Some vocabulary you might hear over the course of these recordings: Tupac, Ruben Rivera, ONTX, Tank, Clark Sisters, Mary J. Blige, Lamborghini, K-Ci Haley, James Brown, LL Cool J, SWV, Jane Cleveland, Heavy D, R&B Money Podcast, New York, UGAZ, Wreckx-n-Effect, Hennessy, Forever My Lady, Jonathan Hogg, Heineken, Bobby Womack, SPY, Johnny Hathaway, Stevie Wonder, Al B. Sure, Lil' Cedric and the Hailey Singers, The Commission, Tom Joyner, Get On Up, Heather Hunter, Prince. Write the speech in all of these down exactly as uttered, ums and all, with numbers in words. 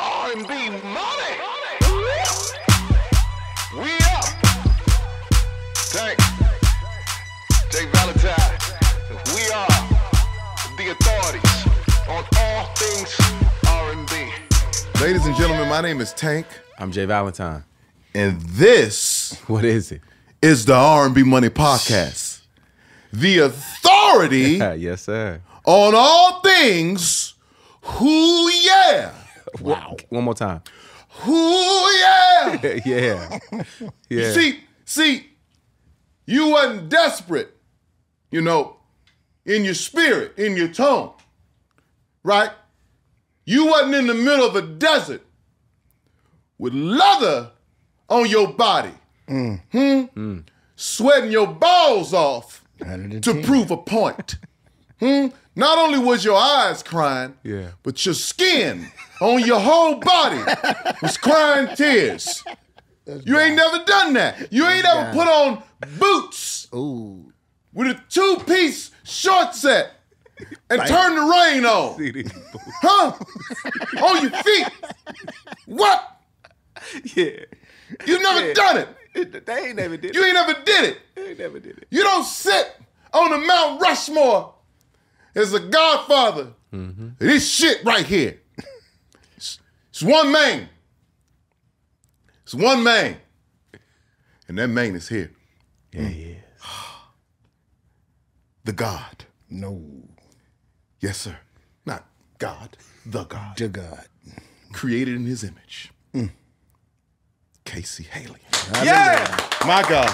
R and B money. We up. Tank, Jay Valentine. We are the authorities on all things R and B. Ladies and gentlemen, my name is Tank. I'm Jay Valentine. And this, what is it? Is the R and B Money Podcast. The authority. Yes, sir. On all things, who yeah. Wow. One more time. Who yeah. Yeah. Yeah. See, see, you wasn't desperate, you know, in your spirit, in your tone, right? You wasn't in the middle of a desert with leather on your body, mm. Hmm? Mm. Sweating your balls off to team. prove a point. Hmm? Not only was your eyes crying, yeah, but your skin on your whole body was crying tears. That's you bad. Ain't never done that. You ain't That's ever bad. Put on boots Ooh. With a two-piece short set and Bam. Turn the rain on. Huh? On your feet. What? Yeah. You never yeah. done it. it. They ain't never did you it. You ain't never did it. They ain't never did it. You don't sit on the Mount Rushmore as a godfather. Mm-hmm. This shit right here. It's, it's one man. It's one man. And that man is here. Yeah, mm. he is. The God. No. Yes, sir. Not God. The God. The God. Created in his image. Mm. K-Ci Haley. Yeah! My God.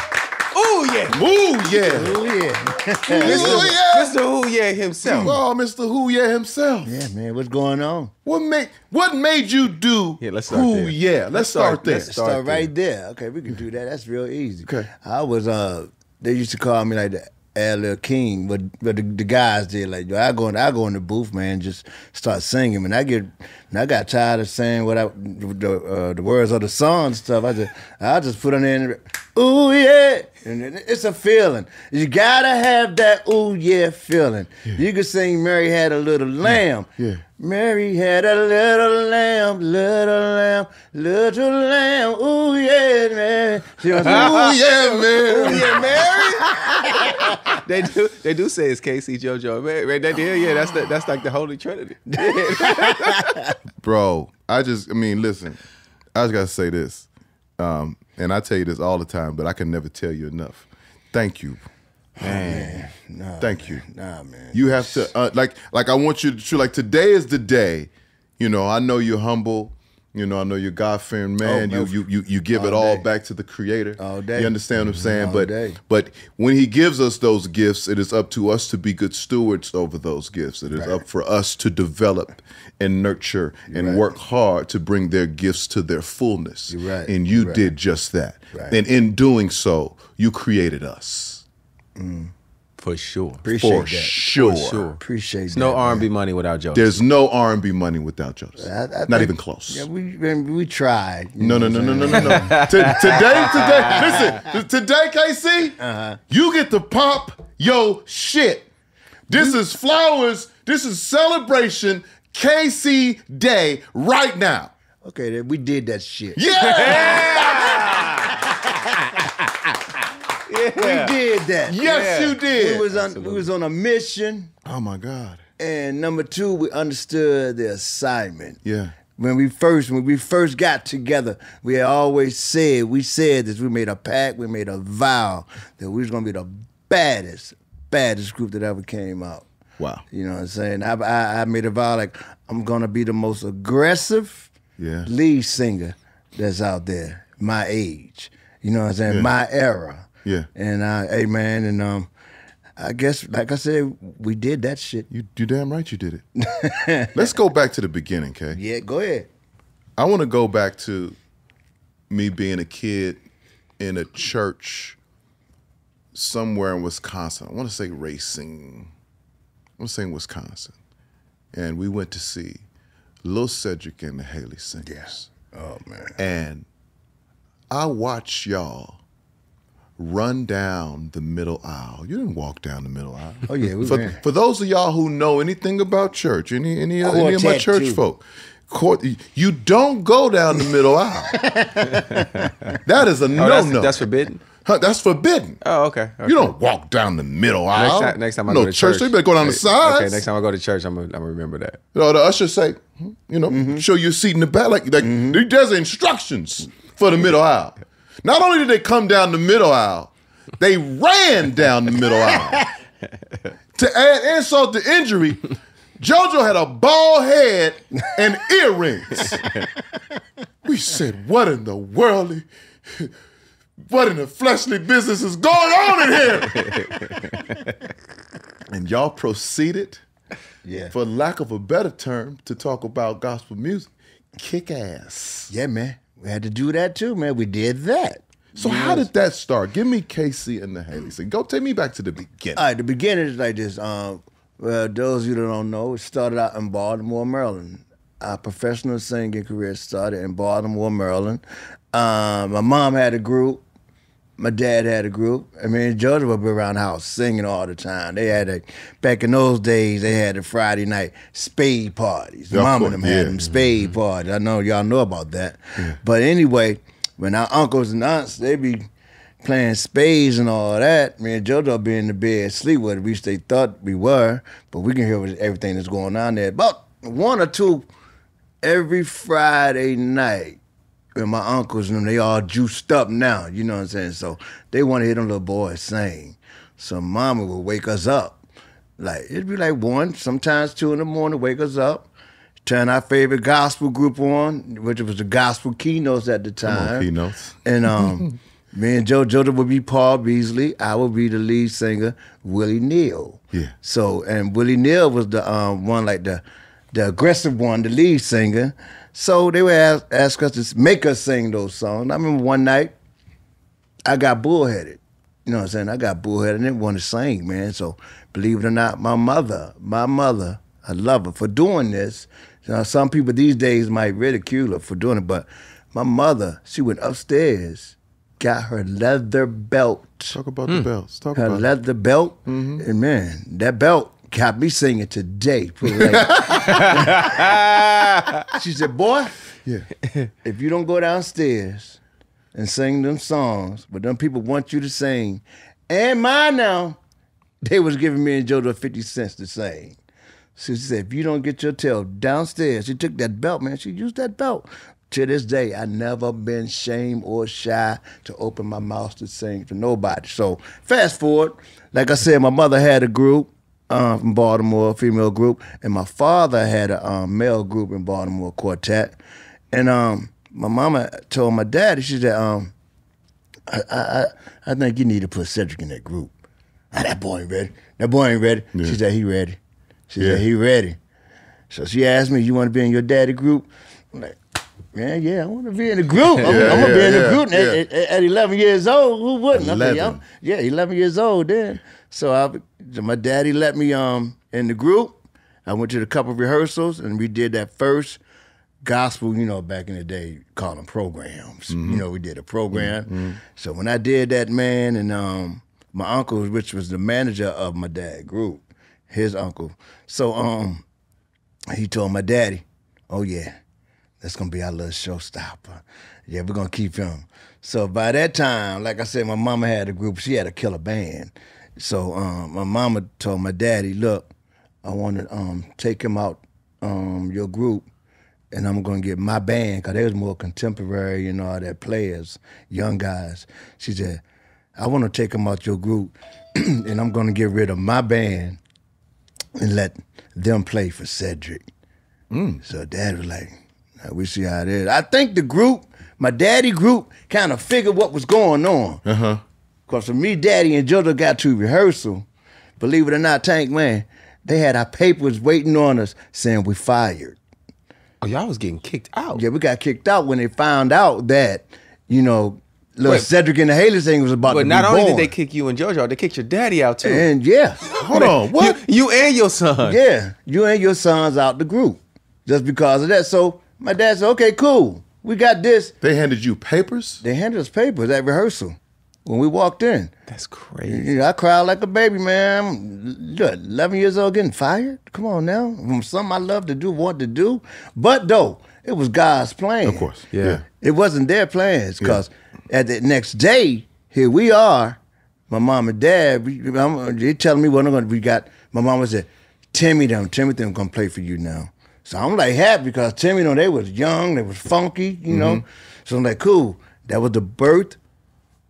Ooh, yeah. Ooh, yeah. Ooh, yeah. Mister Yeah. Mister Who Yeah himself. Oh, Mister Who Yeah himself. Yeah, man. What's going on? What made, what made you do yeah, let's start Who there. Yeah? Let's, let's start, start there. Let's start, start right there. there. Okay, we can do that. That's real easy. Okay. I was, uh, they used to call me like that. L L King, but but the, the guys did like yo, I go in I go in the booth, man, just start singing, and I get and I got tired of saying what I the, uh, the words of the song and stuff. I just I just put on there, ooh yeah, and it's a feeling. You gotta have that ooh yeah feeling. Yeah. You can sing Mary Had a Little Lamb. Yeah. Yeah. Mary had a little lamb, little lamb, little lamb. Ooh yeah, Mary. She was like, ooh yeah, Mary. Ooh yeah, Mary. They do. They do say it's K-Ci, JoJo, man. Right? They do. Yeah, that's the, that's like the Holy Trinity. Bro, I just. I mean, listen. I just gotta say this, um, and I tell you this all the time, but I can never tell you enough. Thank you. Man, nah, thank you. Nah, man. You have to uh, like, like I want you to like. Today is the day. You know, I know you're humble. You know, I know you're God-fearing man. Oh, man. You, you you you give all it all day. Back to the Creator. All day. You understand what I'm saying? All but day. But when He gives us those gifts, it is up to us to be good stewards over those gifts. It is right. up for us to develop and nurture you're and right. work hard to bring their gifts to their fullness. You're right. And you you're did right. just that. Right. And in doing so, you created us. Mm. For sure. Appreciate For that. Sure. For sure. Appreciate There's that. No R and B money without Jodeci. There's no R and B money without Jodeci. I, I Not think, even close. Yeah, we we tried. No, no, no, no, no, no, no, no. Today, today, listen, today, K-Ci, uh-huh. you get to pop your shit. This is flowers. This is celebration K-Ci Day right now. Okay, we did that shit. Yeah! Yeah. We did that. Yes, yeah. you did. We was, on, we was on a mission. Oh, my God. And number two, we understood the assignment. Yeah. When we first when we first got together, we had always said, we said this, we made a pact, we made a vow that we was going to be the baddest, baddest group that ever came out. Wow. You know what I'm saying? I, I, I made a vow like, I'm going to be the most aggressive yeah. lead singer that's out there, my age. You know what I'm saying? Yeah. My era. Yeah, and I, hey man, and um, I guess like I said, we did that shit. You, you damn right, you did it. Let's go back to the beginning, K. Yeah, go ahead. I want to go back to me being a kid in a church somewhere in Wisconsin. I want to say Racing. I want to say in Wisconsin, and we went to see Lil' Cedric and the Hailey Singers. Yeah. Oh man, and I watch y'all run down the middle aisle. You didn't walk down the middle aisle. Oh yeah, we for, ran. For those of y'all who know anything about church, any any, any of my church too. folk, Court, you don't go down the middle aisle. That is a no-no. Oh, that's, that's forbidden? Huh, that's forbidden. Oh, okay, okay. You don't walk down the middle aisle. Next time, next time I no go to church. church. You better go down the sides. Okay, next time I go to church, I'm going to remember that. You know, the usher say, you know, mm-hmm. show you a seat in the back. Like, like mm-hmm. there's instructions for the middle aisle. Not only did they come down the middle aisle, they ran down the middle aisle. To add insult to injury, JoJo had a bald head and earrings. We said, what in the worldly, what in the fleshly business is going on in here? And y'all proceeded, yeah. for lack of a better term, to talk about gospel music. Kick ass. Yeah, man. We had to do that too, man. We did that. So yes. how did that start? Give me K-Ci and the Hailey Singers. Go take me back to the beginning. All right, the beginning is like this. Um, well, those of you that don't know, it started out in Baltimore, Maryland. Our professional singing career started in Baltimore, Maryland. Um, my mom had a group. My dad had a group. I mean, JoJo would be around the house singing all the time. They had a, back in those days, they had a Friday night spade parties. Yeah, mom and them yeah. had them spade mm-hmm. parties. I know y'all know about that. Yeah. But anyway, when our uncles and aunts, they be playing spades and all that, me and JoJo be in the bed sleep with it. At least they thought we were, but we can hear everything that's going on there. About one or two every Friday night, and my uncles and them, they all juiced up now, you know what I'm saying? So they want to hear them little boys sing. So mama would wake us up. Like, it'd be like one, sometimes two in the morning, wake us up. Turn our favorite gospel group on, which was the Gospel Keynotes at the time. Come on, Keynotes. And um, me and JoJo would be Paul Beasley. I would be the lead singer, Willie Neal. Yeah. So, and Willie Neal was the um, one, like the the aggressive one, the lead singer. So they would ask, ask us to make us sing those songs. I remember one night, I got bullheaded. You know what I'm saying? I got bullheaded and didn't want to sing, man. So believe it or not, my mother, my mother, I love her for doing this. Now, some people these days might ridicule her for doing it, but my mother, she went upstairs, got her leather belt. Talk about mm. the belts. Talk her about leather it. belt, mm -hmm. and man, that belt got me singing today. She said, boy, yeah. if you don't go downstairs and sing them songs, but them people want you to sing, and mine now, they was giving me and JoJo fifty cents to sing. So she said, if you don't get your tail downstairs, she took that belt, man. She used that belt. To this day, I never been shamed or shy to open my mouth to sing to nobody. So fast forward, like I said, my mother had a group uh, from Baltimore, a female group, and my father had a um, male group in Baltimore, quartet. And um, my mama told my daddy, she said, um, I, I, I think you need to put Cedric in that group. Ah, that boy ain't ready. That boy ain't ready. Yeah. She said, he ready. She yeah. said, he ready. So she asked me, you want to be in your daddy group? I'm like, man, yeah, I want to be in the group. I'm, yeah, I'm going to yeah, be in the yeah, group. Yeah. At, at, at eleven years old, who wouldn't? eleven. I'm like, yeah, eleven years old then. So I, my daddy let me um in the group. I went to a couple of rehearsals, and we did that first gospel, you know, back in the day, call them programs. Mm-hmm. You know, we did a program. Mm-hmm. So when I did that, man, and um my uncle, which was the manager of my dad's group, his uncle. So um, he told my daddy, oh yeah, that's going to be our little showstopper. Yeah, we're going to keep him. So by that time, like I said, my mama had a group. She had a killer band. So um, my mama told my daddy, look, I want to um, take him out, um, your group, and I'm going to get my band, because they was more contemporary and all that players, young guys. She said, I want to take him out your group, and I'm going to get rid of my band and let them play for Cedric. Mm. So dad was like, nah, we see how it is. I think the group, my daddy group, kind of figured what was going on. Uh-huh. Because for me, daddy and JoJo got to rehearsal. Believe it or not, Tank, man, they had our papers waiting on us saying we fired. Oh, y'all was getting kicked out. Yeah, we got kicked out when they found out that, you know, Little Wait, Cedric and the Hailey Singers was about to be born. But not only did they kick you and JoJo, they kicked your daddy out too. And yeah. Hold on, what? You, you and your son. Yeah, you and your son's out the group just because of that. So my dad said, okay, cool, we got this. They handed you papers? They handed us papers at rehearsal when we walked in. That's crazy. You know, I cried like a baby, man. I'm eleven years old, getting fired? Come on now. From something I love to do, want to do. But though, It was God's plan. Of course, yeah. yeah. It wasn't their plans, because yeah. at the next day, here we are, my mom and dad, we, they telling me what I'm going to, we got, my mama said, Timmy them, Timmy them going to play for you now. So I'm like happy because Timmy, you know, they was young, they was funky, you know. Mm-hmm. So I'm like, cool. That was the birth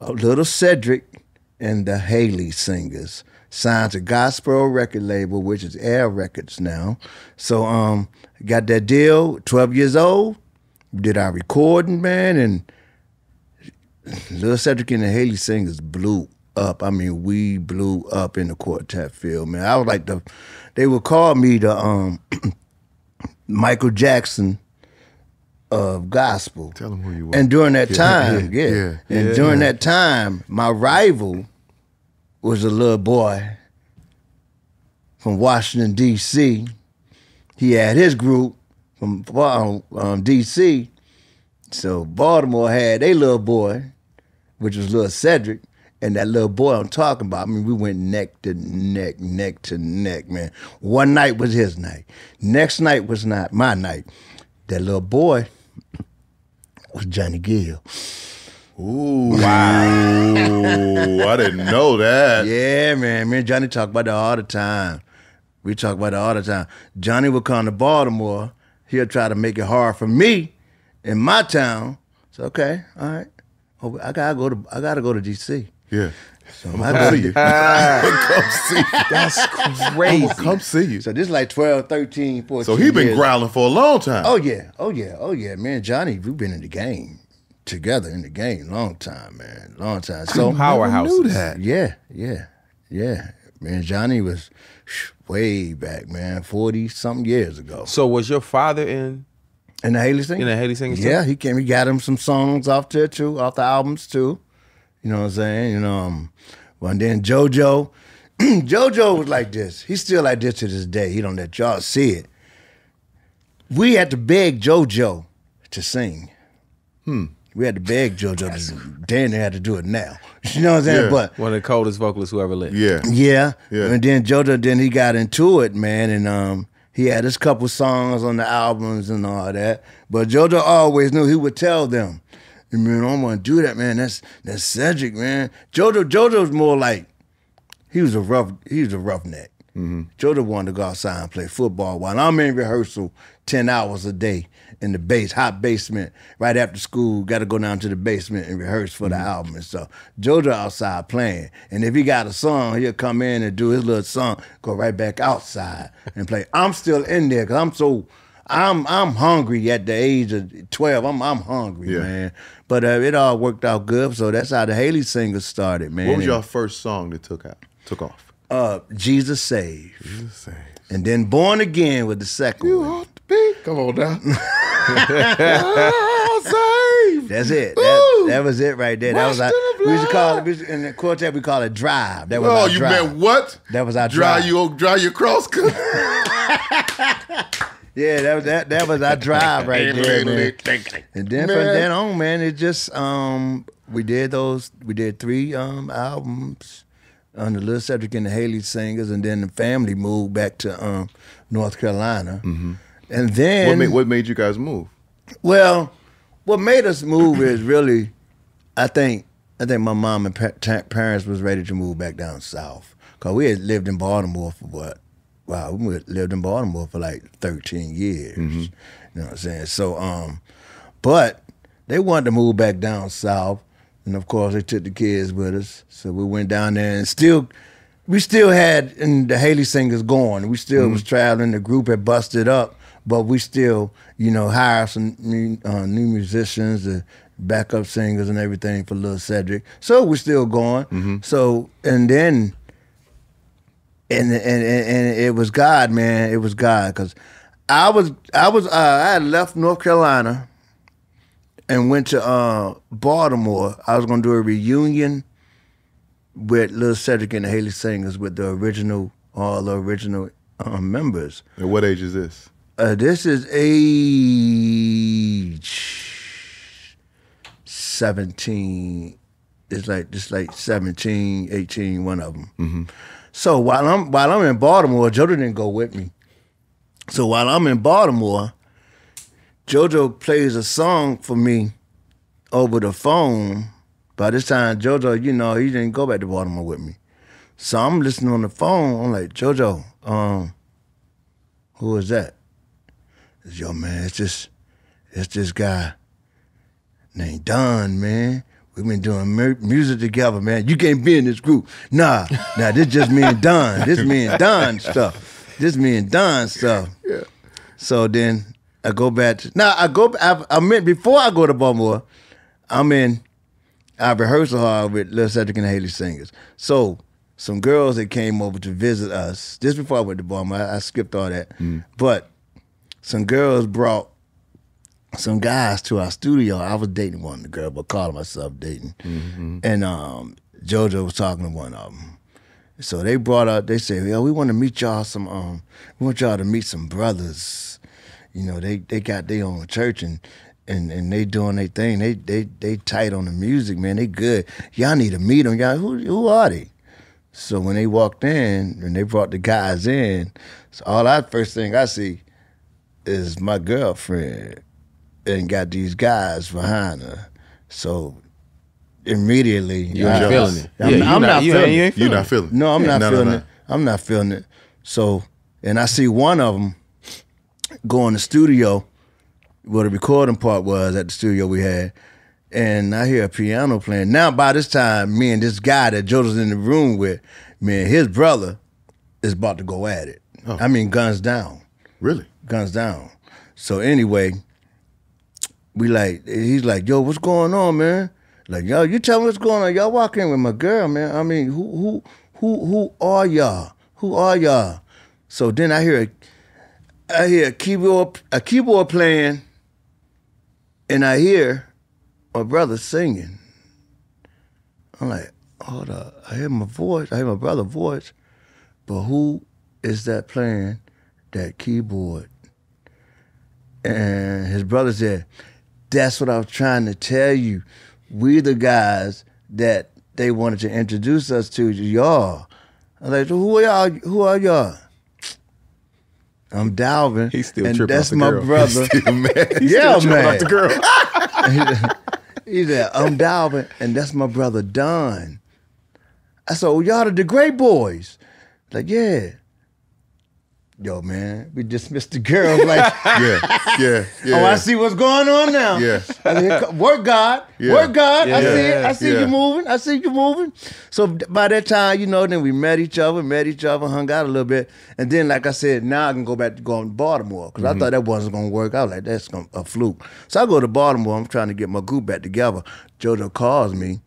of Lil' Cedric and the Hailey Singers. Signed to Gospel record label, which is Air Records now. So um, got that deal, twelve years old, did our recording, man, and Lil' Cedric and the Hailey Singers blew up. I mean, we blew up in the quartet field, man. I was like the, they would call me the um, Michael Jackson of gospel. Tell them who you were. And during that yeah, time, yeah, yeah. yeah. and yeah, during yeah. that time, my rival was a little boy from Washington, D C He had his group from um, D C So Baltimore had a little boy, which was Lil' Cedric, and that little boy I'm talking about, I mean, we went neck to neck, neck to neck, man. One night was his night. Next night was not my night. That little boy was Johnny Gill. Ooh. Wow. I didn't know that. Yeah, man. Me and Johnny talk about that all the time. We talk about that all the time. Johnny would come to Baltimore. He'll try to make it hard for me in my town. So, okay, all right. Oh, I gotta go to I gotta go to D C. Yeah. So I'm gonna go to you. Come see you. That's crazy. Come see you. So this is like twelve, thirteen, fourteen. So he been years. growling for a long time. Oh yeah. Oh yeah. Oh yeah. Man, Johnny, we've been in the game. Together in the game, long time, man, long time. So powerhouse, knew that. Yeah, yeah, yeah. Man, Johnny was way back, man, forty something years ago. So was your father in? In the Hailey Singers. In the Hailey Singers. Yeah, he came. He got him some songs off there too, off the albums too. You know what I'm saying? You know, um, well, and then JoJo, JoJo was like this. He's still like this to this day. He don't let y'all see it. We had to beg JoJo to sing. Hmm. We had to beg JoJo. Then they had to do it now. You know what I'm saying? Yeah. But one of the coldest vocalists who ever lived. Yeah. Yeah. yeah. And then JoJo, then he got into it, man. And um, he had his couple songs on the albums and all that. But JoJo always knew he would tell them, I mean, I don't want to do that, man. That's that's Cedric, man. JoJo, JoJo's more like, he was a rough, he was a roughneck. Mm-hmm. JoJo wanted to go outside and play football while I'm in rehearsal ten hours a day. In the base, hot basement, right after school, got to go down to the basement and rehearse for the mm-hmm. album and stuff. JoJo outside playing. And if he got a song, he'll come in and do his little song, go right back outside and play. I'm still in there because I'm so, I'm I'm hungry at the age of twelve. I'm I'm hungry, yeah. man. But uh, it all worked out good. So that's how the Hailey Singers started, man. What was your first song that took out, took off? Uh, Jesus Save. Jesus Save. And then Born Again was the second you one. Ought to be. Come on now. That's it. That, that was it right there. That was our, we used to call it, in the quartet we call it drive. That was oh, our you drive. meant what? That was our drive. Dry you dry your cross. Yeah, that was that that was our drive right there, man. And then man. from then on, man, it just um we did those we did three um albums under Lil' Cedric and the Hailey Singers, and then the family moved back to um North Carolina. Mm-hmm. And then what made, what made you guys move? Well, what made us move is really, I think, I think my mom and pa parents was ready to move back down south, cause we had lived in Baltimore for what? Wow, we lived in Baltimore for like thirteen years. Mm-hmm. You know what I'm saying? So, um, but they wanted to move back down south, and of course they took the kids with us, so we went down there and still. We still had and the Hailey Singers going. We still mm-hmm. was traveling. The group had busted up, but we still, you know, hired some new, uh, new musicians, the backup singers and everything for Lil' Cedric. So we're still going. Mm-hmm. So and then, and and and it was God, man. It was God, because I was I was uh, I had left North Carolina and went to uh, Baltimore. I was gonna do a reunion with Lil' Cedric and the Hailey Singers, with the original, all the original um, members. And what age is this? Uh, this is age seventeen. It's like it's like seventeen, eighteen, one of them. Mm-hmm. So while I'm while I'm in Baltimore, JoJo didn't go with me. So while I'm in Baltimore, JoJo plays a song for me over the phone. By this time, JoJo, you know, he didn't go back to Baltimore with me. So I'm listening on the phone. I'm like, JoJo, um, who is that? It's, yo, man, it's this, it's this guy named Don, man. We've been doing mu music together, man. You can't be in this group. Nah, nah, this just me and Don. This me and Don stuff. This me and Don stuff. Yeah. So then I go back to, now I go, I, I meant before I go to Baltimore, I'm in our rehearsal hall with Lil' Cedric and the Hailey Singers. So some girls that came over to visit us, just before I went to Baltimore, I, I skipped all that, mm. but some girls brought some guys to our studio. I was dating one of the girls, but calling myself dating. Mm-hmm. And um, JoJo was talking to one of them. So they brought up, they said, yo, we want to meet y'all some, um, we want y'all to meet some brothers. You know, they they got their own church and and, and they doing their thing. They they they tight on the music, man. They good. Y'all need to meet them. Y'all, who, who are they? So when they walked in and they brought the guys in, so all I, first thing I see is my girlfriend and got these guys behind her. So immediately. You're not feeling it. I'm, yeah, not, I'm not, not feeling you it. You're not feeling it. No, I'm yeah. not no, feeling no, no. it. I'm not feeling it. So, and I see one of them go in the studio where the recording part was at the studio we had, and I hear a piano playing. Now, by this time, me and this guy that JoJo's in the room with, me and his brother is about to go at it. Oh. I mean, guns down. Really? Guns down. So anyway, we like, he's like, yo, what's going on, man? Like, yo, you tell me what's going on. Y'all walk in with my girl, man. I mean, who who who who are y'all? Who are y'all? So then I hear a, I hear a keyboard a keyboard playing, and I hear my brother singing. I'm like, hold up. I hear my voice. I hear my brother's voice. But who is that playing that keyboard? And his brother said, that's what I was trying to tell you. We the guys that they wanted to introduce us to, y'all. I was like, so who are y'all? Who are y'all? I'm Dalvin. He's still and tripping that's out the my girl. Brother. He's still mad. He's yeah, still man. Out the girl. He said, I'm Dalvin, and that's my brother Don. I said, well, y'all are the great boys. Like, yeah. Yo, man, we dismissed the girl. Like, yeah, yeah, yeah. Oh, I see what's going on now. Yeah. I mean, work, God. Yeah. Work, God. Yeah. I see it. I see yeah. you moving. I see you moving. So by that time, you know, then we met each other, met each other, hung out a little bit. And then, like I said, now I can go back to going to Baltimore because mm-hmm. I thought that wasn't going to work. I was like, that's gonna, a fluke. So I go to Baltimore. I'm trying to get my group back together. JoJo calls me,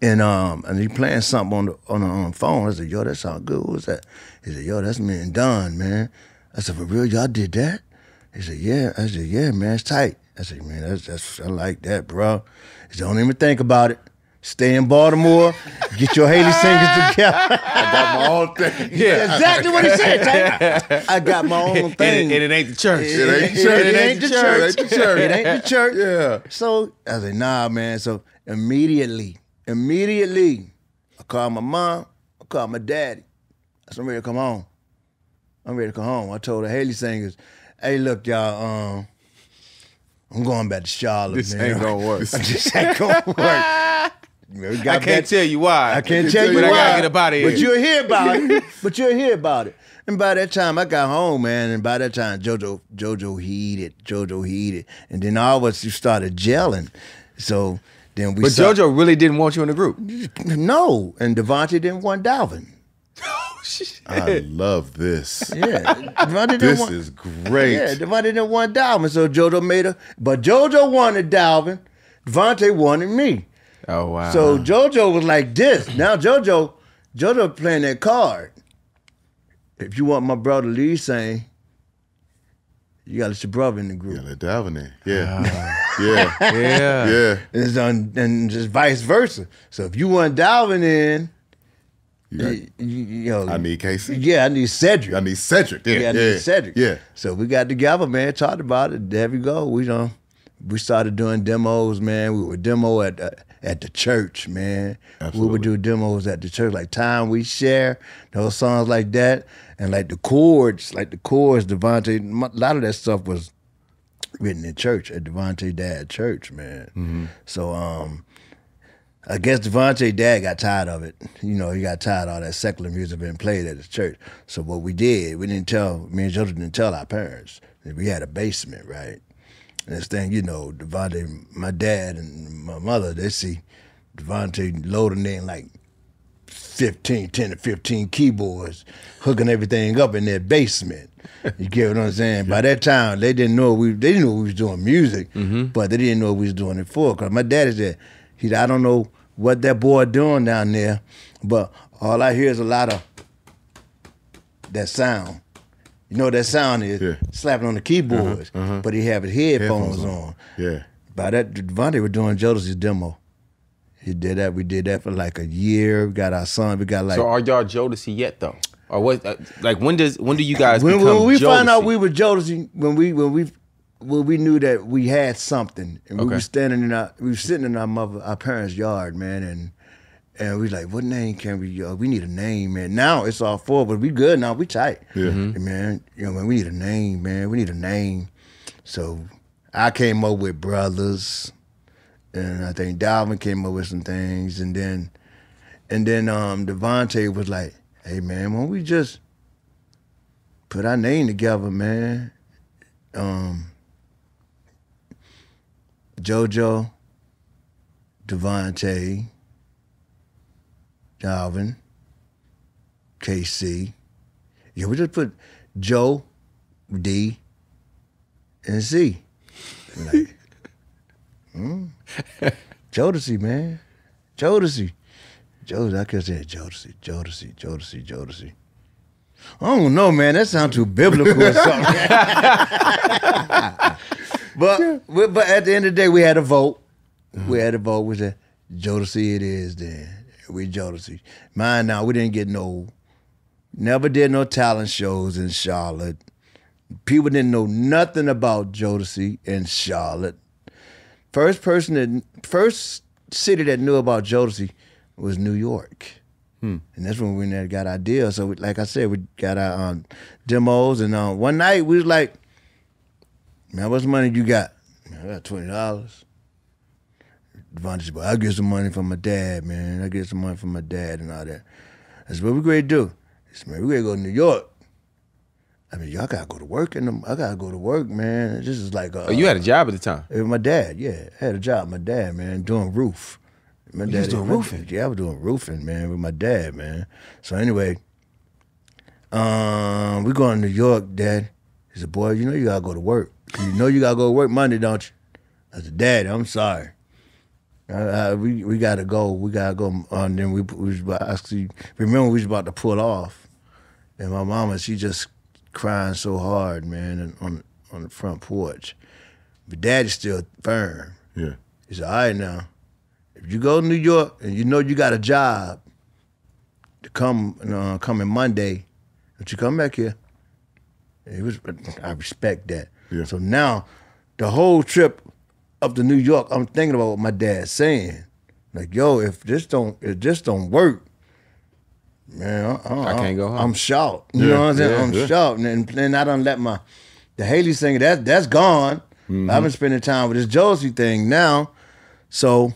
and um, and he playing something on the on the on the phone. I said, yo, that sounds good. What's that? He said, yo, that's me and Don, man. I said, for real, y'all did that? He said, yeah. I said, yeah, man, it's tight. I said, man, that's, that's I like that, bro. He said, don't even think about it. Stay in Baltimore. Get your Hailey Singers together. I got my own thing. Yeah, that's exactly what he said, Tank. I got my own thing. And it, and it ain't the church. It, it ain't the church. It, it, it ain't the church. It ain't the church. It ain't the church. Yeah. So I said, nah, man. So immediately, immediately, I called my mom. I called my daddy. I said, I'm ready to come home. I'm ready to come home. I told the Hailey Singers, hey, look, y'all, um, I'm going back to Charlotte, this man. This ain't going to work. This ain't going to work. I can't back. tell you why. I can't tell you but why. But I got to get about it. But you'll hear about it. But you'll hear about it. And by that time, I got home, man. And by that time, JoJo, JoJo heated. JoJo heated. And then all of us started gelling. So then we But saw, JoJo really didn't want you in the group. No. And Devontae didn't want Dalvin. I love this. Yeah, this want, is great. Yeah, Devontae didn't want Dalvin, so JoJo made a. But JoJo wanted Dalvin, Devontae wanted me. Oh wow! So JoJo was like this. Now JoJo, JoJo playing that card. If you want my brother Lee saying, you gotta let your brother in the group. Yeah, let Dalvin in. Yeah, uh, yeah, yeah, yeah. It's on, and just vice versa. So if you want Dalvin in. You got, you, you know, I need K C. Yeah, I need Cedric. I need Cedric. Yeah, yeah I need yeah, Cedric. Yeah. So we got together, man. Talked about it. There we go. We done, we started doing demos, man. We would demo at uh, at the church, man. Absolutely. We would do demos at the church, like "Time We Share," those songs like that, and like the chords, like the chords. Devontae, a lot of that stuff was written in church at Devontae Dad Church, man. Mm-hmm. So um, I guess Devontae Dad got tired of it. You know, he got tired of all that secular music being played at his church. So what we did, we didn't tell, me and JoJo didn't tell our parents. We had a basement, right? And this thing, you know, Devontae, my dad and my mother, they see Devontae loading in like fifteen, ten to fifteen keyboards, hooking everything up in their basement. You get what I'm saying? Yeah. By that time, they didn't know we they didn't know we was doing music, mm-hmm. but they didn't know we was doing it for. Cause my daddy said, he I don't know what that boy doing down there, but all I hear is a lot of that sound. You know what that sound is? Yeah. Slapping on the keyboards, uh-huh, uh-huh. but he having headphones, headphones on. on. Yeah. By that, Devontae was doing Jodeci's demo. He did that. We did that for like a year. We got our son. We got like. So are y'all Jodeci yet though? Or what? Uh, like when does when do you guys when, become when we Jodeci? Found out we were Jodeci when we when we when we knew that we had something and we okay. were standing in our we were sitting in our mother our parents' yard, man, and and we like, what name can we? Uh, we need a name, man. Now it's all four, but we good now. We tight, yeah. mm-hmm. man. You know, man, we need a name, man. We need a name. So I came up with Brothers. And I think Dalvin came up with some things, and then, and then um, Devontae was like, "Hey man, why don't we just put our name together, man? Um, JoJo, Devontae, Dalvin, K C. Yeah, we just put Joe, D, and C." Like, Mm. Jodeci, man. Jodeci. Jodeci. I kept saying Jodeci, Jodeci, Jodeci, Jodeci. I don't know, man. That sounds too biblical or something. but we, but at the end of the day, we had a vote. Mm-hmm. We had a vote. We said, Jodeci it is then. We Jodeci. Mine now, we didn't get no, never did no talent shows in Charlotte. People didn't know nothing about Jodeci in Charlotte. First person that, first city that knew about Jodeci was New York. Hmm. And that's when we got our deal. So we, like I said, we got our um, demos. And um, one night we was like, man, what's the money you got? Man, I got twenty dollars. Devontae said, I'll get some money from my dad, man. I'll get some money from my dad and all that. I said, what we going to do? He said, man, we going to go to New York. I mean, y'all gotta go to work, and I gotta go to work, man. This is like a, oh, you had a job at the time. It was my dad, yeah, I had a job. My dad, man, doing roof. My you dad was doing roofing. Dad, yeah, I was doing roofing, man, with my dad, man. So anyway, um, we going to New York, Dad. He said, "Boy, you know you gotta go to work. You know you gotta go to work Monday, don't you?" I said, "Dad, I'm sorry. I, I, we we gotta go. We gotta go." And then we, we was about, actually remember we was about to pull off, and my mama, she just. Crying so hard, man, on on the front porch. But Daddy's still firm. Yeah. He said, all right now, if you go to New York and you know you got a job to come uh, coming Monday, but you come back here. It was I respect that. Yeah. So now the whole trip up to New York, I'm thinking about what my dad's saying. Like, yo, if this don't if this don't work, man, I, I, I can't go home. I'm short. You yeah, know what I'm saying? Yeah, I'm yeah. short. And, and I done let my, the Hailey singer, that, that's gone. Mm-hmm. I've been spending time with this Jodeci thing now. So,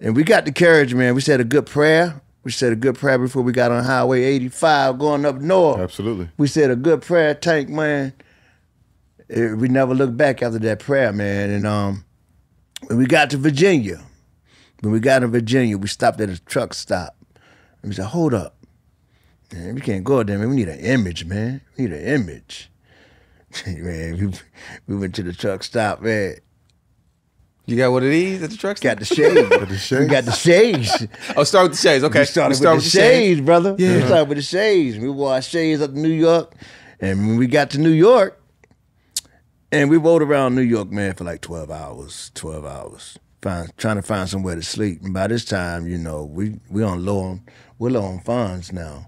and we got the carriage, man. We said a good prayer. We said a good prayer before we got on Highway eighty-five going up north. Absolutely. We said a good prayer, Tank, man. It, we never looked back after that prayer, man. And um, when we got to Virginia, when we got to Virginia, we stopped at a truck stop. And we said, hold up. Man, we can't go there, man. We need an image, man. We need an image. Man, we, we went to the truck stop, man. You got one of these at the truck stop? Got the shades. Got the shades. We got the shades. Oh, start with the shades, okay. We started we start with, with the shades, shades, brother. Yeah. We started with the shades. We wore our shades up to New York. And when we got to New York, and we rode around New York, man, for like twelve hours, twelve hours. Find, trying to find somewhere to sleep. And by this time, you know, we, we on low on, we're low on funds now.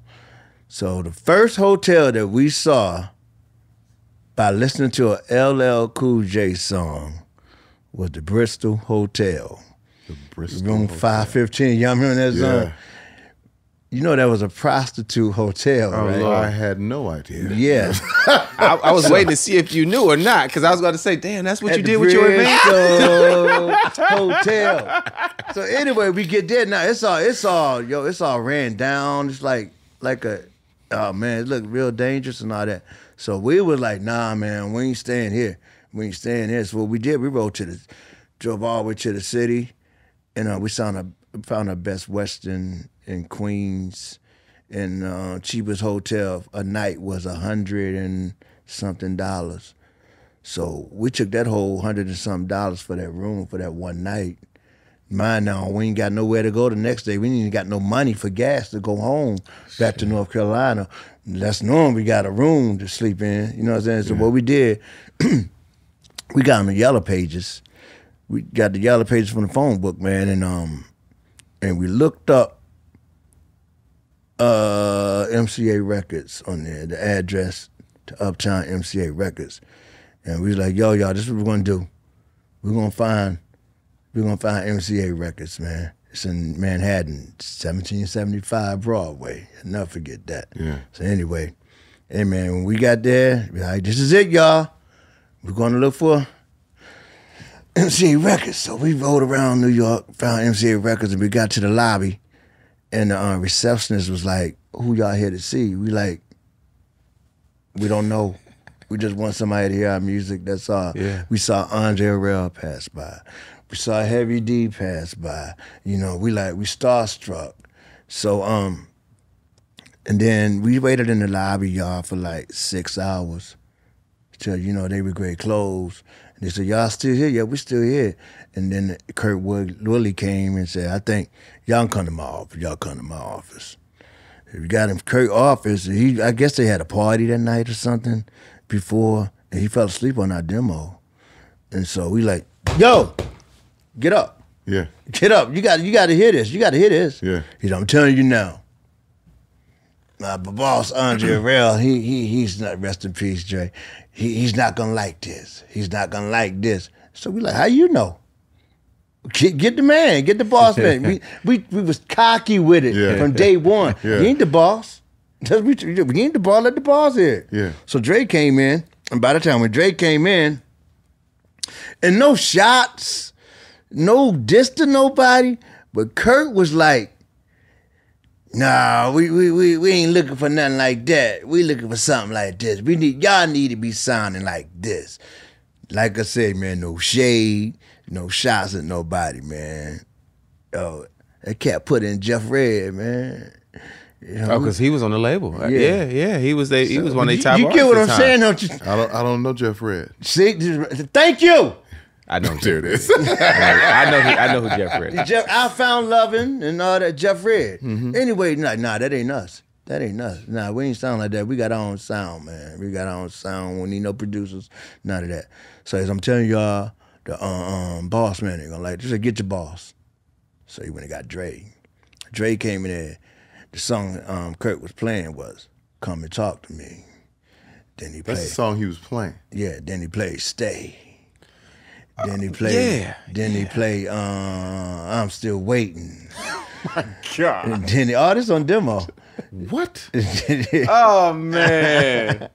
So the first hotel that we saw by listening to a L L Cool J song was the Bristol Hotel. The Bristol Room five fifteen, y'all remember that song? Yeah. You know, that was a prostitute hotel, oh, right? Lord. I had no idea. Yeah. I, I was waiting to see if you knew or not, because I was going to say, damn, that's what At you did with your event? Hotel. So anyway, we get there now. It's all, it's all, yo, it's all ran down. It's like, like a, oh, man, it looked real dangerous and all that. So we was like, nah, man, we ain't staying here. We ain't staying here. So what we did, we rode to the, drove all the way to the city, and uh, we found a, found our Best Western in Queens, and uh, cheapest hotel a night was a hundred and something dollars. So we took that whole hundred and something dollars for that room for that one night. Mind now, we ain't got nowhere to go the next day. We ain't even got no money for gas to go home back to North Carolina. That's knowing we got a room to sleep in. You know what I'm saying? So yeah. What we did, we got on the Yellow Pages. We got the Yellow Pages from the phone book, man, and um, and we looked up Uh, M C A Records on there, the address to Uptown M C A Records, and we was like, "Yo, y'all, this is what we're gonna do. We're gonna find, we're gonna find M C A Records, man. It's in Manhattan, seventeen seventy-five Broadway. I'll never forget that." Yeah. So anyway, hey man, when we got there, we like, "This is it, y'all. We're gonna look for M C A Records." So we rode around New York, found M C A Records, and we got to the lobby. And the uh, receptionist was like, "Who y'all here to see?" We like, "We don't know. We just want somebody to hear our music, that's all." Yeah. We saw Andre Harrell pass by. We saw Heavy D pass by. You know, we like, we starstruck. So, um, and then we waited in the lobby, y'all, for like six hours. Till, you know, they were great clothes. And they said, "Y'all still here?" "Yeah, we still here." And then Kurt Willey came and said, "I think y'all come to my office. Y'all come to my office." We got him to Kurt's office. And he, I guess they had a party that night or something before, and he fell asleep on our demo. And so we like, "Yo, get up. Yeah. Get up. You got, you got to hear this. You got to hear this." Yeah. He's like, "I'm telling you now. My boss, Andre Harrell, he, he, he's not, rest in peace, Jay. He, he's not going to like this. He's not going to like this." So we like, "How you know? Get, get the man, get the boss man." we, we we was cocky with it yeah. from day one. Yeah. He ain't the boss. We, we ain't the boss, let the boss hear. Yeah. So Dre came in, and by the time when Dre came in, and no shots, no diss to nobody, but Kurt was like, "Nah, we, we we we ain't looking for nothing like that. We looking for something like this. We need, y'all need to be sounding like this." Like I said, man, no shade, no shots at nobody, man. Oh, that cat put in Jeff Red, man. You know, oh, because he was on the label. Right? Yeah. yeah, yeah, he was. They, so, he was one of the top. You get what I'm time. saying, don't you? I don't. I don't know Jeff Red. See, thank you. I know there it is. I know. Who, I know who Jeff Red is. Jeff, I found loving and all that. Jeff Red. Mm-hmm. Anyway, nah, nah, that ain't us. That ain't us. Nah, we ain't sound like that. We got our own sound, man. We got our own sound. We need no producers. None of that. So as I'm telling y'all, the um, um, boss man ain't gonna like this. Said, "Get your boss." So he went and got Dre. Dre came in there. The song um, Kurt was playing was "Come and Talk to Me." Then he played. That's the song he was playing. Yeah. Then he played "Stay." Then he played. Yeah, then yeah. he played. Uh, "I'm Still Waiting." My God. And then the artist on demo. What? Oh man.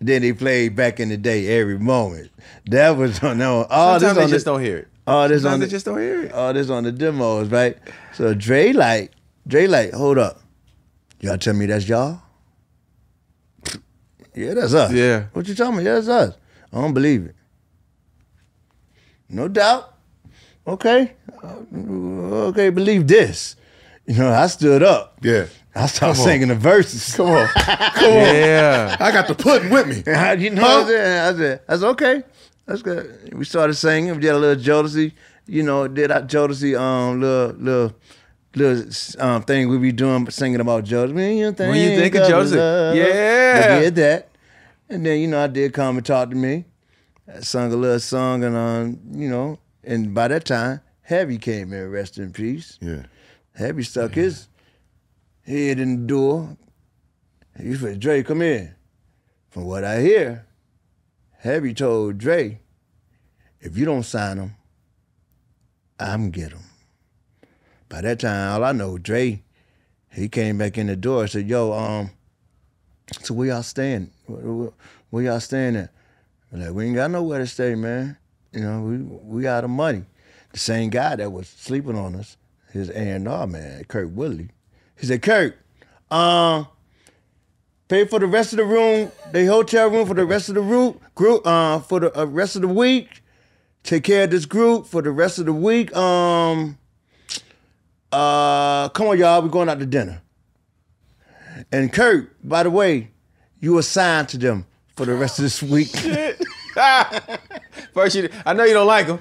Then he played "Back in the Day, Every Moment." That was on. No, all this on they the, just don't hear it. All this Sometimes on. They the, just don't hear it. All this on the demos, right? So Dre like, Dre like, "Hold up, y'all tell me that's y'all." "Yeah, that's us." "Yeah. What you talking about?" "Yeah, that's us." "I don't believe it." "No doubt. Okay. Okay, believe this." You know, I stood up. Yeah. I started singing the verses. Come on. Come on. Yeah. I got the pudding with me. I, you know huh? what I'm saying? I said, I said, "Okay. That's good." We started singing. We did a little Jodeci. You know, did our Jodeci um, little, little, little um, thing we be doing, singing about Jodeci. When you think, when you think of Jodeci. Yeah. I did that. And then, you know, I did "Come and Talk to Me." I sung a little song, and um, you know, and by that time, Heavy came in, rest in peace. Yeah, Heavy stuck yeah. his head in the door. He said, "Dre, come in." From what I hear, Heavy told Dre, "If you don't sign him, I'm get him." By that time, all I know, Dre He came back in the door and said, yo, um, so where y'all staying? Where, where y'all staying at? I'm like, we ain't got nowhere to stay, man. You know, we we out of money. The same guy that was sleeping on us, his A and R man, Kurt Willey, he said, Kurt, um, pay for the rest of the room, the hotel room for the rest of the route, group, uh, for the uh, rest of the week. Take care of this group for the rest of the week. Um, uh, come on, y'all, we're going out to dinner. And Kurt, by the way, you assigned to them for the rest of this week. Shit. First, you, I know you don't like them.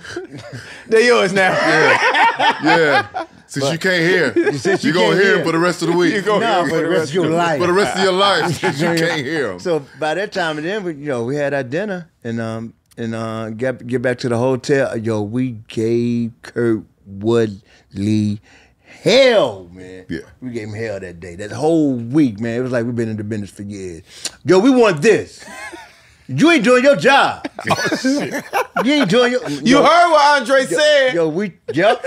They're yours now. Yeah, yeah. Since but, you can't hear, you you're going to hear them for the rest of the week. You're going to no, hear for the rest of your life. For the rest of your life, since you can't hear them. So by that time, then we, you know, we had our dinner and um and uh get get back to the hotel. Yo, we gave Kurt Woodley hell, man. Yeah, we gave him hell that day. That whole week, man. It was like we've been in the business for years. Yo, we want this. You ain't doing your job. Oh, shit. You ain't doing your You yo, heard what Andre yo, said. Yo, we yep.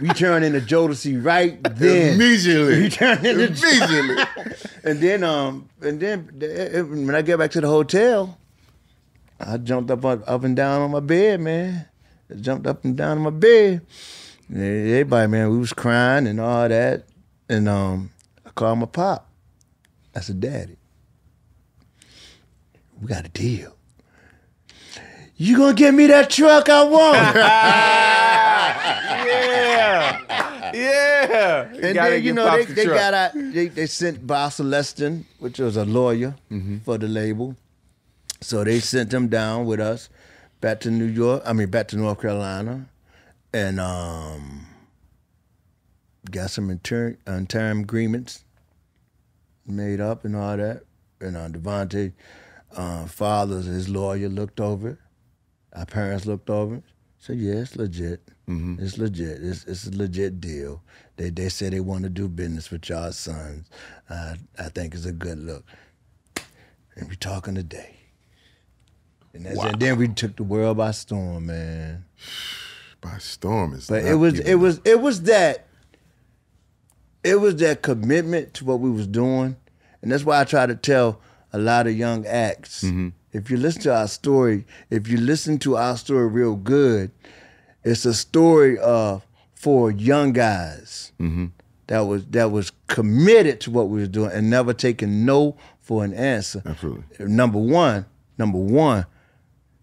We turned into Jodeci right then. Immediately. We turned into Immediately. and then um and then when I get back to the hotel, I jumped up up and down on my bed, man. I jumped up and down on my bed. And everybody, man, we was crying and all that. And um I called my pop. I said, Daddy, we got a deal. You gonna get me that truck I want? yeah, yeah. And then you know they, the they got out. They, they sent Bob Celestin, which was a lawyer mm-hmm. for the label, so they sent them down with us back to New York. I mean, back to North Carolina, and um, got some inter- interim agreements made up and all that. And uh, Devontae. Uh, father's his lawyer looked over it. Our parents looked over it. Said, yeah, it's legit. Mm-hmm. It's legit. It's, it's a legit deal. They they say they want to do business with y'all sons. Uh, I think it's a good look. And we talking today. And, that's, wow. and then we took the world by storm, man. By storm is. But it was it was it was that. It was that commitment to what we was doing, and that's why I try to tell a lot of young acts. Mm-hmm. If you listen to our story, if you listen to our story real good, it's a story of four young guys mm-hmm. that was that was committed to what we was doing and never taking no for an answer. Absolutely. Number one, number one,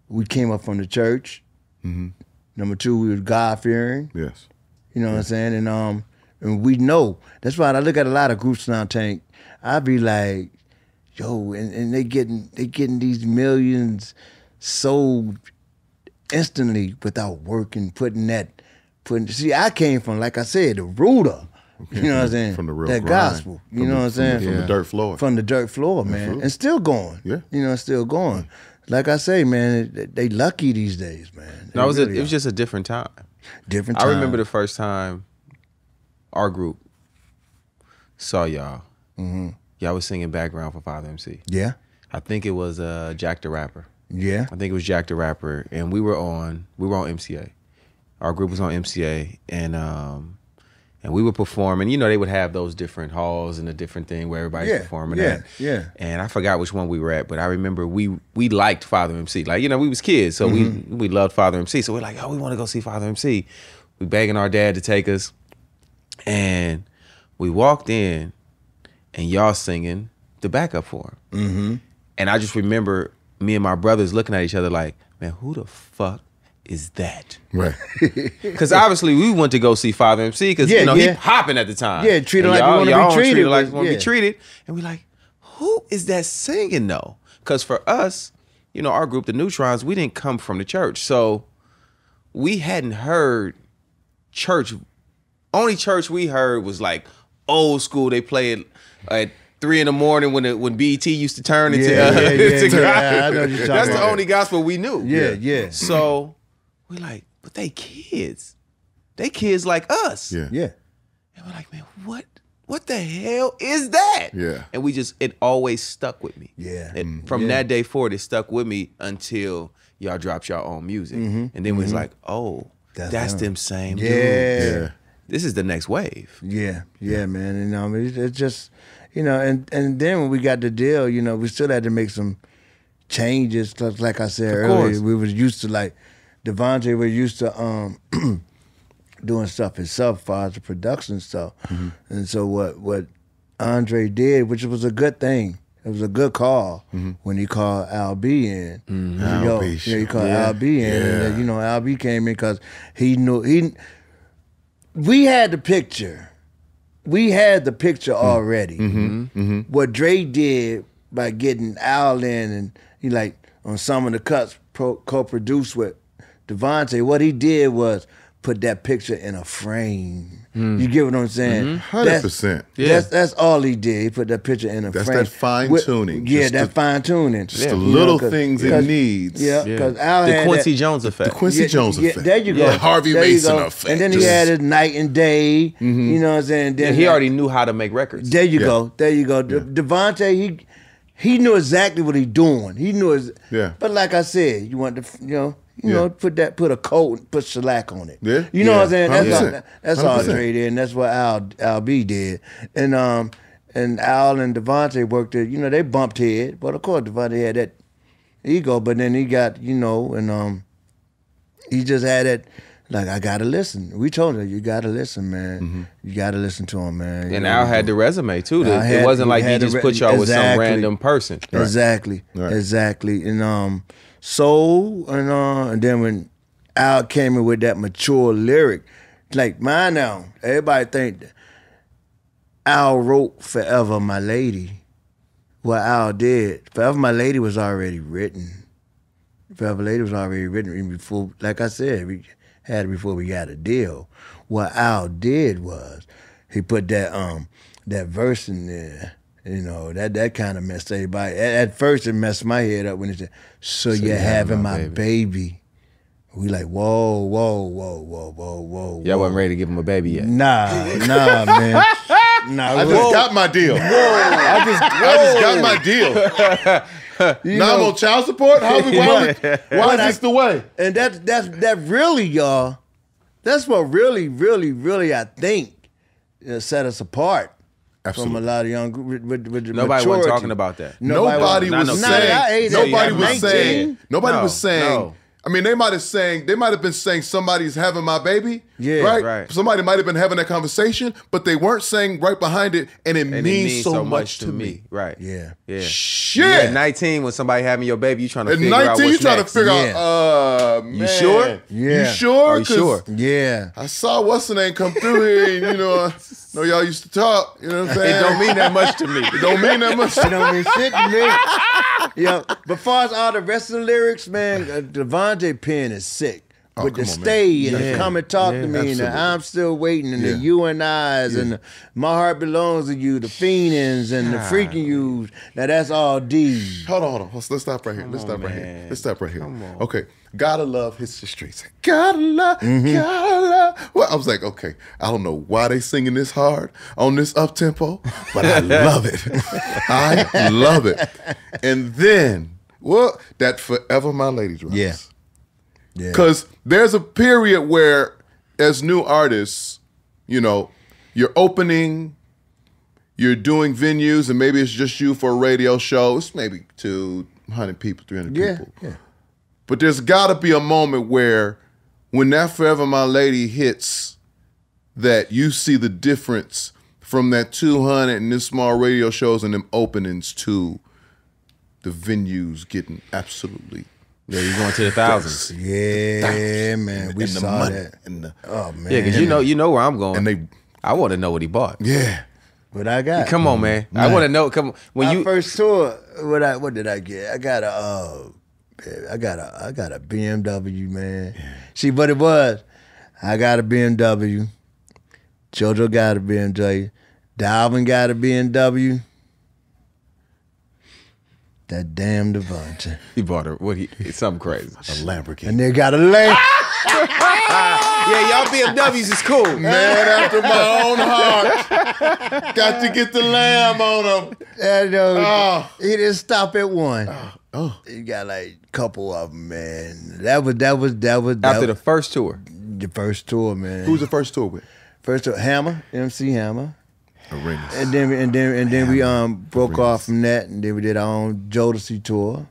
we came up from the church. Mm-hmm. Number two, we were God fearing. Yes. You know yes. what I'm saying? And um, and we know. That's why I look at a lot of groups now, Tank. I be like, yo, and, and they getting they getting these millions sold instantly without working, putting that, putting. See, I came from, like I said, the rooter. Okay. You know what I'm saying? From the real that grind. Gospel. From you know the, what I'm saying? From yeah. the dirt floor. From the dirt floor, man, Absolutely. And still going. Yeah, you know, still going. Like I say, man, they, they lucky these days, man. No, it was really a, it was just a different time. Different time. I remember the first time our group saw y'all. Mm-hmm. Yeah, I was singing background for Father M C. Yeah. I think it was uh, Jack the Rapper. Yeah. I think it was Jack the Rapper. And we were on, we were on M C A. Our group was on M C A. And um, and we were performing. You know, they would have those different halls and a different thing where everybody's yeah, performing yeah, at. Yeah, and I forgot which one we were at, but I remember we we liked Father M C. Like, you know, we was kids, so mm-hmm. we, we loved Father M C. So we're like, oh, we want to go see Father M C. We begging our dad to take us. And we walked in. And y'all singing the backup for him. Mm-hmm. And I just remember me and my brothers looking at each other like, man, who the fuck is that? Right. Because obviously we went to go see Father M C because yeah, you know yeah. he popping at the time. Yeah, treat him like we want to be treated. Treat like we want to yeah. be treated. And we like, who is that singing though? Because for us, you know, our group, the Neutrons, we didn't come from the church. So we hadn't heard church. Only church we heard was like old school. They played at three in the morning when it, when B E T used to turn into yeah, uh, yeah, yeah, to yeah, yeah, that's the only gospel we knew. Yeah, yeah. yeah. So we like, but they kids, they kids like us. Yeah, yeah. And we're like, man, what what the hell is that? Yeah. And we just it always stuck with me. Yeah. It, from yeah. that day forward, it stuck with me until y'all dropped y'all own music, mm-hmm. and then we was mm-hmm. like, oh, that's, that's them same. Yeah. Dudes. Yeah. this is the next wave. Yeah, yeah, man. You know, I mean, it's just, you know, and, and then when we got the deal, you know, we still had to make some changes. Cause like I said earlier, we was used to, like, Devontae was used to um, doing stuff himself as far as the production stuff. Mm-hmm. And so what, what Andre did, which was a good thing, it was a good call mm-hmm. when he called Al B in. Mm-hmm. Al Yo, B. Sure. You know, he called yeah. Al B in. Yeah. And, you know, Al B came in because he knew he. We had the picture. We had the picture already. Mm-hmm. Mm-hmm. What Dre did by getting Al in and he like on some of the cuts pro, co-produced with Devontae. What he did was put that picture in a frame. Mm. You get what I'm saying? Mm-hmm. one hundred percent. That's, yeah. that's, that's all he did. He put that picture in a that's frame. That's that fine-tuning. Yeah, that fine-tuning. Just yeah. the little know, things it needs. Yeah, because yeah. Al the had Quincy that, Jones effect. The Quincy yeah, Jones yeah, effect. There you go. Yeah. The Harvey there Mason effect. And then he Just, had his night and day. Mm-hmm. You know what I'm saying? Then and he that, already knew how to make records. There you yeah. go. There you go. Yeah. Devontae, he he knew exactly what he doing. He knew his, yeah. But like I said, you want to, you know, You yeah. know, put that, put a coat, and put shellac on it. Yeah, you know yeah. what I'm saying. That's one hundred percent. All. That's all Dre did, and that's what Al Al B did. And um, and Al and Devontae worked it. You know, they bumped head, but of course Devontae had that ego. But then he got, you know, and um, he just had that. Like, I gotta listen. We told her, you gotta listen, man. Mm-hmm. You gotta listen to him, man. You and know, Al had the resume too. The, had, it wasn't like he just put y'all exactly. with some random person. Right. Exactly, right. exactly. And um, so and uh, and then when Al came in with that mature lyric, like mine now, everybody think that Al wrote "Forever My Lady." What Al did, "Forever My Lady" was already written. "Forever Lady" was already written even before. Like I said. We, had it before we got a deal. What Al did was he put that um that verse in there. You know, that that kind of messed everybody. At, at first it messed my head up when he said, so, so you're having my, my baby. baby. We like, whoa, whoa, whoa, whoa, whoa, whoa. Y'all wasn't ready to give him a baby yet. Nah, nah, man. Nah, I, just whoa. got my deal. Whoa. I just whoa. I just got my deal. You now know, I'm on child support? How we, why why, why is this I, the way? And that, that, that really, y'all, that's what really, really, really, I think, uh, set us apart Absolutely. from a lot of young with, with, with Nobody maturity. wasn't talking about that. Nobody, nobody was, was saying, no, nobody was saying, nobody no, was saying, no. I mean, they might have saying, they might have been saying somebody's having my baby, yeah, right? right? Somebody might have been having that conversation, but they weren't saying right behind it, and it, and means, it means so, so much, much to me. me, right? Yeah, yeah. Shit. Yeah, at nineteen, when somebody having your baby, you trying to at figure nineteen, out what's you trying next. to figure yeah. out. Uh, man. You sure? Yeah. You sure? Are you sure? Yeah. I saw what's the name come through here, and you know, I know y'all used to talk. You know what I'm saying? It don't mean that much to me. It don't mean that much. It don't mean shit to me. Yeah. But far as all the rest of the lyrics, man, uh, Devontae Penn is sick oh, with the on, stay and yeah. the come and talk yeah, to me absolutely. and the I'm still waiting and yeah. the you and I's yeah. and the, my heart belongs to you, the fiendins and the freaking yous. Now that's all D's. Hold on, hold on. Let's stop right here. Come Let's stop on, right man. here. Let's stop right here. Come on. Okay. Gotta love his streets. Gotta love, mm-hmm. gotta love. Well, I was like, okay, I don't know why they singing this hard on this up tempo, but I love it. I love it. And then, well, that Forever My Lady drops. Yeah. Because yeah. there's a period where, as new artists, you know, you're opening, you're doing venues, and maybe it's just you for a radio show. It's maybe two hundred people, three hundred yeah, people. Yeah. But there's got to be a moment where when that Forever My Lady hits, that you see the difference from that two hundred and this small radio shows and them openings to the venues getting absolutely Yeah, you're going to the thousands. Yeah, thousands. man. We and the saw money. that. And the, oh, man. Yeah, because you know, you know where I'm going. And they, I want to know what he bought. Yeah. What I got. Come on, man. man. I want to know. Come on. When My you first tour, what I what did I get? I got a, uh, I got a, I got a B M W, man. Yeah. See, but it was, I got a B M W. JoJo got a B M W. Dalvin got a B M W. That damn Devontae. He bought her, what he, something crazy. A Lamborghini. And they got a Lamborghini. uh, yeah, y'all B M Ws is cool. Man after my own heart. Got to get the lamb on him. And, uh, oh. He didn't stop at one. Oh. oh. He got like a couple of them, man. That was, that was, that was. That After was, the first tour. The first tour, man. Who was the first tour with? First of Hammer, M C Hammer. Arenas. And then we, and then and then Hammer. we um broke Arenas. off from that, and then we did our own Jodeci tour,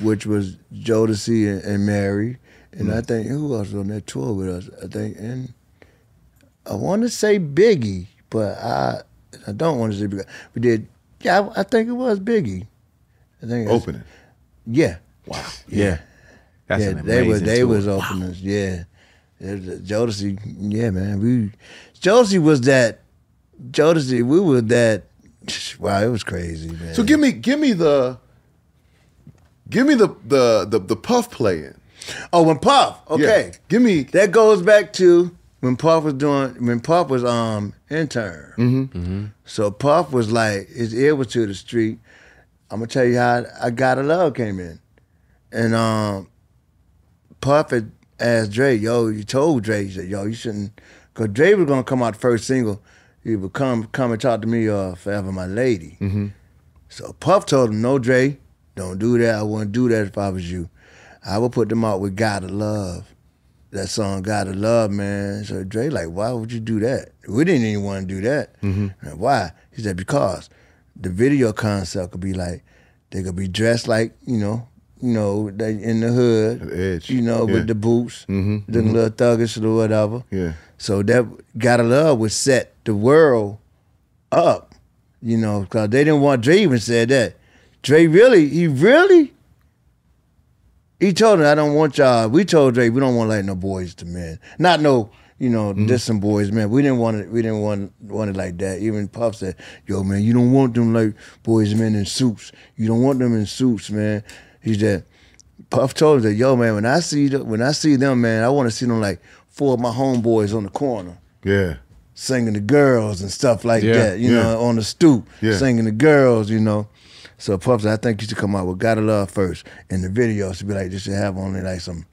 which was Jodeci and, and Mary. And mm. I think who else was on that tour with us? I think and I want to say Biggie, but I I don't want to say Biggie. We did yeah, I, I think it was Biggie. I think opening. Yeah. Wow. Yeah. yeah. That's yeah, an amazing they was they tour. was openers. Wow. Yeah. Jodeci, yeah, man. We Jodeci was that Jodeci, we were that wow, it was crazy, man. So give me give me the give me the the the, the Puff playing. Oh, when Puff, okay. Yeah. Give me that goes back to when Puff was doing when Puff was um intern. Mm-hmm. Mm-hmm. So Puff was like, his ear was to the street. I'm gonna tell you how I Gotta Love came in. And um Puff had asked Dre, yo, you told Dre, he said, yo, you shouldn't, because Dre was going to come out the first single, he would come come and talk to me, uh, Forever My Lady. Mm-hmm. So Puff told him, no, Dre, don't do that. I wouldn't do that if I was you. I would put them out with Gotta Love. That song, Gotta Love, man. So Dre like, why would you do that? We didn't even want to do that. Mm-hmm. And why? He said, because the video concept could be like, they could be dressed like, you know, You know, they in the hood, the edge. you know, yeah. with the boots, mm-hmm. the mm-hmm. little thuggish or whatever. Yeah. So that Gotta Love would set the world up, you know, because they didn't want, Dre even said that. Dre really, he really, he told him, I don't want y'all, we told Dre, we don't want to like no Boyz two Men. Not no, you know, mm-hmm. this some Boyz two Men. We didn't want it, we didn't want, want it like that. Even Puff said, yo, man, you don't want them like Boyz two Men in suits. You don't want them in suits, man. He said, Puff told him that, yo, man, when I see the, when I see them, man, I want to see them like four of my homeboys on the corner. Yeah. Singing the girls and stuff like yeah, that, you yeah. know, on the stoop, yeah. singing the girls, you know. So Puff said, I think you should come out with Gotta Love first. And the video should be like, this should have only like some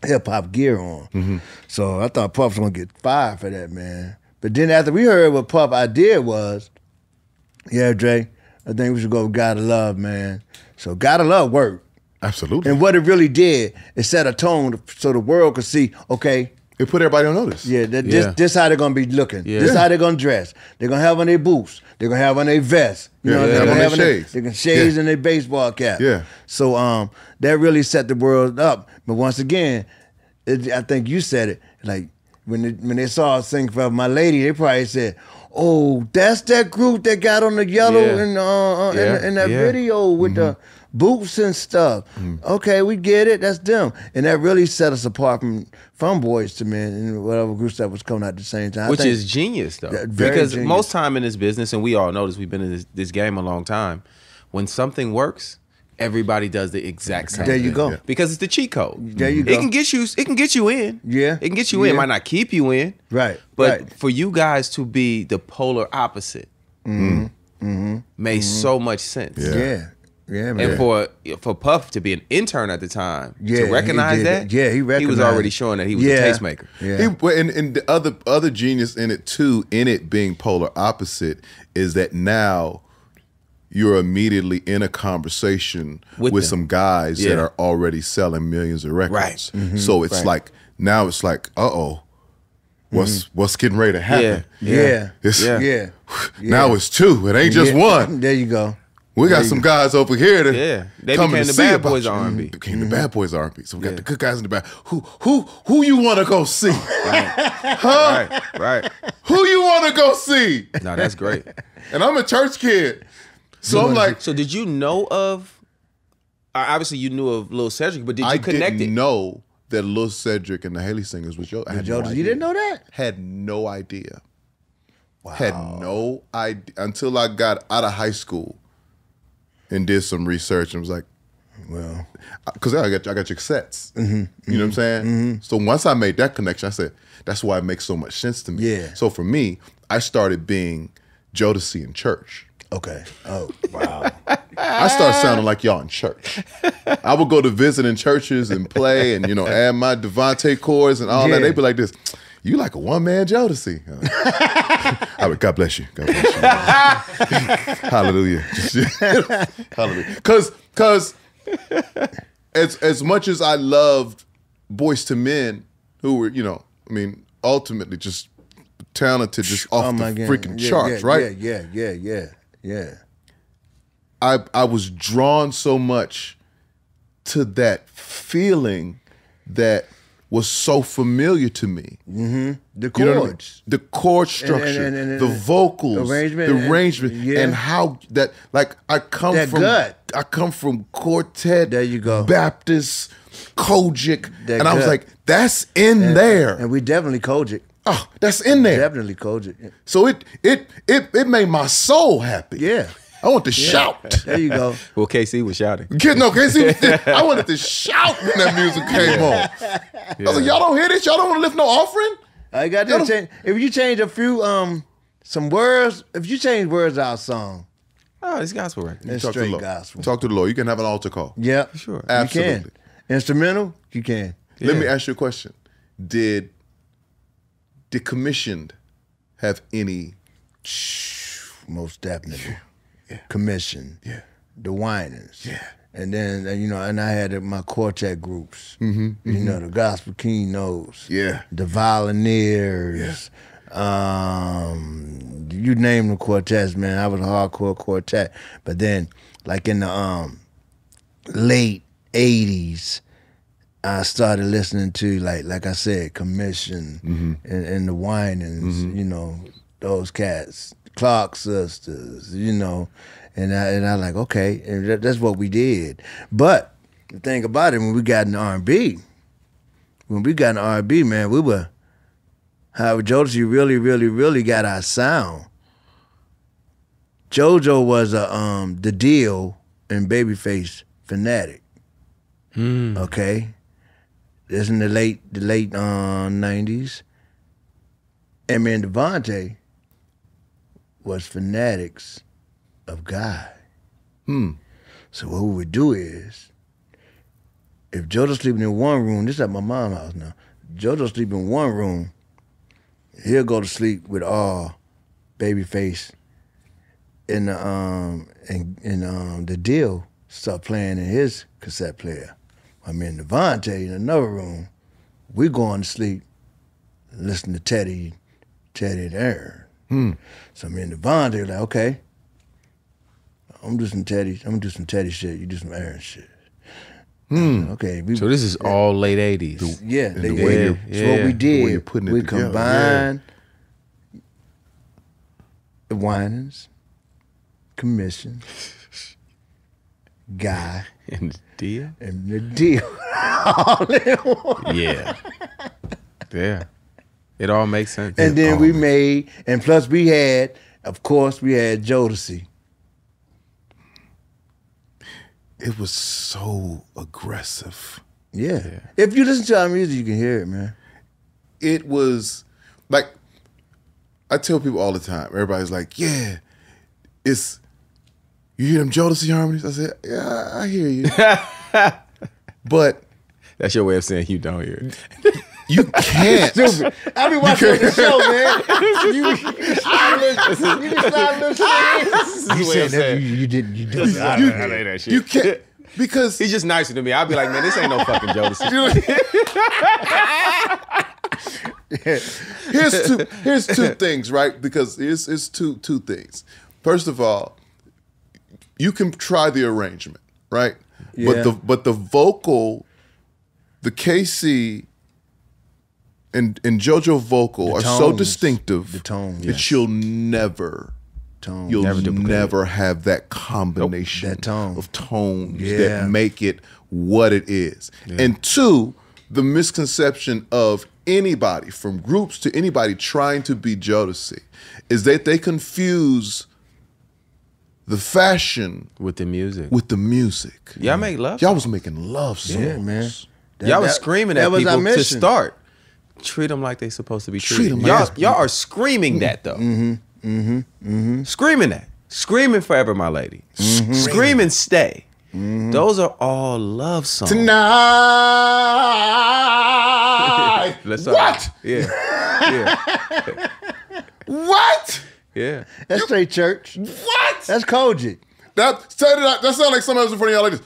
hip-hop gear on. Mm-hmm. So I thought Puff was going to get fired for that, man. But then after we heard what Puff's idea was, yeah, Dre, I think we should go with Gotta Love, man. So Gotta Love worked. Absolutely. And what it really did, it set a tone so the world could see, okay. It put everybody on notice. Yeah, that, yeah. This, this how they're going to be looking. Yeah. This how they're going to dress. They're going to have on their boots. They're going to have on their vests. You yeah, know, yeah, they're going to have on their shades. They're going to shades yeah. and their baseball cap. Yeah. So um, that really set the world up. But once again, it, I think you said it, like when they, when they saw us sing Forever My Lady, they probably said, oh, that's that group that got on the yellow yeah. and uh, yeah. in, in that yeah. video with mm-hmm. the boots and stuff. Mm-hmm. Okay, we get it. That's them. And that really set us apart from, from Boyz two Men and whatever groups that was coming out at the same time. Which is genius, though. Because genius. most time in this business, and we all know this, we've been in this, this game a long time, when something works, everybody does the exact same thing. There you go. Yeah. Because it's the cheat code. There you go. It can get you, it can get you in. Yeah. It can get you yeah. in. It might not keep you in. Right. But right. for you guys to be the polar opposite mm-hmm. Mm-hmm. made mm-hmm. so much sense. Yeah. Yeah, yeah man. And for for Puff to be an intern at the time, yeah, to recognize that, yeah, he recognized. He was already showing that he was yeah. a tastemaker. Yeah. He, and, and the other other genius in it too, in it being polar opposite, is that now you're immediately in a conversation with, with some guys yeah. that are already selling millions of records. Right. Mm-hmm. So it's right. like, now it's like, uh-oh, what's mm-hmm. what's getting ready to happen? Yeah. Yeah. It's, yeah. yeah. Now it's two. It ain't just yeah. one. There you go. We got some guys over here that yeah. they come and the see Bad Boys R and B. Became the Bad Boys R and B. So we got yeah. the good guys in the back. Who who who you want to go see? Right. Huh? Right. Right. Who you want to go see? No, that's great. And I'm a church kid. So I'm like, so did you know of? Obviously, you knew of Lil Cedric, but did you I connect didn't it? I know that Lil Cedric and the Hailey Singers was your. I had no idea. You didn't know that? Had no idea. Wow. Had no idea until I got out of high school and did some research and was like, well, because I got I got your cassettes. Mm-hmm, you mm-hmm, know what I'm saying? Mm-hmm. So once I made that connection, I said that's why it makes so much sense to me. Yeah. So for me, I started being Jodeci in church. Okay. Oh, wow. I start sounding like y'all in church. I would go to visit in churches and play and, you know, add my Devontae chords and all yeah. that. They'd be like this, you like a one-man Jodeci. Uh, I would, God bless you. God bless you. Hallelujah. Hallelujah. Because because as, as much as I loved Boyz two Men, who were, you know, I mean, ultimately just talented just off oh the freaking yeah, charts, yeah, right? Yeah, yeah, yeah, yeah, yeah. I I was drawn so much to that feeling that was so familiar to me. Mm-hmm. The chords. You know what I mean? The chord structure, and, and, and, and, the vocals, the arrangement, the arrangement and, yeah. and how that, like I come that from, gut. I come from quartet, there you go. Baptist, Kojic, that and gut. I was like, that's in and, there. And we definitely Kojic. Oh, that's in there. Definitely Kojic. So it, it, it, it made my soul happy. Yeah. I want to yeah. shout. There you go. Well, K C was shouting. No, K C, I wanted to shout when that music came yeah. on. Yeah. I was like, y'all don't hear this? Y'all don't want to lift no offering? I got to change. If you change a few, um, some words, if you change words out song. Oh, it's gospel right there. It's talk straight to the gospel. Talk to the Lord. You can have an altar call. Yeah. Sure. Absolutely. You can. Instrumental, you can. Yeah. Let me ask you a question. Did the Commissioned have any? Most definitely. Yeah. Commission, yeah, the Winans, yeah, and then you know, and I had my quartet groups, mm-hmm, you mm-hmm. know, the Gospel Keynotes, yeah, the Violineers, yeah. um, you name the quartets, man. I was a hardcore quartet, but then like in the um late eighties, I started listening to like like I said, Commission mm-hmm. and, and the Winans, mm-hmm. you know, those cats. Clark sisters, you know, and I and I like okay, and that, that's what we did. But the thing about it, when we got in R and B, when we got in R and B, man, we were. However, Jodeci really, really, really got our sound. JoJo was a um the deal and Babyface fanatic. Mm. Okay, this is in the late the late um nineties, and man, Devontae was fanatics of Guy. Hmm. So what we would do is, if JoJo's sleeping in one room, this is at my mom's house now, JoJo's sleeping in one room, he'll go to sleep with all Babyface and the um and, and um the deal start playing in his cassette player. I mean Devontae in another room, we going to sleep, listen to Teddy, Teddy there. Hmm. So me and Devon, they were like, okay, I'm do some Teddy, I'm gonna do some Teddy shit, you do some Aaron shit. Hmm. Okay. We, so this is yeah. all late eighties. Yeah, late the way eighties. Yeah. So what we did, the way we together. combined yeah. the Winans, Commission, Guy, and the deal. And the deal. All in one. Yeah. Yeah. It all makes sense. And then we made, and plus we had, of course, we had Jodeci. It was so aggressive. Yeah. yeah. If you listen to our music, you can hear it, man. It was, like, I tell people all the time, everybody's like, yeah, it's, you hear them Jodeci harmonies? I said, yeah, I hear you. But. That's your way of saying you don't hear it. You can't. Stupid. I be watching the show, man. You, you stop listening. You just stop listening. You said that you, you didn't. You didn't. I don't know that shit. You can't because he's just nicer to me. I'll be like, man, this ain't no fucking Jodeci. here's two. Here's two things, right? Because it's it's two two things. First of all, you can try the arrangement, right? Yeah. But the but the vocal, the K C and and JoJo vocal tones, are so distinctive the tone, yes. that you'll never tone. you'll never, never have that combination nope. that tone. of tones yeah. that make it what it is. Yeah. And two, the misconception of anybody, from groups to anybody trying to be Jodeci, is that they confuse the fashion with the music. With the music. Y'all make love. Y'all was making love songs. Yeah, man. Y'all was screaming at that people to start. Treat them like they supposed to be treated. Treat y'all, y'all are screaming that though. Mm-hmm, mm-hmm, mm-hmm. Screaming that, screaming forever, my lady. Mm-hmm. Screaming stay. Mm-hmm. Those are all love songs. Tonight. Let's what? Yeah. yeah. What? Yeah. That's you, straight church. What? That's Kojic. That that sounds like somebody was in front of y'all like this.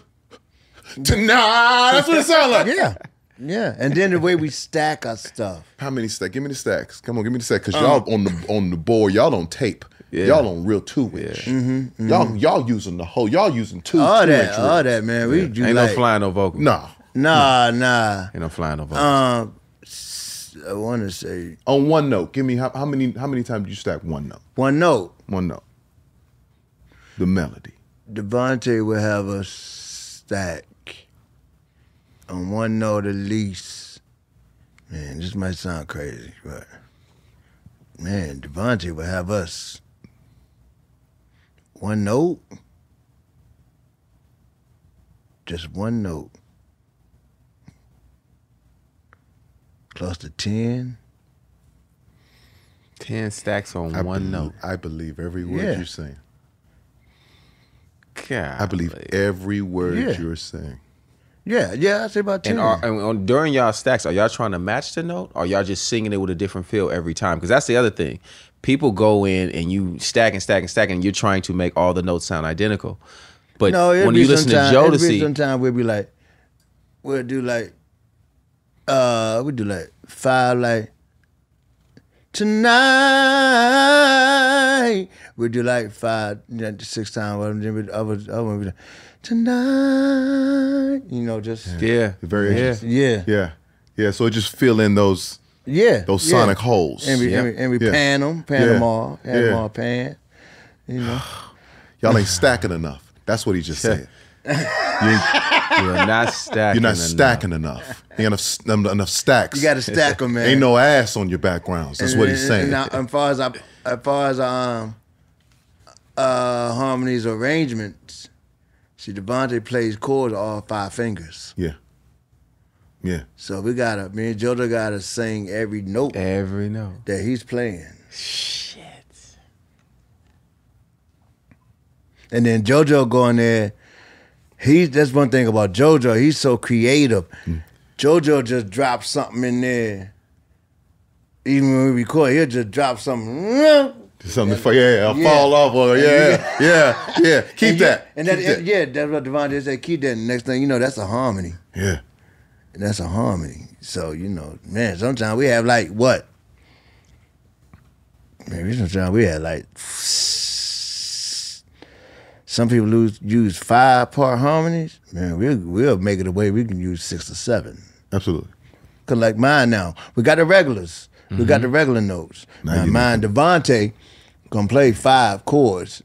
Tonight. That's what it sounds like. Yeah. Yeah, and then the way we stack our stuff. How many stacks? Give me the stacks. Come on, give me the stacks. Because y'all um, on the on the board, y'all don't tape. Yeah. Y'all on real two-inch. Yeah. Mm-hmm, mm-hmm. Y'all y'all using the whole, y'all using two, all two that, inch all that, man. We yeah. do Ain't like, no flying no vocal. Nah. Nah, nah. nah. Ain't no flying no vocal. Um, I want to say. On one note, give me, how, how many How many times did you stack one note? One note. One note. The melody. Devontae would have a stack. On one note at least, man, this might sound crazy, but man, Devontae would have us one note, just one note, close to ten. Ten stacks on I one note. I believe every word yeah. you're saying. God, I believe every word yeah. you're saying. Yeah, yeah, I say about ten. And, are, and on, during y'all stacks, are y'all trying to match the note? Or y'all just singing it with a different feel every time? Because that's the other thing. People go in and you stack and stack and stack, and you're trying to make all the notes sound identical. But no, when you listen to Jodeci, sometimes we'll be like, we'll do like, uh, we do like five, like tonight. We do like five, six times. I was, I was. Tonight, you know, just yeah, yeah. the variations, yeah. yeah, yeah, yeah. So it just fill in those, yeah, those yeah. sonic holes, and we, yeah. and we, and we yeah. pan them, pan yeah. them all, pan yeah. them all, pan. You know, y'all ain't stacking enough. That's what he just said. you you're not stacking. You're not stacking enough. enough. Ain't enough, enough stacks. You got to stack them, man. Ain't no ass on your backgrounds. That's and, what he's saying. Now, as far as I, as far as um, uh, harmonies arrangements. See, Devontae plays chords all five fingers. Yeah. Yeah. So we gotta, me and JoJo gotta sing every note. Every note. That he's playing. Shit. And then JoJo going there, he's, that's one thing about JoJo, he's so creative. Mm. JoJo just drops something in there. Even when we record, he'll just drop something. Something for yeah, I'll yeah. fall off or yeah, yeah, yeah. Keep and that. Yeah, and that, that yeah, that's what Devontae said. Keep that. And next thing you know, that's a harmony. Yeah, and that's a harmony. So you know, man, sometimes we have like what? Maybe sometimes we had like some people lose, use five part harmonies. Man, we'll we'll make it a way we can use six or seven. Absolutely. Cause like mine now, we got the regulars. We mm-hmm. got the regular notes. Now, now mine, Devontae gonna play five chords.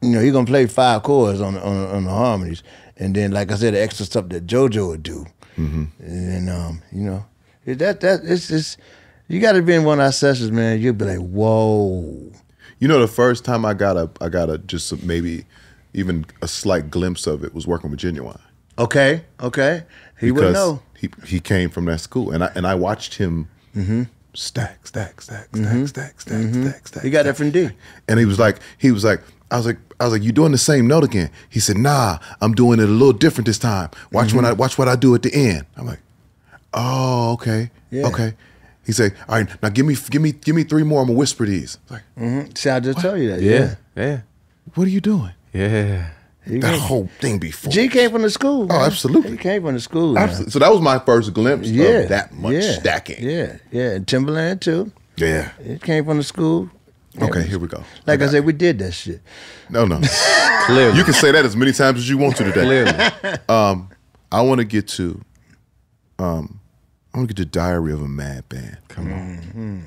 You know, he gonna play five chords on on, on the harmonies, and then like I said, the extra stuff that JoJo would do. Mm-hmm. And um, you know, that that it's just you got to be in one of our sessions, man. You'll be like, whoa. You know, the first time I got a, I got a just maybe even a slight glimpse of it was working with Ginuwine. Okay, okay, he wouldn't know. He he came from that school, and I and I watched him. Mm-hmm. Stack, stack, stack, stack, mm-hmm. stack, stack, mm-hmm. stack, stack. He got that from D. And he was like, he was like, I was like, I was like, you doing the same note again? He said, nah, I'm doing it a little different this time. Watch mm-hmm. when I watch what I do at the end. I'm like, oh, okay, yeah. okay. He said, all right, now give me, give me, give me three more. I'm gonna whisper these. Like, mm-hmm. see, I just what? tell you that. Yeah. yeah, yeah. What are you doing? Yeah. You that whole thing before. G came from the school. Man. Oh, absolutely. He came from the school. Absolutely. So that was my first glimpse yeah. of that much yeah. stacking. Yeah, yeah. And Timberland, too. Yeah. It came from the school. Yeah. Okay, here we go. Like I, I said, you. we did that shit. No, no. Clearly. You can say that as many times as you want to today. Clearly. Um, I want to get to, um, I want to get to Diary of a Mad Band. Come on. Mm-hmm.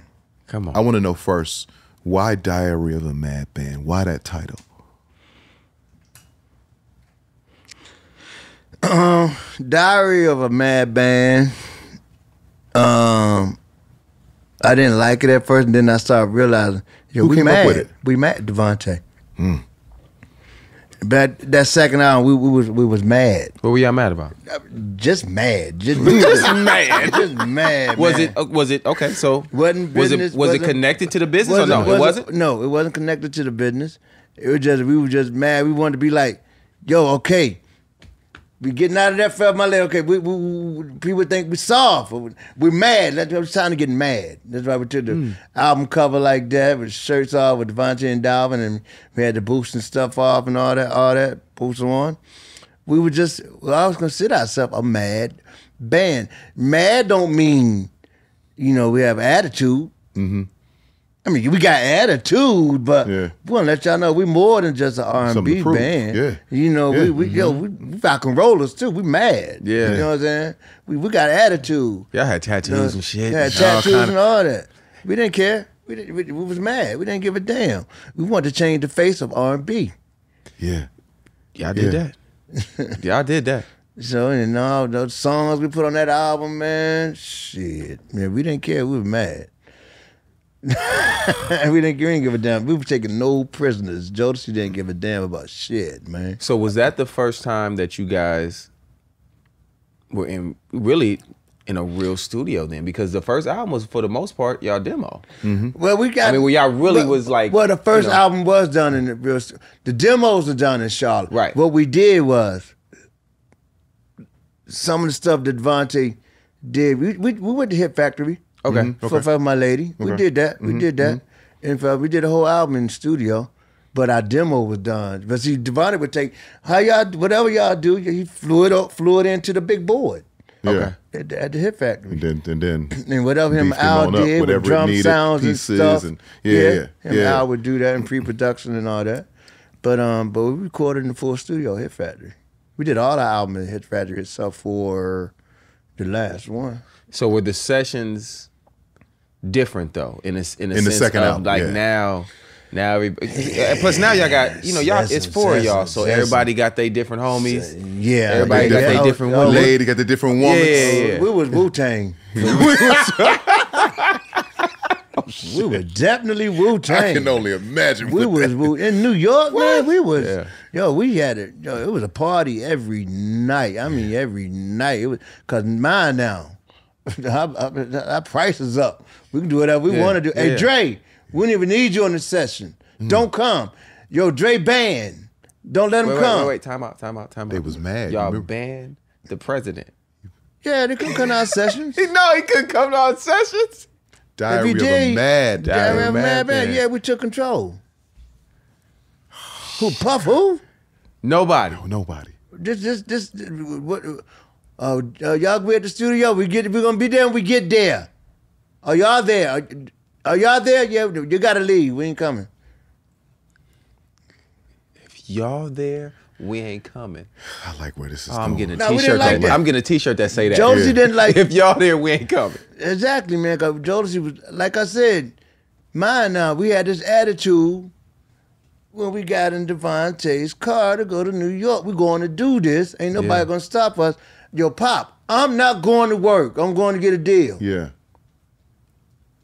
Come on. I want to know first, why Diary of a Mad Band? Why that title? Um, Diary of a Mad Band. Um, I didn't like it at first, and then I started realizing, yo, Who we came mad. Up with it? We mad, Devontae. Mm. But that second album, we, we was we was mad. What were y'all mad about? Just mad. Just, just mad. Just mad. Was man. it? Was it? Okay, so wasn't business, was it? Was it connected to the business or no? It wasn't. It? No, it wasn't connected to the business. It was just we were just mad. We wanted to be like, yo, okay. We getting out of that felt my leg. Okay, we, we, we people think we soft. We're mad. That's it's time to get mad. That's why we took the mm. album cover like that with shirts off with Devontae and Dalvin, and we had the boots and stuff off and all that, all that boots on. We were just. Well, I was consider ourselves a mad band. Mad don't mean, you know, we have attitude. Mm-hmm. I mean, we got attitude, but yeah. we want to let y'all know we more than just an R and B band. Yeah. You know, yeah. we we mm-hmm. yo, we, we rock and rollers too. We mad. Yeah. You know what I'm saying? We we got attitude. Y'all had tattoos you know, and shit. Yeah, tattoos all and all that. We didn't care. We didn't, we, we was mad. We didn't give a damn. We wanted to change the face of R and B. Yeah. Y'all did yeah. that. Y'all did that. So, you know, those songs we put on that album, man, shit. Man, we didn't care. We were mad. we, didn't, we didn't give a damn. We were taking no prisoners. Jodeci didn't give a damn about shit, man. So was that the first time that you guys were in really in a real studio then? Because the first album was, for the most part, y'all demo. Mm-hmm. Well, we got... I mean, well, y'all really well, was like... Well, the first you know, album was done in the real studio. The demos were done in Charlotte. Right. What we did was some of the stuff that Devontae did. We, we, we went to Hit Factory. Okay. Mm-hmm. okay. For, for My Lady. Okay. We did that. Mm-hmm. We did that. Mm-hmm. And for, we did a whole album in the studio, but our demo was done. But see, Devontae would take, how y'all, whatever y'all do, he flew it up, flew it into the big board. Okay. Yeah. At, at the Hit Factory. And then, and then. And whatever him Al did, up, with drum needed, sounds and stuff. And, yeah, yeah. yeah. Him yeah. Al would do that in pre-production and all that. But, um, but we recorded in the full studio, Hit Factory. We did all the album in Hit Factory itself for the last one. So were the sessions different though? In a, in a in sense the second of album, like yeah. now, now everybody, yeah. plus now y'all got you know y'all it's four of y'all, so everybody got their different homies. Yeah, everybody yeah. got their different women. Lady got the different women. Yeah, yeah, yeah. We was Wu-Tang. We were definitely Wu-Tang. I can only imagine. We was Wu in New York, man. We was yeah. yo. We had it. Yo, it was a party every night. I mean, every night. It was cause mine now. Our, our, our price is up. We can do whatever we yeah. want to do. Hey yeah. Dre, we don't even need you on this session. Mm. Don't come. Yo, Dre banned. Don't let him wait, come. Wait, wait, wait, time out, time out, time out. They was mad. Y'all banned the president. Yeah, they couldn't come to our sessions. No, he couldn't come to our sessions. Diary of a Mad. Diary of a Mad Man. Yeah, we took control. Who, Puff, who? Nobody. No, nobody. This, this, this, this what, uh, uh, y'all we at the studio, we get, we're gonna be there when we get there. Are y'all there? Are, are y'all there? Yeah, you gotta leave, we ain't coming. If y'all there, we ain't coming. I like where this is oh, going. I'm getting a no, t-shirt like that, that. I'm getting a t-shirt that say that. Jodeci yeah. didn't like if y'all there, we ain't coming. Exactly, man, cause Jodeci was, like I said, mine now, we had this attitude when we got in Devontae's car to go to New York. We're going to do this, ain't nobody yeah. gonna stop us. Yo, Pop, I'm not going to work. I'm going to get a deal. Yeah.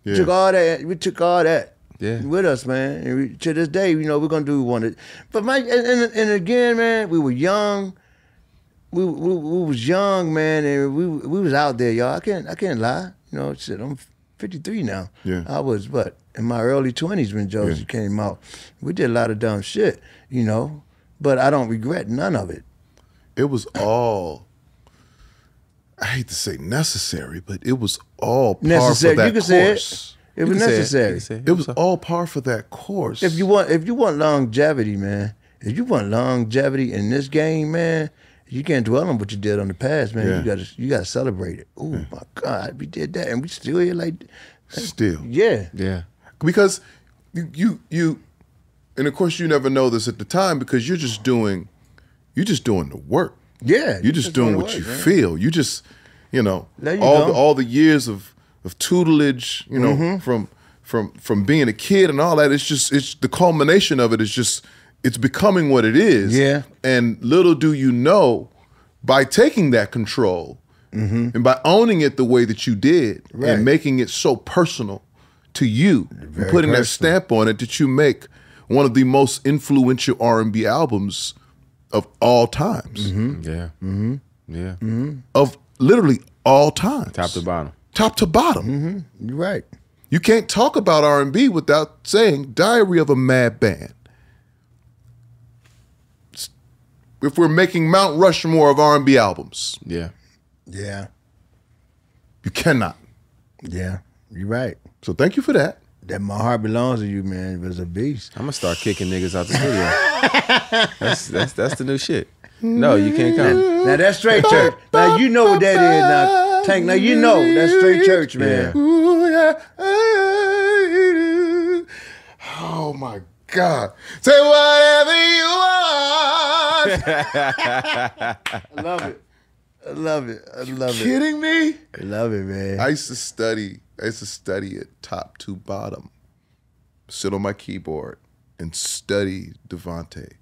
yeah. Took all that. We took all that yeah. with us, man. And we, to this day, you know, we're going to do one. But, my, and, and, and again, man, we were young. We, we we was young, man, and we we was out there, y'all. I can't I can't lie. You know, shit, I'm fifty-three now. Yeah. I was, what, in my early twenties when Jodeci yeah. came out. We did a lot of dumb shit, you know, but I don't regret none of it. It was all... I hate to say necessary, but it was all par necessary. for that you can course. Say it. It was necessary. Say it. It, it was all par for that course. If you want, if you want longevity, man, if you want longevity in this game, man, you can't dwell on what you did on the past, man. Yeah. You gotta, you gotta celebrate it. Oh yeah. my God, we did that, and we still here, like still, yeah, yeah. Because you, you, you, and of course you never know this at the time because you're just doing, you're just doing the work. Yeah, you're just doing what work, you man. feel. You just, you know, you all the, all the years of of tutelage, you know, mm-hmm. from from from being a kid and all that. It's just it's the culmination of it is just it's becoming what it is. Yeah, and little do you know, by taking that control mm-hmm. and by owning it the way that you did right. and making it so personal to you, and putting personal. that stamp on it, that you make one of the most influential R and B albums of all times. Mm-hmm. Yeah. Mm-hmm. Yeah. Mm-hmm. Of literally all times. Top to bottom. Top to bottom. Mm-hmm. You're right. You can't talk about R and B without saying Diary of a Mad Band. If we're making Mount Rushmore of R and B albums. Yeah. Yeah. You cannot. Yeah. You're right. So thank you for that. That My Heart Belongs to You, man, was a beast. I'm gonna start kicking niggas out the studio. that's, that's that's the new shit. No, you can't come. Now, now that's straight church. Now you know what that is. Now Tank. Now you know that's straight church, man. Yeah. Oh my God! Say whatever you want. I love it. I love it. I love you it. Kidding me? I love it, man. I used to study. I used to study it top to bottom. Sit on my keyboard and study Devontae.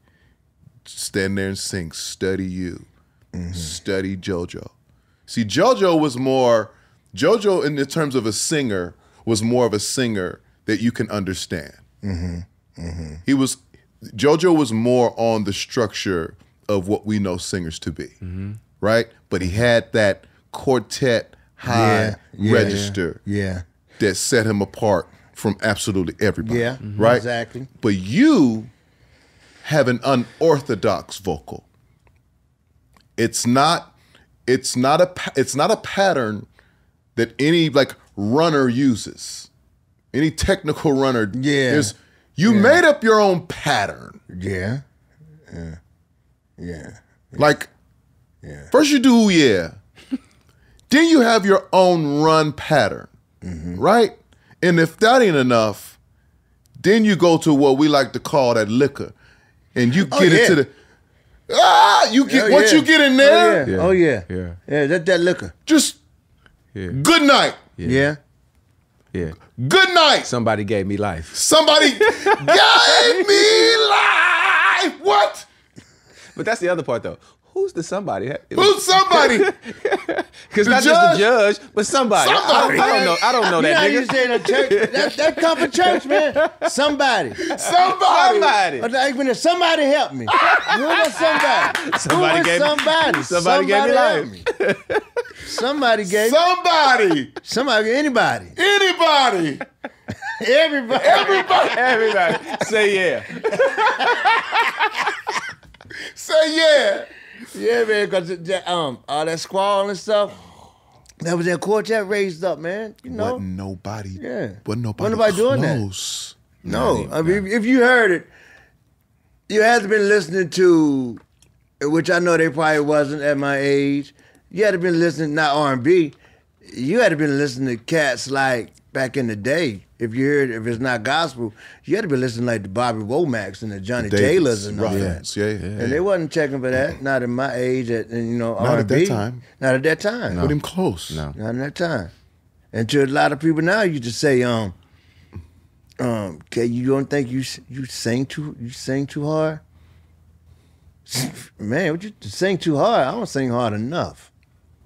Stand there and sing. Study you. Mm-hmm. Study JoJo. See, JoJo was more, JoJo in the terms of a singer was more of a singer that you can understand. Mm-hmm. Mm-hmm. He was, JoJo was more on the structure of what we know singers to be, mm-hmm. right? But he had that quartet high yeah, yeah, register yeah, yeah. that set him apart from absolutely everybody, yeah, mm-hmm. right? Exactly. But you have an unorthodox vocal. It's not, it's not a, it's not a pattern that any like runner uses, any technical runner. Yeah, is, you yeah. made up your own pattern. Yeah, yeah, yeah. Like, yeah. First you do yeah, then you have your own run pattern, mm-hmm. right? And if that ain't enough, then you go to what we like to call that liquor. And you get oh, yeah. into the ah, you get oh, once yeah. you get in there. Oh yeah, yeah. oh yeah, yeah, yeah. That that liquor. Just yeah. good night. Yeah. yeah, yeah. Good night. Somebody gave me life. Somebody gave me life. What? But that's the other part though. Who's the somebody? Who's was, somebody? Because not judge? just the judge, but somebody. somebody. I, I, I don't know. I don't know that. I, you nigga. Saying a church? That, that come from church, man. Somebody. Somebody. Somebody. Somebody help me. Who was somebody? Somebody Who gave somebody? me. Somebody. Somebody gave me life. Me. Somebody gave. Somebody. Somebody. Anybody. Anybody. Everybody. Everybody. Everybody. Say yeah. Say yeah. Yeah, man, because um, all that squall and stuff, that was that quartet raised up, man. You know? Wasn't nobody, yeah. wasn't nobody, wasn't nobody doing that. No, no I mean, no. if you heard it, you had to been listening to, which I know they probably wasn't at my age, you had to been listening, not R and B, you had to been listening to cats like back in the day. If you heard, if it's not gospel, you had to be listening like the Bobby Womacks and the Johnny Davis, Taylors and all that. Yeah, yeah, and yeah. they wasn't checking for that. Not in my age, at and you know, not R and B. At that time. Not at that time. Not even close. No. Not at that time. And to a lot of people now, you just say, um, um, okay, you don't think you you sing too you sing too hard? Man, would you sing too hard? I don't sing hard enough.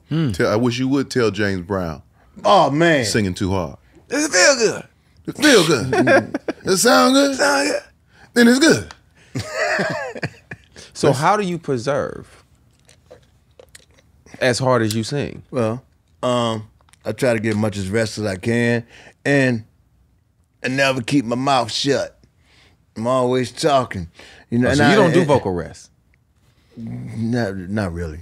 Hmm. Tell, I wish you would tell James Brown. Oh man, singing too hard. Does it feel good? It feel good. It sound good. Sound good. Then it's good. So how do you preserve as hard as you sing? Well, um, I try to get as much as rest as I can, and I never keep my mouth shut. I'm always talking. You know. Oh, so and you I, don't do vocal rest? Not, not really.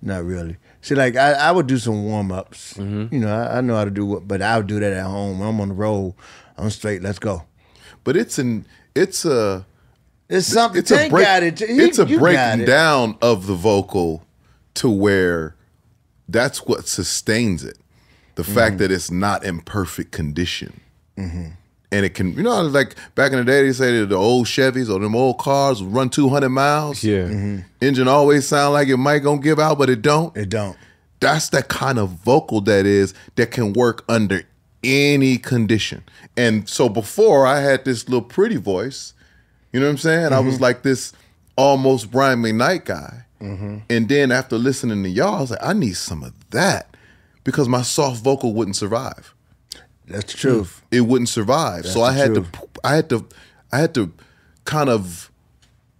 Not really. See, like, I, I would do some warm-ups. Mm-hmm. You know, I, I know how to do what, but I'll do that at home. When I'm on the road, I'm straight, let's go. But it's an, it's a... It's something, it's a break, got it. He, it's a breaking it. down of the vocal to where that's what sustains it. The mm-hmm. fact that it's not in perfect condition. Mm-hmm. And it can, you know, like back in the day, they say that the old Chevys or them old cars run two hundred miles. Yeah. Mm-hmm. Engine always sound like it might gonna give out, but it don't. It don't. That's the kind of vocal that is that can work under any condition. And so before I had this little pretty voice, you know what I'm saying? Mm-hmm. I was like this almost Brian McKnight guy. Mm-hmm. And then after listening to y'all, I was like, I need some of that because my soft vocal wouldn't survive. That's the truth. It wouldn't survive. That's so I had truth. to, I had to, I had to, kind of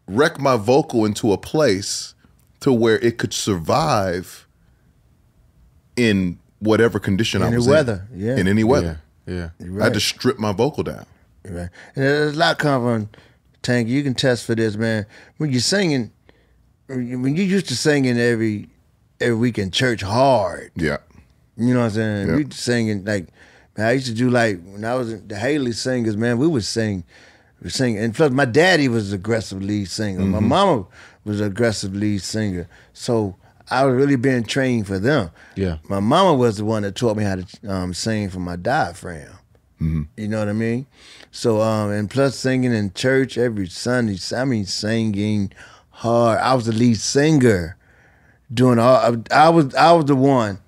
wreck my vocal into a place to where it could survive in whatever condition in I was weather. in. Yeah. In any weather. Yeah. yeah. Right. I had to strip my vocal down. You're right. And there's a lot coming. Tank, you can test for this, man. When you're singing, when you're used to singing every every week in church hard. Yeah. You know what I'm saying? Yeah. We singing like. I used to do like when I was in the Hailey Singers, man. We would sing singer. And plus, my daddy was an aggressive lead singer. Mm-hmm. My mama was an aggressive lead singer. So I was really being trained for them. Yeah. My mama was the one that taught me how to um, sing from my diaphragm. Mm-hmm. You know what I mean? So, um, and plus singing in church every Sunday. I mean, singing hard. I was the lead singer doing all. I, I was I was the one.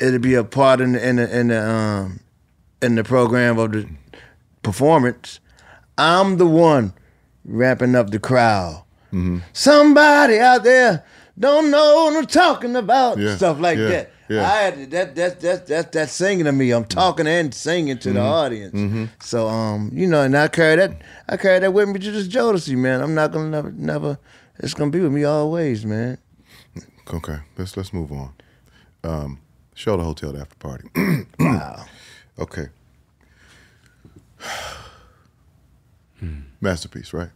It'd be a part in the, in the, in the um in the program of the performance. I'm the one wrapping up the crowd. Mm-hmm. Somebody out there don't know what I'm talking about. Yeah. Stuff like yeah. that. Yeah. I had that that that that that singing to me. I'm talking and singing to mm-hmm. the audience. Mm-hmm. So um, you know, and I carry that I carry that with me to this Jodeci, man. I'm not gonna never never. It's gonna be with me always, man. Okay, let's let's move on. Um, Charlotte Hotel after party. Wow. Okay. hmm. Masterpiece, right?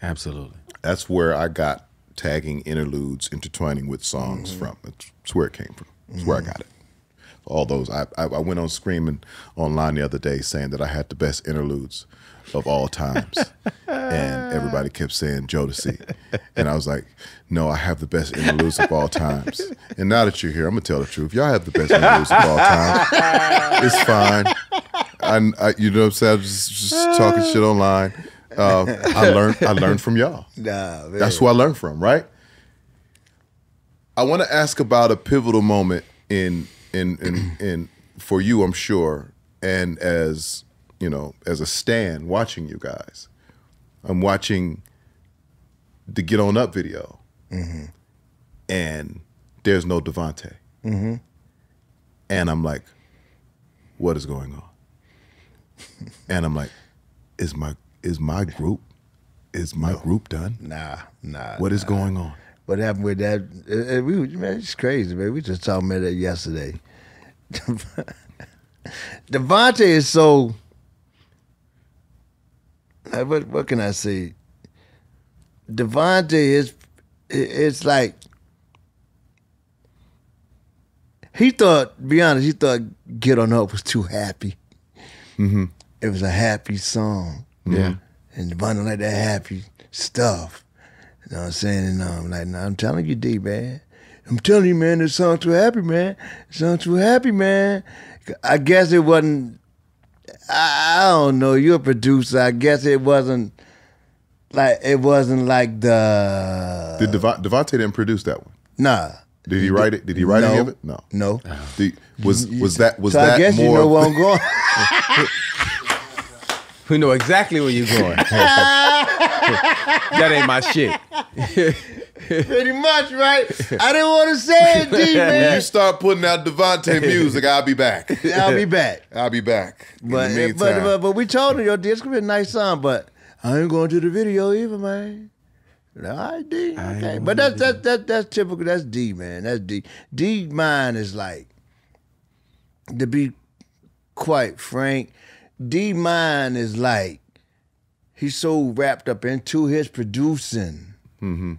Absolutely. That's where I got tagging interludes, intertwining with songs mm-hmm. from. That's where it came from. That's mm-hmm. where I got it. All those, I, I I went on screaming online the other day saying that I had the best interludes of all times. And everybody kept saying Jodeci. And I was like, no, I have the best interludes of all times. And now that you're here, I'm going to tell the truth. Y'all have the best interludes of all times. It's fine. I, I, you know what I'm saying? I'm just, just talking shit online. Uh, I learned I learned from y'all. Nah, that's who I learned from, right? I want to ask about a pivotal moment in in in in for you, I'm sure, and as you know, as a stan watching you guys, I'm watching the Get On Up video, mm-hmm. and there's no Devontae, mm-hmm. and I'm like, what is going on? And I'm like, is my Is my group, is my no. group done? Nah, nah. What nah. is going on? What happened with that? It, it, we, man, it's crazy, man. We just talking about that yesterday. Devontae is so. Like, what what can I say? Devontae is, it's like. He thought, to be honest, he thought "Get On Up" was too happy. Mm-hmm. It was a happy song. Yeah, and Devontae like that happy stuff. You know what I'm saying? And I'm like, no, I'm telling you, D, man. I'm telling you, man, this song too happy, man. This song too happy, man. I guess it wasn't, I, I don't know, you're a producer. I guess it wasn't like, it wasn't like the... Did Devontae, Devontae didn't produce that one? Nah. Did he write it? Did he write no. any of it? No. No. Did, was, was that more... So I guess you know where I'm going. Who know exactly where you're going. That ain't my shit. Pretty much, right? I didn't want to say it, D, man. When you start putting out Devontae music, I'll be back. I'll be back. I'll be back. But in the meantime. But, but, but we told him, yo, D, it's going to be a nice song, but I ain't going to do the video either, man. All right, D. Okay. But that's, that's, that's, that's typical. That's D, man. That's D. D, mine is like, to be quite frank, D Mine is like, he's so wrapped up into his producing. Mm-hmm.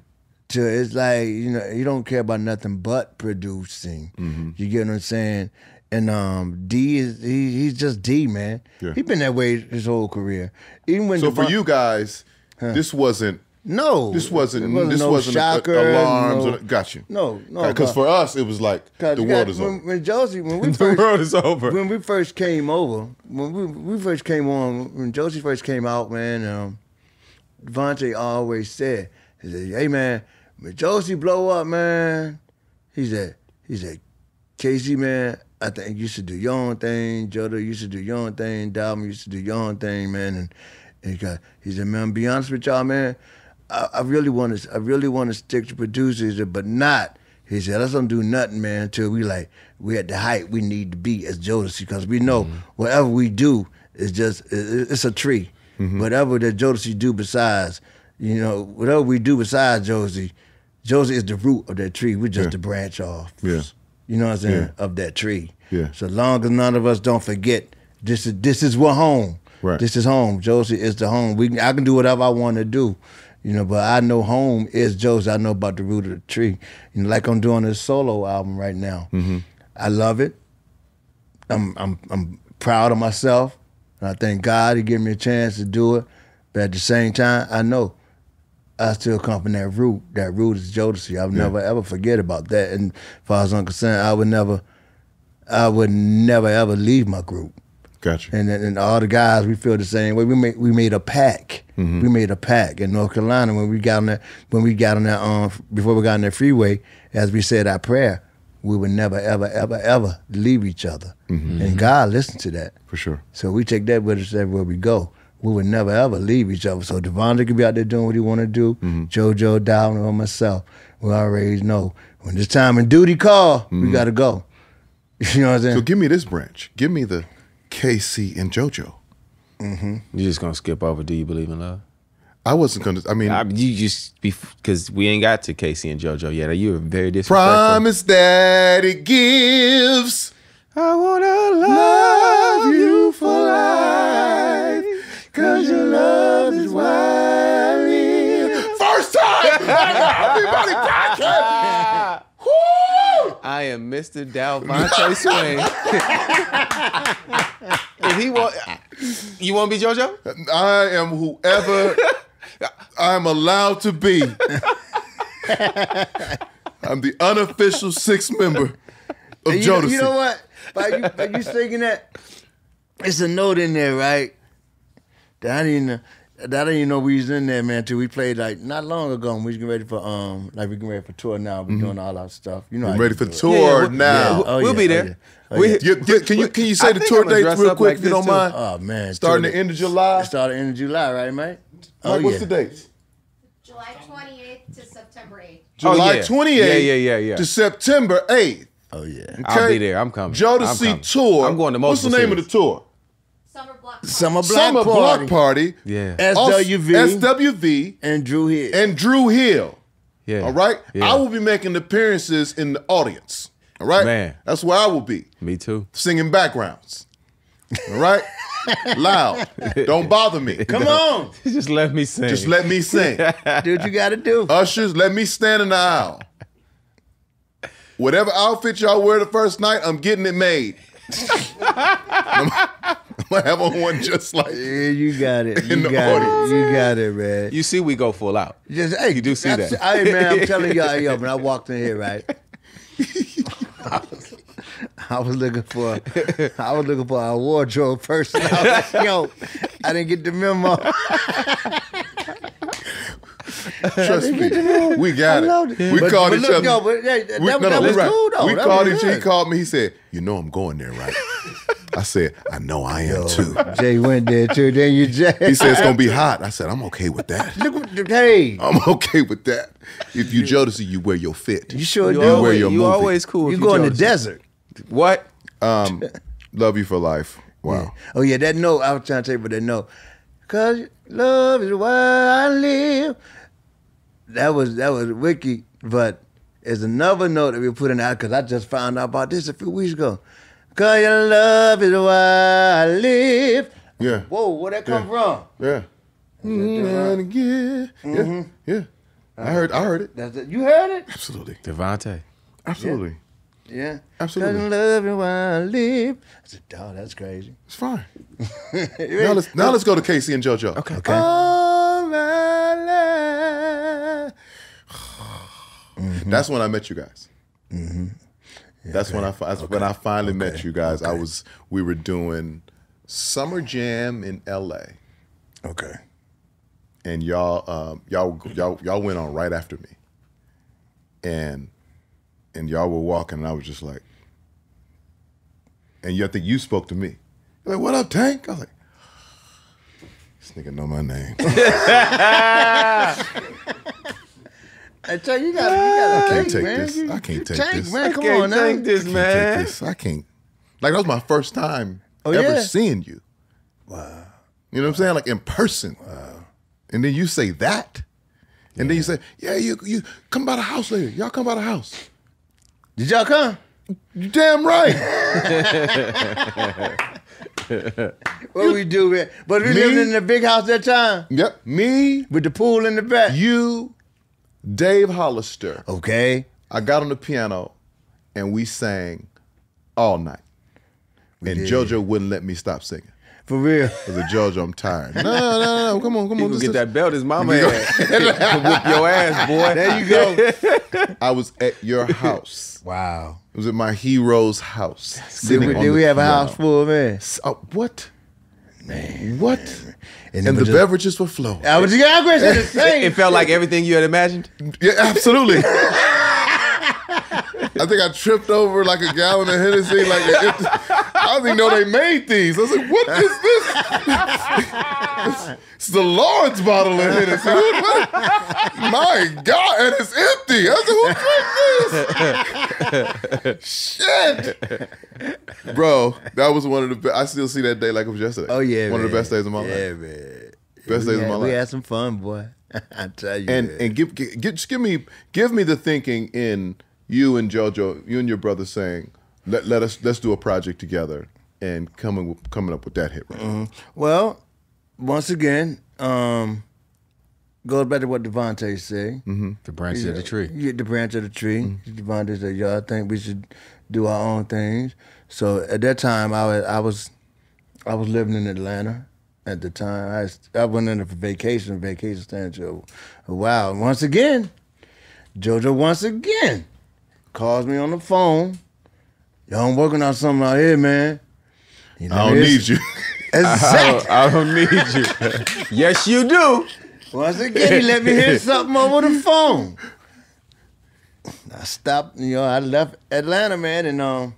To it's like, you know, he don't care about nothing but producing. Mm-hmm. You get what I'm saying? And um, D is, he, he's just D, man. Yeah. He's been that way his whole career. Even when So Devon for you guys, huh? this wasn't, No, this wasn't. wasn't this no wasn't shocker, a, alarms. No, or, got you. No, no. Because for us, it was like the world got, is when, over. When Jodeci, when we the first, world is over. When we first came over, when we, we first came on, when Jodeci first came out, man, um, Devontae always said, he said, "Hey, man, when Jodeci blow up, man," he said, he said, "K-Ci, man, I think you should do your own thing. JoJo, you should do your own thing. Dalvin, you should do your own thing, man." And, and he, got, he said, "Man, be honest with y'all, man." I, I really want to. I really want to stick to producers, but not. He said, "Let's don't do nothing, man, until we like we at the height we need to be as Jodeci, because we know mm-hmm. whatever we do is just it, it's a tree. Mm-hmm. Whatever that Jodeci do besides, you know, whatever we do besides Jodeci, Jodeci is the root of that tree. We're just yeah. the branch off. Yeah. You know what I'm saying yeah. of that tree. Yeah. So long as none of us don't forget, this is this is what home. Right. This is home. Jodeci is the home. We I can do whatever I want to do." You know, but I know home is Jodeci. I know about the root of the tree. You know, like I'm doing this solo album right now. Mm-hmm. I love it. I'm I'm I'm proud of myself. And I thank God He gave me a chance to do it. But at the same time, I know I still come from that root. That root is Jodeci. I'll yeah. never ever forget about that. And as far as I'm concerned, I would never, I would never ever leave my group. Gotcha. And and all the guys, we feel the same way. We made we made a pack. Mm-hmm. We made a pack in North Carolina when we got on that when we got on that um before we got on that freeway. As we said our prayer, we would never ever ever ever leave each other. Mm-hmm. And God listened to that for sure. So we take that with us everywhere we go. We would never ever leave each other. So Devontae could be out there doing what he want to do. Mm-hmm. JoJo, Dalvin, or myself, we already know when it's time and duty call, mm-hmm. we gotta go. You know what I'm saying? So give me this branch. Give me the K-Ci and JoJo. Mm-hmm. You just gonna skip over? Do you believe in love? I wasn't gonna. I mean, I, you just because we ain't got to K-Ci and JoJo yet. You were very disrespectful. Promise that it gives. I wanna love you for life. Cause your love is wild. First time! Everybody back here! Woo! I am Mister Dalvonte Swing. If he want, you want to be JoJo? I am whoever I'm allowed to be. I'm the unofficial sixth member of you Jodeci. Know, you know what? By you, by you singing that, it's a note in there, right? I didn't know, I didn't even know we was in there, man, till we played like not long ago. And we was getting ready for um like we getting ready for tour now. We mm-hmm. doing all our stuff. You know, we're ready for tour yeah, yeah, now. Yeah. Oh, we'll yeah, be there. Oh, yeah. Oh, yeah. You, you, can you can you say I the tour dates real quick like if you don't too. mind? Oh man. Starting the end of July. Starting the end of July, right, mate? Oh, like, what's yeah. the dates? July twenty eighth to September eighth. July twenty eighth. Yeah, yeah, yeah, yeah. To September eighth. Oh yeah. Okay. I'll be there. I'm coming. Jodeci tour. I'm going to multiple. What's the name of the tour? Summer Block Party. Summer Block Summer Party. Block Party. Yeah. S W V. S W V. And Drew Hill. And Drew Hill. Yeah. All right? Yeah. I will be making appearances in the audience. All right? Man. That's where I will be. Me too. Singing backgrounds. All right? Loud. Don't bother me. Come on. Just let me sing. Just let me sing. Dude, you got to do. Ushers, let me stand in the aisle. Whatever outfit y'all wear the first night, I'm getting it made. I'm gonna have on one just like yeah, you got it, you got audience. it, you got it, man. You see, we go full out. Just hey, you do see that. Hey, man, I'm telling y'all, yo, when I walked in here, right, I was, I was looking for, I was looking for a wardrobe person. I was like, yo, I didn't get the memo. Trust me, we got it. it. We but, called but each look, other. Yo, but that, that, we, no, no, that was right. cool, though. We that called each other. He called me. He said, "You know, I'm going there, right?" I said, "I know I am yo, too." Jay went there too. Then you, Jay. He said it's gonna be hot. I said, "I'm okay with that." Look, hey, I'm okay with that. If you Jodeci, you wear your fit. You sure you do. Always, you wear your you movie. always cool. You, you go in the desert. What? Um, love you for life. Wow. Yeah. Oh yeah, that note I was trying to tell you, but that note, cause love is why I live. That was that was wicked, but there's another note that we put in out because I just found out about this a few weeks ago. Cause your love is why I live. Yeah. Whoa, where that come yeah. from? Yeah. Mm-hmm. Yeah. Yeah. I heard. I heard it. That's it. You heard it. Absolutely. Devontae. Absolutely. Yeah. yeah. Absolutely. Cause love is why I live. I said, oh, that's crazy. It's fine. now let's now let's go to K-Ci and JoJo. Okay. Okay. All my life. mm-hmm. That's when I met you guys. Mm-hmm. Yeah, that's okay. when I that's okay. when I finally okay. met you guys. Okay. I was we were doing Summer Jam in L A. Okay. And y'all um, y'all y'all y'all went on right after me. And and y'all were walking, and I was just like, and you, I think you spoke to me. You're like, "What up, Tank?" I was like, "This nigga know my name." I tell you, you gotta, you gotta I can't take man. this. I can't take Tank, this. Man, come I can't on, take this, I can't man. Take this. I can't. Like, that was my first time oh, ever yeah? seeing you. Wow. You know wow. what I'm saying? Like, in person. Wow. And then you say that. Yeah. And then you say, yeah, you you come by the house later. Y'all come by the house. Did y'all come? You damn right. What you, we do, man? But we me, lived in the big house that time. Yep. Me. With the pool in the back. You. Dave Hollister. Okay. I got on the piano and we sang all night. We and did. JoJo wouldn't let me stop singing. For real. As a JoJo, I'm tired. No, no, no, no. Come on, come he on. Let's get that belt his mama had. Whip your ass, boy. There you go. I was at your house. Wow. It was at my hero's house. Did we, did we have floor. a house full of men? Uh, what? Man, what? Man. And, and the just, beverages were flowing. I was just gonna question the same. It felt like everything you had imagined? Yeah, absolutely. I think I tripped over like a gallon of Hennessy. Like an empty, I don't even know they made these. I was like, what is this? It's the Lord's bottle of Hennessy. What? My God, and it's empty. I was like, who drank this? Shit. Bro, that was one of the best. I still see that day like it was yesterday. Oh, yeah, One man. of the best days of my yeah, life. Man. Best we days had, of my we life. We had some fun, boy. I tell you. And, and give, give, just give me, give me the thinking in... You and JoJo, you and your brother saying, let, let us let's do a project together and coming coming up with that hit record. Mm-hmm. Well, once again, um, goes back to what Devontae said. Mm-hmm. The branch yeah. of the tree. Yeah, the branch of the tree. Mm-hmm. Devontae said, "Yo, I think we should do our own things." So at that time, I was I was I was living in Atlanta at the time. I I went in there for vacation, vacation stand for a while. Once again, JoJo. Once again. Calls me on the phone. Y'all, I'm working on something out here, man. You know, I don't need you. Exactly. I, don't, I don't need you. Yes, you do. Once again, he let me hear something over the phone. I stopped, you know, I left Atlanta, man, and um,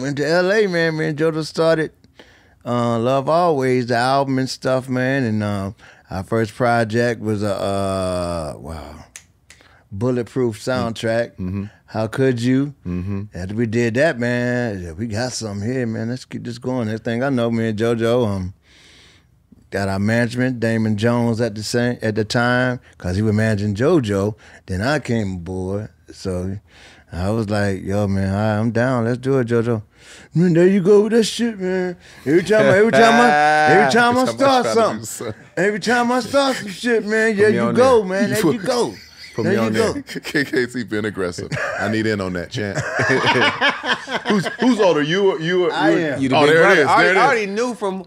went to L A, man. Me and JoJo started uh, Love Always, the album and stuff, man. And um, our first project was a, uh, wow. Bulletproof soundtrack. Mm-hmm. How could you? Mm-hmm. After we did that, man, yeah, we got something here, man. Let's keep this going. Next thing I know, me and JoJo um got our management, Damon Jones at the same at the time, cause he was managing JoJo. Then I came aboard, so I was like, "Yo, man, right, I'm down. Let's do it, JoJo." Man, there you go with that shit, man. Every time, every time I, every time I start something, every time I start some shit, man. Yeah, you go, there. man. There you go. Put there me on there. K K C been aggressive. I need in on that, champ. who's who's older? You or you? Or, I you or, am. You the oh, big there brother. it is. There I, it I already is. knew from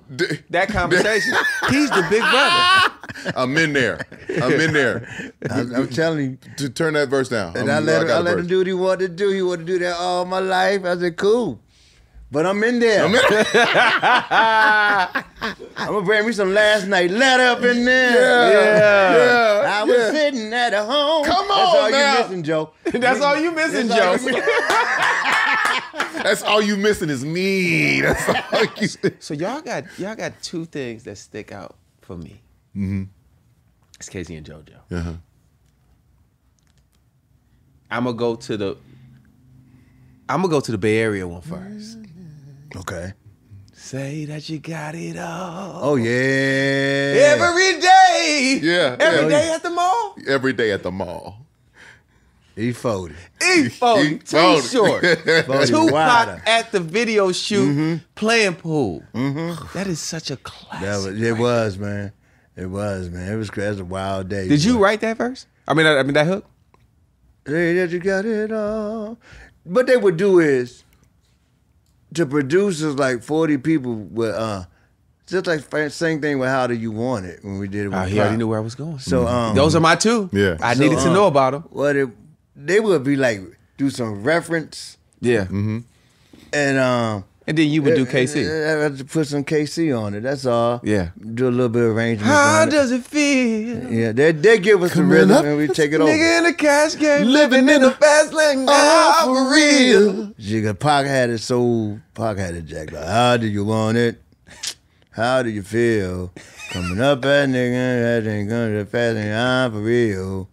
that conversation. He's the big brother. I'm in there. I'm in there. I'm, I'm telling you to turn that verse down. And I'm, I let him, I, I let him do what he wanted to do. He wanted to do that all my life. I said, cool. But I'm in there. I'm, in there. I'm gonna bring me some last night letter up in there. Yeah, yeah. yeah I was yeah. sitting at a home. Come on, that's all now. you missing, Joe. That's all you missing, that's Joe. All you miss that's all you missing is me. That's all you. So y'all got y'all got two things that stick out for me. Mm-hmm. It's K-Ci and JoJo. Uh-huh. I'm gonna go to the. I'm gonna go to the Bay Area one first. Okay. Say that you got it all. Oh, yeah. Every day. Yeah. Every yeah. day at the mall? Every day at the mall. E forty. E forty. Too short. Tupac at the video shoot mm-hmm. playing pool. Mm-hmm. That is such a classic. That was, it right was, there. man. It was, man. It was, it was a wild day. Did man. you write that verse? I mean, I, I mean that hook? Say that you got it all. What they would do is... To producers, like forty people with uh, just like same thing with How Do You Want It when we did it. With uh, he already knew where I was going. So um, those are my two. Yeah, I so, needed to um, know about them. Well, they, they would be like do some reference. Yeah, mm-hmm. and um, and then you would do K C. I had to put some K C on it. That's all. Yeah, do a little bit of arrangement. How does it feel? Yeah, they they give us some rhythm up, and we take it over. Nigga in the cash game, living, living in the fast lane. Oh, for real. real. Jigga, Pac had it so, Pac had it jacked. Like, how do you want it? How do you feel? Coming up at nigga, that ain't gonna be fast and I'm for real.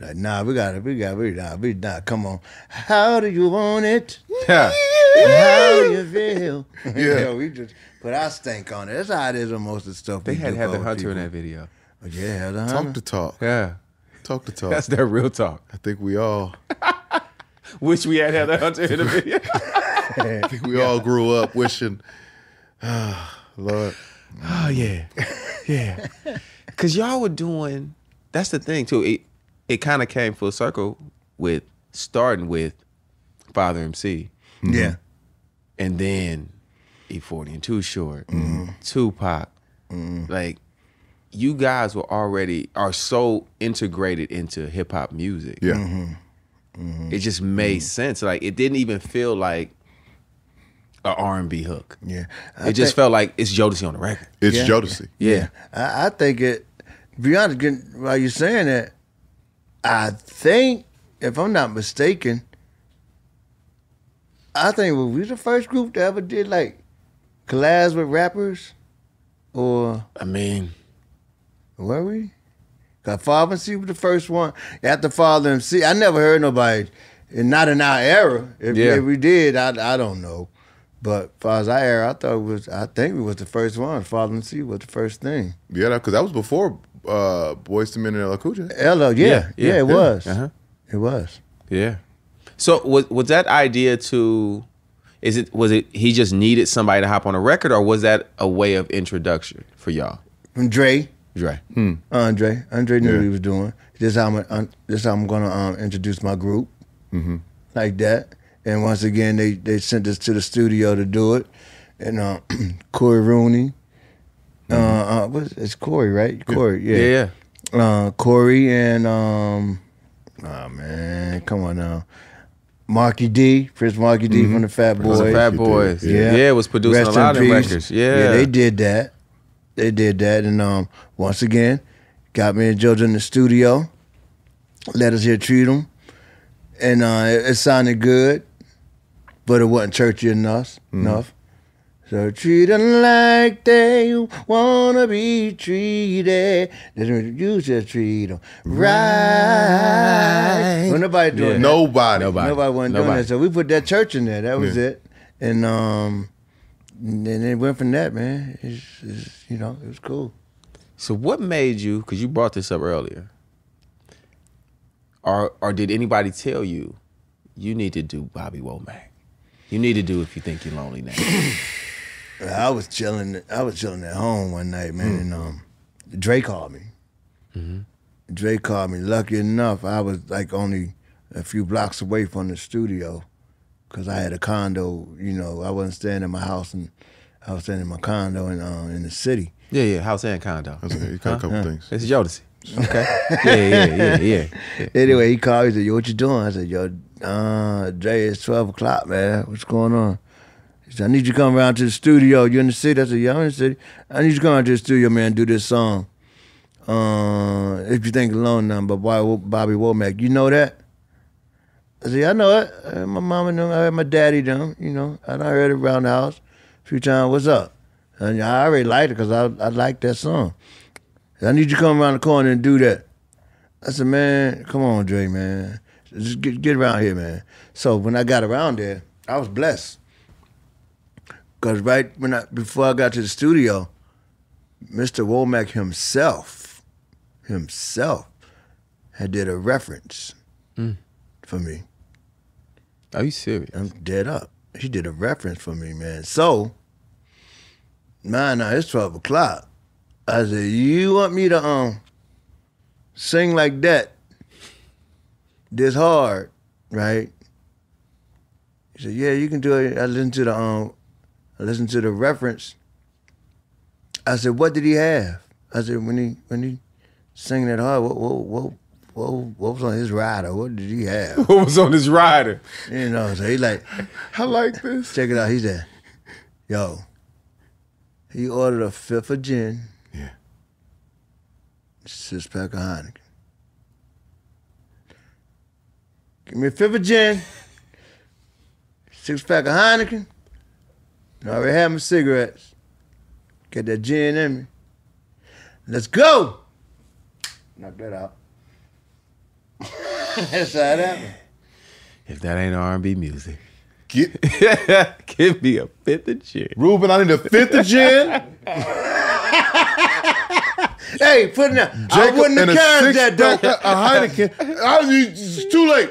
Like, nah, we got it, we got it, we got it, we got it, come on. How do you want it? Yeah. How do you feel? Yeah. Yo, we just put our stink on it. That's how it is on most of the stuff. They had Heather Hunter people. in that video. Oh, yeah, Heather Hunter. Talk to talk. Yeah. Talk to talk. That's their real talk. I think we all... Wish we had Heather Hunter in the video. I think we yeah. all grew up wishing, oh, Lord. Oh, yeah. Yeah. Because y'all were doing, that's the thing, too. It it kind of came full circle with starting with Father M C. Mm-hmm. Yeah. And then E forty and Too Short, mm-hmm. Tupac. Mm-hmm. Like, you guys were already, are so integrated into hip hop music. Yeah. Mm-hmm. Mm-hmm. It just made mm-hmm. sense. Like, it didn't even feel like an R and B hook. Yeah. I it just felt like it's Jodeci on the record. It's yeah. Jodeci. Yeah. yeah. I, I think it, to be honest, while you're saying that, I think, if I'm not mistaken, I think we were the first group that ever did like collabs with rappers, or I mean, were we? Cause Father M C was the first one. After Father M C, I never heard nobody, and not in our era. If, yeah. if we did, I I don't know, but far as our era, I thought it was I think we was the first one. Father M C was the first thing. Yeah, because that was before uh, Boyz two Men and L L Cool J. L L, yeah, yeah, yeah, yeah, it was, uh-huh. it was, yeah. So was was that idea to, is it was it he just needed somebody to hop on a record, or was that a way of introduction for y'all? From Dre, Dre, hmm. Andre, Andre knew yeah. what he was doing. This how I'm this how I'm gonna um, introduce my group, mm-hmm. like that. And once again, they they sent us to the studio to do it, and uh, Corey Rooney, mm-hmm. uh, uh, what's, it's Corey, right? Corey, yeah, yeah, yeah. Uh, Corey and um, oh man, come on now. Marky D, Prince Marky D mm-hmm. from the Fat Boys. The Fat Boys, yeah, yeah, yeah, was producing Rest a lot of records. Yeah, yeah, they did that, they did that, and um, once again, got me and JoJo in the studio, let us hear Treat 'Em, and uh, it, it sounded good, but it wasn't churchy enough. Mm-hmm. Enough, so treat 'em like they wanna be treated. You just treat 'em right. Well, nobody doing yeah. that. Nobody. Nobody. Nobody wasn't nobody. doing that. So we put that church in there. That was yeah. it. And um, then it went from that, man. It's, it's, you know, it was cool. So what made you? Because you brought this up earlier. Or or did anybody tell you you need to do Bobby Womack? You need to do If You Think You're Lonely Now. I was chilling. I was chilling at home one night, man, mm. and um, Dre called me. Mm-hmm. Dre called me. Lucky enough, I was like only a few blocks away from the studio, cause I had a condo. You know, I wasn't staying in my house, and I was staying in my condo in uh, in the city. Yeah, yeah, house and condo. That's okay. You got huh? a couple huh? things. It's Jodeci. Okay. yeah, yeah, yeah, yeah, yeah. Anyway, he called. He said, "Yo, what you doing?" I said, "Yo, uh, Dre, it's twelve o'clock, man. What's going on?" I need you to come around to the studio. You in the city? I said, yeah, I'm in the city. I need you to come around to the studio, man, and do this song. Uh, if you think alone, nothing but Bobby Womack. You know that? I said, I know it. My mama knew. I heard my daddy done. You know, I done heard it around the house a few times. What's up? And I already liked it because I, I liked that song. I said, I need you to come around the corner and do that. I said, man, come on, Dre, man. Just get, get around here, man. So when I got around there, I was blessed. Because right when I, before I got to the studio, Mister Womack himself, himself, had did a reference mm. for me. Are you serious? I'm dead up. He did a reference for me, man. So, man, now it's twelve o'clock. I said, you want me to um sing like that, this hard, right? He said, yeah, you can do it. I listened to the... um. I listened to the reference. I said, what did he have? I said, when he when he sang that hard, what what what what, what was on his rider? What did he have? What was on his rider? You know, so he like, I like this. Check it out. He said, yo, he ordered a fifth of gin, yeah, six pack of Heineken. Give me a fifth of gin, six pack of Heineken. I already had my cigarettes. Get that gin in me. Let's go! Knock that out. That's how it happened. If that ain't R and B music, get, give me a fifth of gin. Ruben, I need a fifth of gin. Hey, put it down. I wouldn't have carried that, though. A Heineken. I was, it's too late.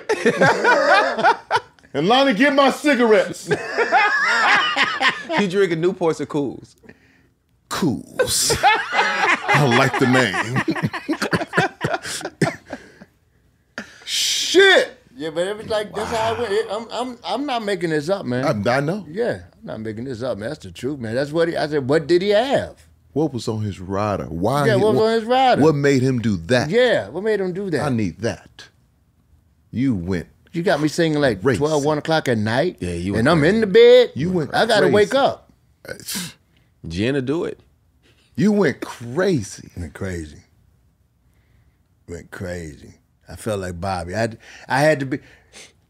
And Lonnie, get my cigarettes. He drinking Newports or Cools? Cools. I like the name. Shit. Yeah, but it was like, wow. That's how I went. It, I'm, I'm, I'm not making this up, man. I'm, I know. Yeah, I'm not making this up, man. That's the truth, man. That's what he, I said, what did he have? What was on his rider? Why? Yeah, he, what was on his rider? What made him do that? Yeah, what made him do that? I need that. You went. You got me singing like crazy. twelve, one o'clock at night. Yeah, you and I'm crazy. In the bed. You went. I got to wake up. Jenna, do it. You went crazy. Went crazy. Went crazy. I felt like Bobby. I I had to be.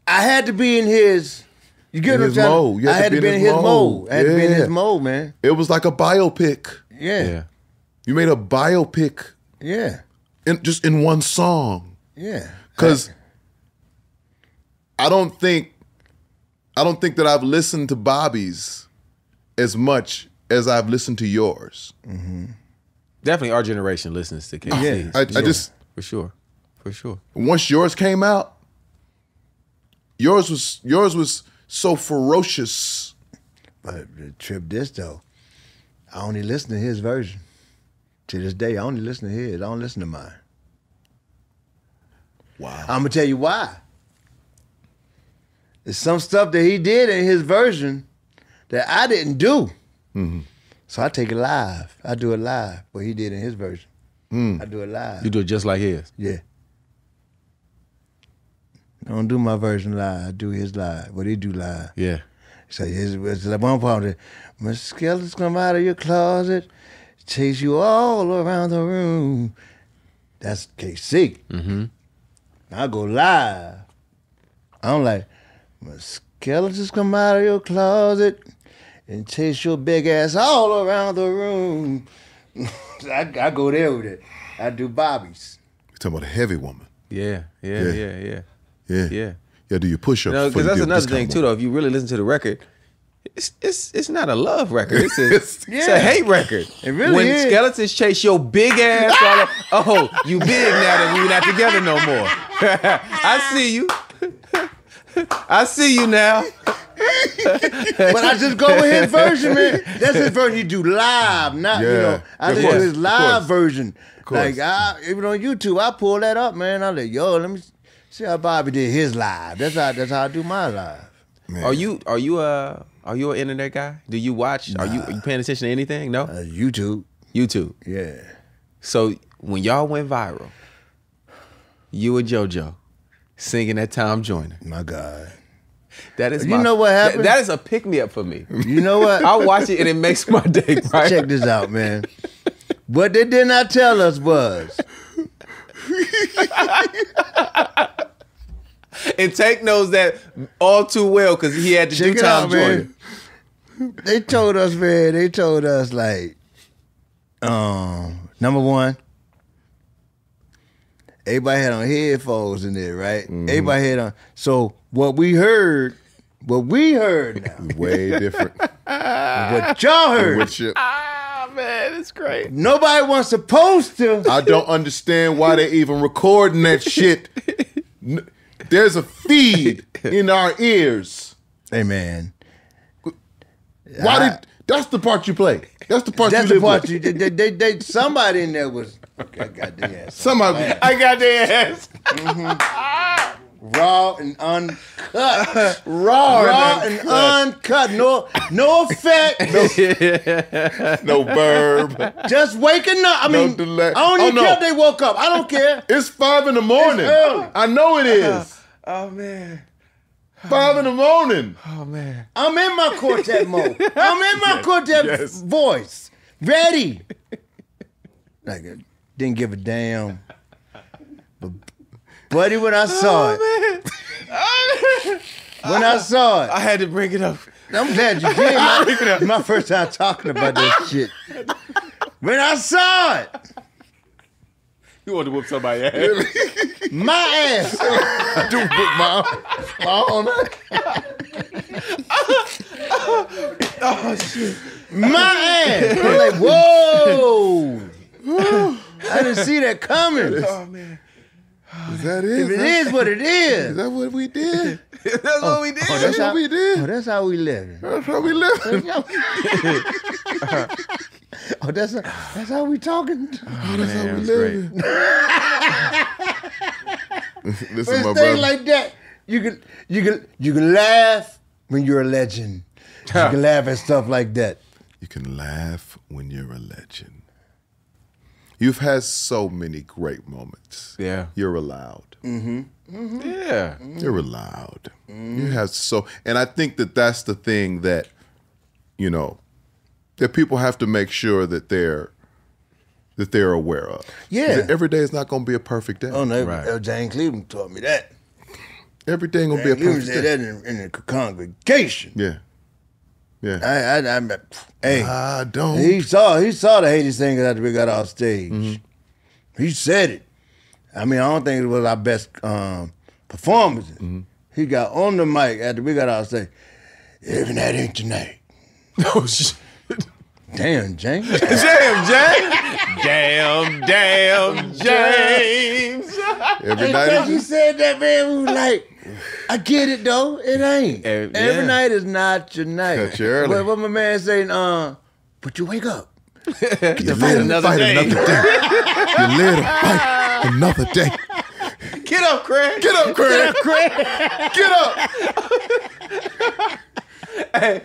I had to be in his. You get in what I'm saying? I had to be in his mode. I had to be in his mode, man. It was like a biopic. Yeah. yeah. You made a biopic. Yeah. In, just in one song. Yeah. Because I, I don't think, I don't think that I've listened to Bobby's as much as I've listened to yours. Mm-hmm. Definitely, our generation listens to K C. Yeah, I, sure. I just for sure, for sure. Once yours came out, yours was yours was so ferocious. But the trip this though, I only listen to his version. To this day, I only listen to his. I don't listen to mine. Wow. I'm gonna tell you why. There's some stuff that he did in his version that I didn't do. Mm-hmm. So I take it live. I do it live. What he did in his version. Mm. I do it live. You do it just like his? Yeah. I don't do my version live. I do his live. What he do live. Yeah. So his, it's like one part that, my skeletons come out of your closet, chase you all around the room. That's K C. Mm-hmm. I go live. I'm like, my skeletons come out of your closet, and chase your big ass all around the room. I, I go there with it. I do Bobby's. You're talking about a heavy woman. Yeah, yeah, yeah, yeah. Yeah, yeah. yeah. yeah do your push-ups. No, because that's another thing, too, though. If you really listen to the record, it's it's it's not a love record. It's a, yeah. it's a hate record. It really when is. When skeletons chase your big ass all up, oh, you big now that we're not together no more. I see you. I see you now. But I just go with his version, man. That's his version. You do live, not yeah. you know. I listen to his live version. Like I, even on YouTube, I pull that up, man. I like, yo, let me see how Bobby did his live. That's how that's how I do my live. Man. Are you are you uh are you an internet guy? Do you watch? Nah. Are you are you paying attention to anything? No. Uh, YouTube. YouTube. Yeah. So when y'all went viral, you and JoJo singing that Tom Joyner. My God. That is you my, know what happened? That, that is a pick-me-up for me. You know what? I watch it and it makes my day brighter. Check this out, man. What they did not tell us was. And Tank knows that all too well because he had to Check do Tom Joyner. They told us, man, they told us like, um, number one, everybody had on headphones in there, right? Mm. Everybody had on. So what we heard, what we heard now. Way different. What y'all heard. Ah, man, it's great. Nobody was supposed to. I don't understand why they even recording that shit. There's a feed in our ears. Hey, man. Why I, did, that's the part you play. That's the part that's you live the part you, they, they, they, somebody in there was. I got their ass. Somebody, I got their ass. Mm-hmm. Raw and uncut. Raw, raw and, and uncut. uncut. No, no effect. No, no burb. Just waking up. I no mean, delay. I don't oh, even no. care if they woke up. I don't care. It's five in the morning. I know it is. Uh, oh man. Five in the morning. Oh man. I'm in my quartet mode. I'm in my yes, quartet yes. voice. Ready. Like it. Didn't give a damn. But buddy, when I saw oh, it, oh, when I, I saw it, I had to bring it up. I'm glad you did. I, bring it up. My first time talking about this shit. When I saw it, you want to whoop somebody's ass? My ass. I do whoop my own. Oh shit! My ass. I'm like, whoa. Ooh, I didn't see that coming. Oh man, oh, is that it? If it is what it is. Is that what we did? That's oh, what we did. Oh, that's how we did. Oh, that's how we living. That's how we living. Oh, that's how, that's how we talking. Oh, that's man, how we living. Listen, my brother. Things like that. you can you can you can laugh when you're a legend. You can laugh at stuff like that. You can laugh when you're a legend. You've had so many great moments. Yeah. You're allowed. Mm-hmm. Mm-hmm. Yeah. Mm-hmm. You're allowed. Mm-hmm. You have so, and I think that that's the thing that, you know, that people have to make sure that they're, that they're aware of. Yeah. Every day is not going to be a perfect day. Oh, no. Right. Jane Cleveland taught me that. Every day ain't going to be a perfect day. That in, in the congregation. Yeah. Yeah. I, I, I, hey, I don't. He saw, he saw the Hailey Singers after we got off stage. Mm-hmm. He said it. I mean, I don't think it was our best um, performances. Mm-hmm. He got on the mic after we got off stage. Even that ain't tonight. Oh shit! Damn, James. Damn, James. Damn, damn, James. Every night. Because you said that, man, we was like. I get it though. It ain't. Every, yeah. Every night is not your night. Your what, what my man saying? Uh, but you wake up. Get you to fight another, fight day. another day. You live to fight another day. Get up, Craig. Get up, Craig. Get up, Craig. Get up. Hey,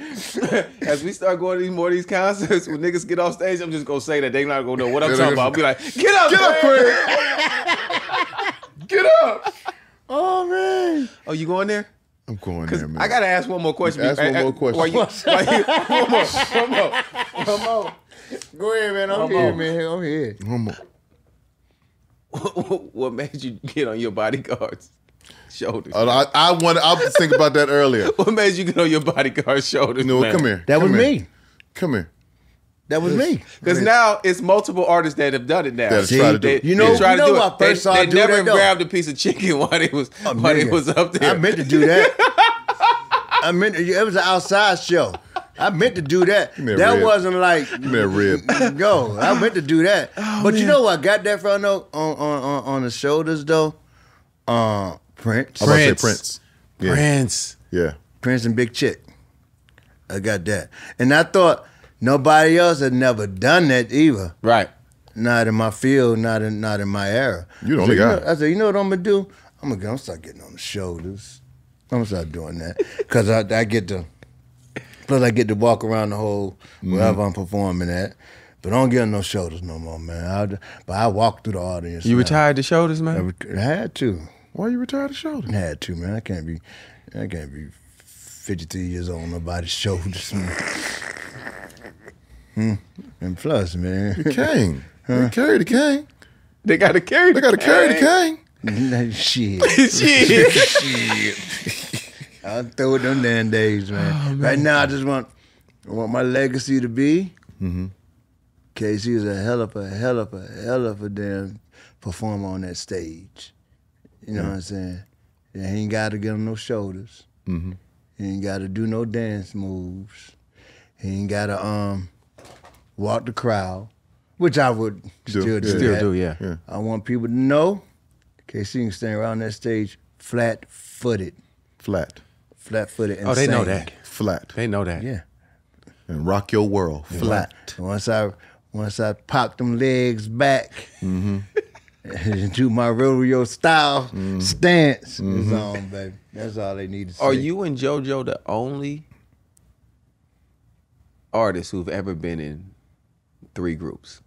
as we start going to these, more of these concerts, when niggas get off stage, I'm just gonna say that they not gonna know what I'm talking about. I'll be like, get up, get up, Craig. Get up. Oh man! Oh, you going there? I'm going there, man. I gotta ask one more question. Ask one more question. You, you, one more, one more, one more. Go ahead, man. I'm one here, more. man. I'm here. One more. What made you get on your bodyguard's shoulders? Uh, I, I want. I was thinking about that earlier. What made you get on your bodyguard's shoulders? No, man? come here. That come was here. me. Come here. That was me. Because now it's multiple artists that have done it now. That's try to do it. You know, you know I first saw do that. They never grabbed a piece of chicken while it was oh, while it was up there. I meant to do that. I meant to, it was an outside show. I meant to do that. That rib. wasn't like you meant rib. No, I meant to do that. Oh, but man. you know what I got that from though on on on, on the shoulders though? Uh, Prince. Prince. I was about to say Prince. Yeah. Prince. Yeah. Prince and Big Chick. I got that. And I thought nobody else had never done that either. Right. Not in my field, not in not in my era. You the only guy. I said, you know what I'm gonna do? I'm gonna, I'm gonna start getting on the shoulders. I'm gonna start doing that. Cause I, I get to, plus I get to walk around the whole, wherever mm-hmm. I'm performing at. But I don't get on no shoulders no more, man. I, but I walk through the audience. You now. retired the shoulders, man? I, I had to. Why you retired the shoulders? I had to, man. I can't be, I can't be fifty-three years old on nobody's shoulders, man. And plus, man, you king. Huh? They carry the king. They got to carry. They got to carry the king. Shit, shit, shit. I'll throw it them damn days, man. Oh, man. Right now, I just want, I want my legacy to be. Mm-hmm. K-Ci is a hell of a hell of a hell of a damn performer on that stage. You know mm-hmm. what I'm saying? He ain't got to get on no shoulders. Mm-hmm. He ain't got to do no dance moves. He ain't got to um. walk the crowd, which I would do, still do. Still that. do, yeah. yeah. I want people to know, K-Ci can stand around that stage flat-footed. Flat. Flat-footed. Flat oh, they sing. know that. Flat. They know that. Yeah. And rock your world. Yeah. Flat. Once I once I pop them legs back mm-hmm. and do my rodeo style mm-hmm. stance, mm-hmm. it's on, baby. That's all they need to see. Are you and JoJo the only artists who've ever been in three groups?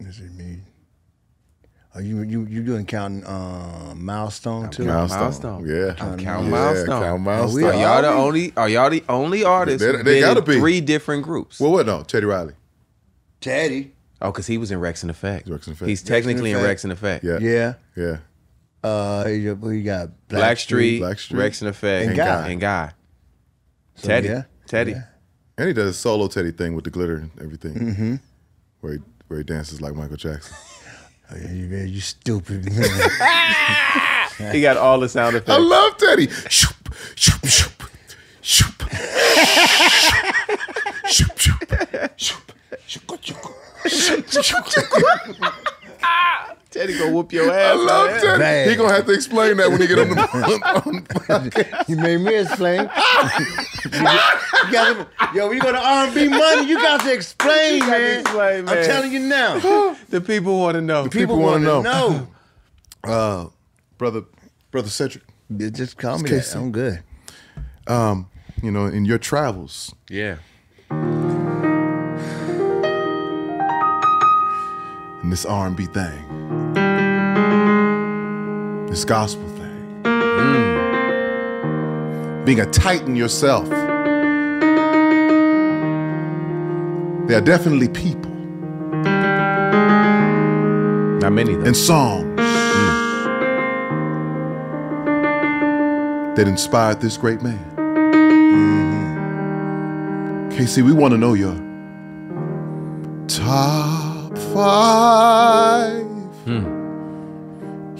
Is it me? Are you you you doing counting uh, milestone I'm too? Milestone, milestone. yeah. I'm counting yeah, milestone. Count milestone. Are y'all the only? Are y'all the only artists? They, they, they gotta in be three different groups. Well, what no? Teddy Riley. Teddy. Oh, cause he was in Wreckx-n-Effect. Wreckx-n-Effect. He's technically Wreckx-n-Effect. in Wreckx-n-Effect. Yeah. Yeah. Yeah. Uh, he got Blackstreet, Black Street, Wreckx-n-Effect, and Guy. And Guy. So, Teddy. Yeah. Teddy. Yeah. And he does a solo Teddy thing with the glitter and everything. Mm-hmm. Where he, where he dances like Michael Jackson. Oh, yeah, you, man, you stupid. Man. He got all the sound effects. I love Teddy. Shoop, shoop, shoop, shoop. Shoop, shoop, shoop, shoop. Teddy gonna whoop your ass. I love man. Teddy. Man. He gonna have to explain that when he get on the on podcast. You made me explain. you got, you got to, yo, when you go to R and B money, you got to explain, you man. Got to explain man. I'm telling you now. The people want to know. The people, people want to know. know. Uh, brother, brother Cedric. Just call me that. I'm good. Um, you know, in your travels. Yeah. And this R and B thing. This gospel thing. Mm. Being a titan yourself. There are definitely people. Not many, though. And songs. Mm. That inspired this great man. Mm-hmm. K C, we want to know your top five. Mm.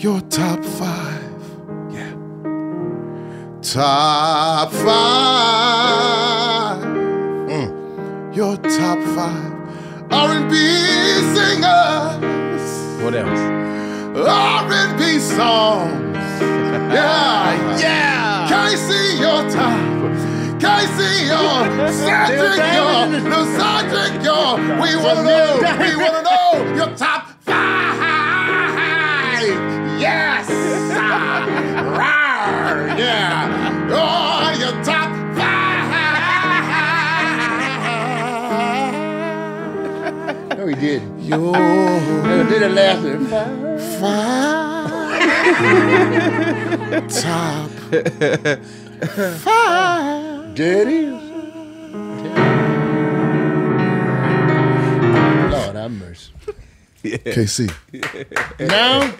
Your top five. Yeah. Top five. Mm. Your top five R and B singers. What else? R and B songs. Yeah, yeah. K C, your top. K C, y'all, Cedric, y'all, Lil' Cedric, y'all. We wanna know, we wanna know your top five. Yes, right, yeah. Oh, your top five. No, he didn't. Yo, no, he didn't last him. Five. Top five. There it is. Lord have mercy. Yeah. K C. Yeah. Now?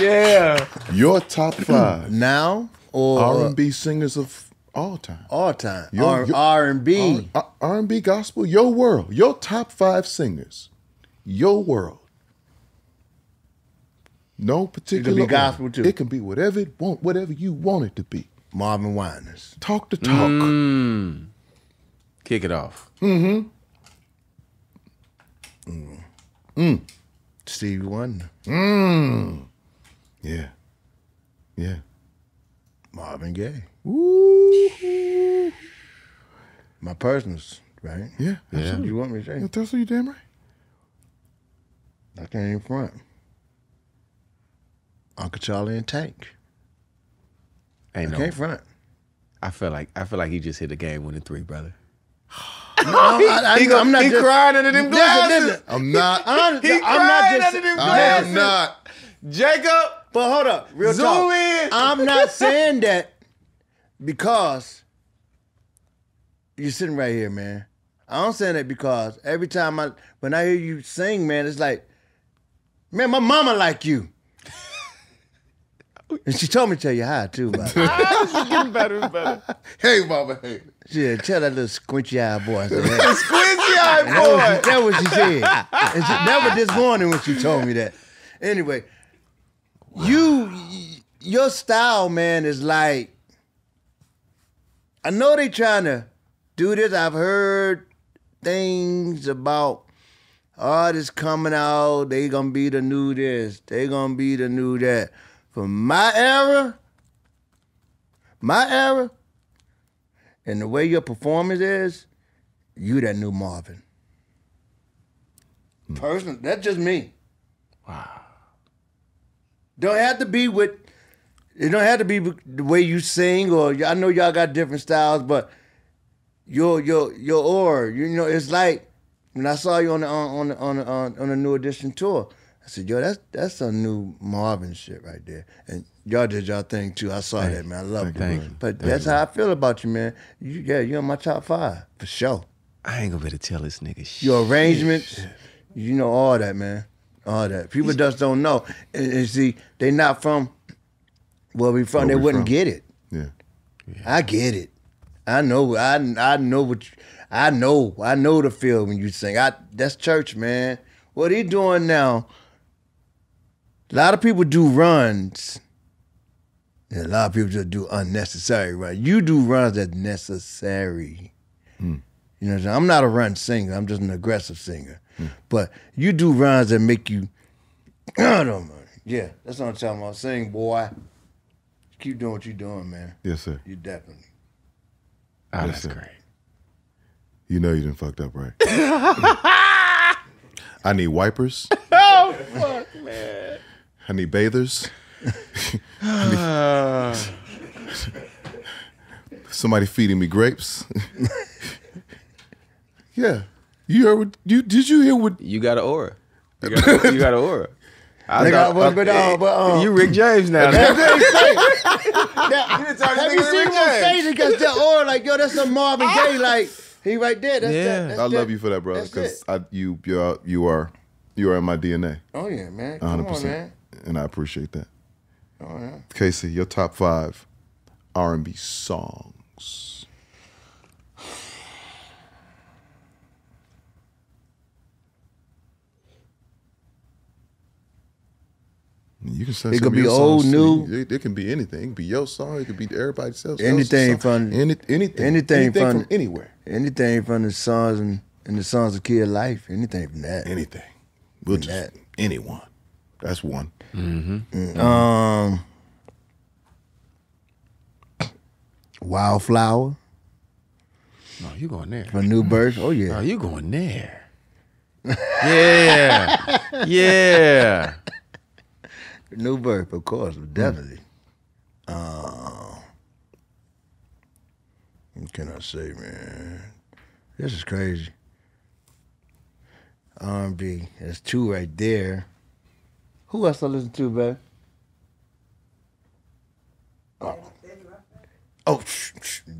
Yeah. Your top five. Now? Or R and B singers of all time. All time. R and B. R and B gospel, your world. Your top five singers. Your world. No particular. It can be gospel too. It can be whatever it want, whatever you want it to be. Marvin Winans. Talk the talk. Mm. Kick it off. Mm-hmm. Mm. Mm. Stevie Wonder. Mm. Yeah. Yeah. Marvin Gaye. Woo. My personals, right? Yeah. That's what you want me to say. Yeah, that's what you damn right. I can't even front. Uncle Charlie and Tank. Ain't I no. Can't front. I feel like I feel like he just hit the game winning three, brother. No, I, I, he, I, I'm not. He just, cried under them glasses. Listen, I'm not. I'm, he I'm cried not just, under them glasses. I am not. Jacob, but hold up, real Zoom talk. In. I'm not saying that because you're sitting right here, man. I'm saying that because every time I when I hear you sing, man, it's like, man, my mama like you. And she told me to tell you hi, too, by the way. She's getting better and better. Hey, Mama Haley. Yeah, tell that little squinty-eyed boy. Squinty-eyed boy. That was, that was what she said. And she, that was this morning when she told me that. Anyway, wow. you, your style, man, is like, I know they trying to do this. I've heard things about artists coming out. They going to be the new this. They going to be the new that. From my era, my era, and the way your performance is, you that new Marvin. Mm. Personal, that's just me. Wow. Don't have to be with, it don't have to be the way you sing, or I know y'all got different styles, but your your your aura, you know, it's like when I saw you on the on the, on the, on, on the New Edition tour. I said, yo, that's that's some new Marvin shit right there. And y'all did y'all thing too. I saw thank that, man. I love it. But thank that's you. How I feel about you, man. You, yeah, you're in my top five, for sure. I ain't gonna be able to tell this nigga shit. Your arrangements, shit. You know, all that, man. All that. People He's, just don't know. And, and see, they not from where we from. Where they we wouldn't from. Get it. Yeah. yeah. I get it. I know I I know what you, I know. I know the feel when you sing. I that's church, man. What he doing now? A lot of people do runs, and a lot of people just do unnecessary runs. You do runs that's necessary. Mm. You know what I'm saying? I'm not a run singer. I'm just an aggressive singer. Mm. But you do runs that make you, I don't know, man. Yeah, that's what I'm talking about. Sing, boy. Keep doing what you're doing, man. Yes, sir. You definitely. Oh, yes, that's sir. Great. You know you done fucked up, right? I need wipers. Oh, fuck, man. I need bathers. I need somebody feeding me grapes. Yeah. You heard what, you did you hear what you got an aura. You got an, you got an aura. I got one, but uh, but um, you Rick James now. That's what they say. Now, have you seen him say because that aura like yo, that's some Marvin Gaye like he right there. That's yeah. that. That's I love that. You for that, brother, because you you're, you are you are in my D N A. Oh yeah, man. Come one hundred percent. On, man. And I appreciate that. Oh yeah. K-Ci, your top five R and B songs. You can say it could be old, new. It, it can be anything. It can be your song. It could be everybody's else. Anything from Any, anything, anything, anything from, from anywhere. Anything from the songs and, and the songs of Kid Life. Anything from that. Anything. We'll from just that. Anyone. That's one. Mm-hmm. Mm-hmm. Um, Wildflower. No, you going there? From New Birth. Oh yeah. No, you going there? Yeah, yeah. New Birth, of course, definitely. Mm. Uh, what can I say, man? This is crazy. R and B, that's two right there. Who else I listen to, babe? Oh, oh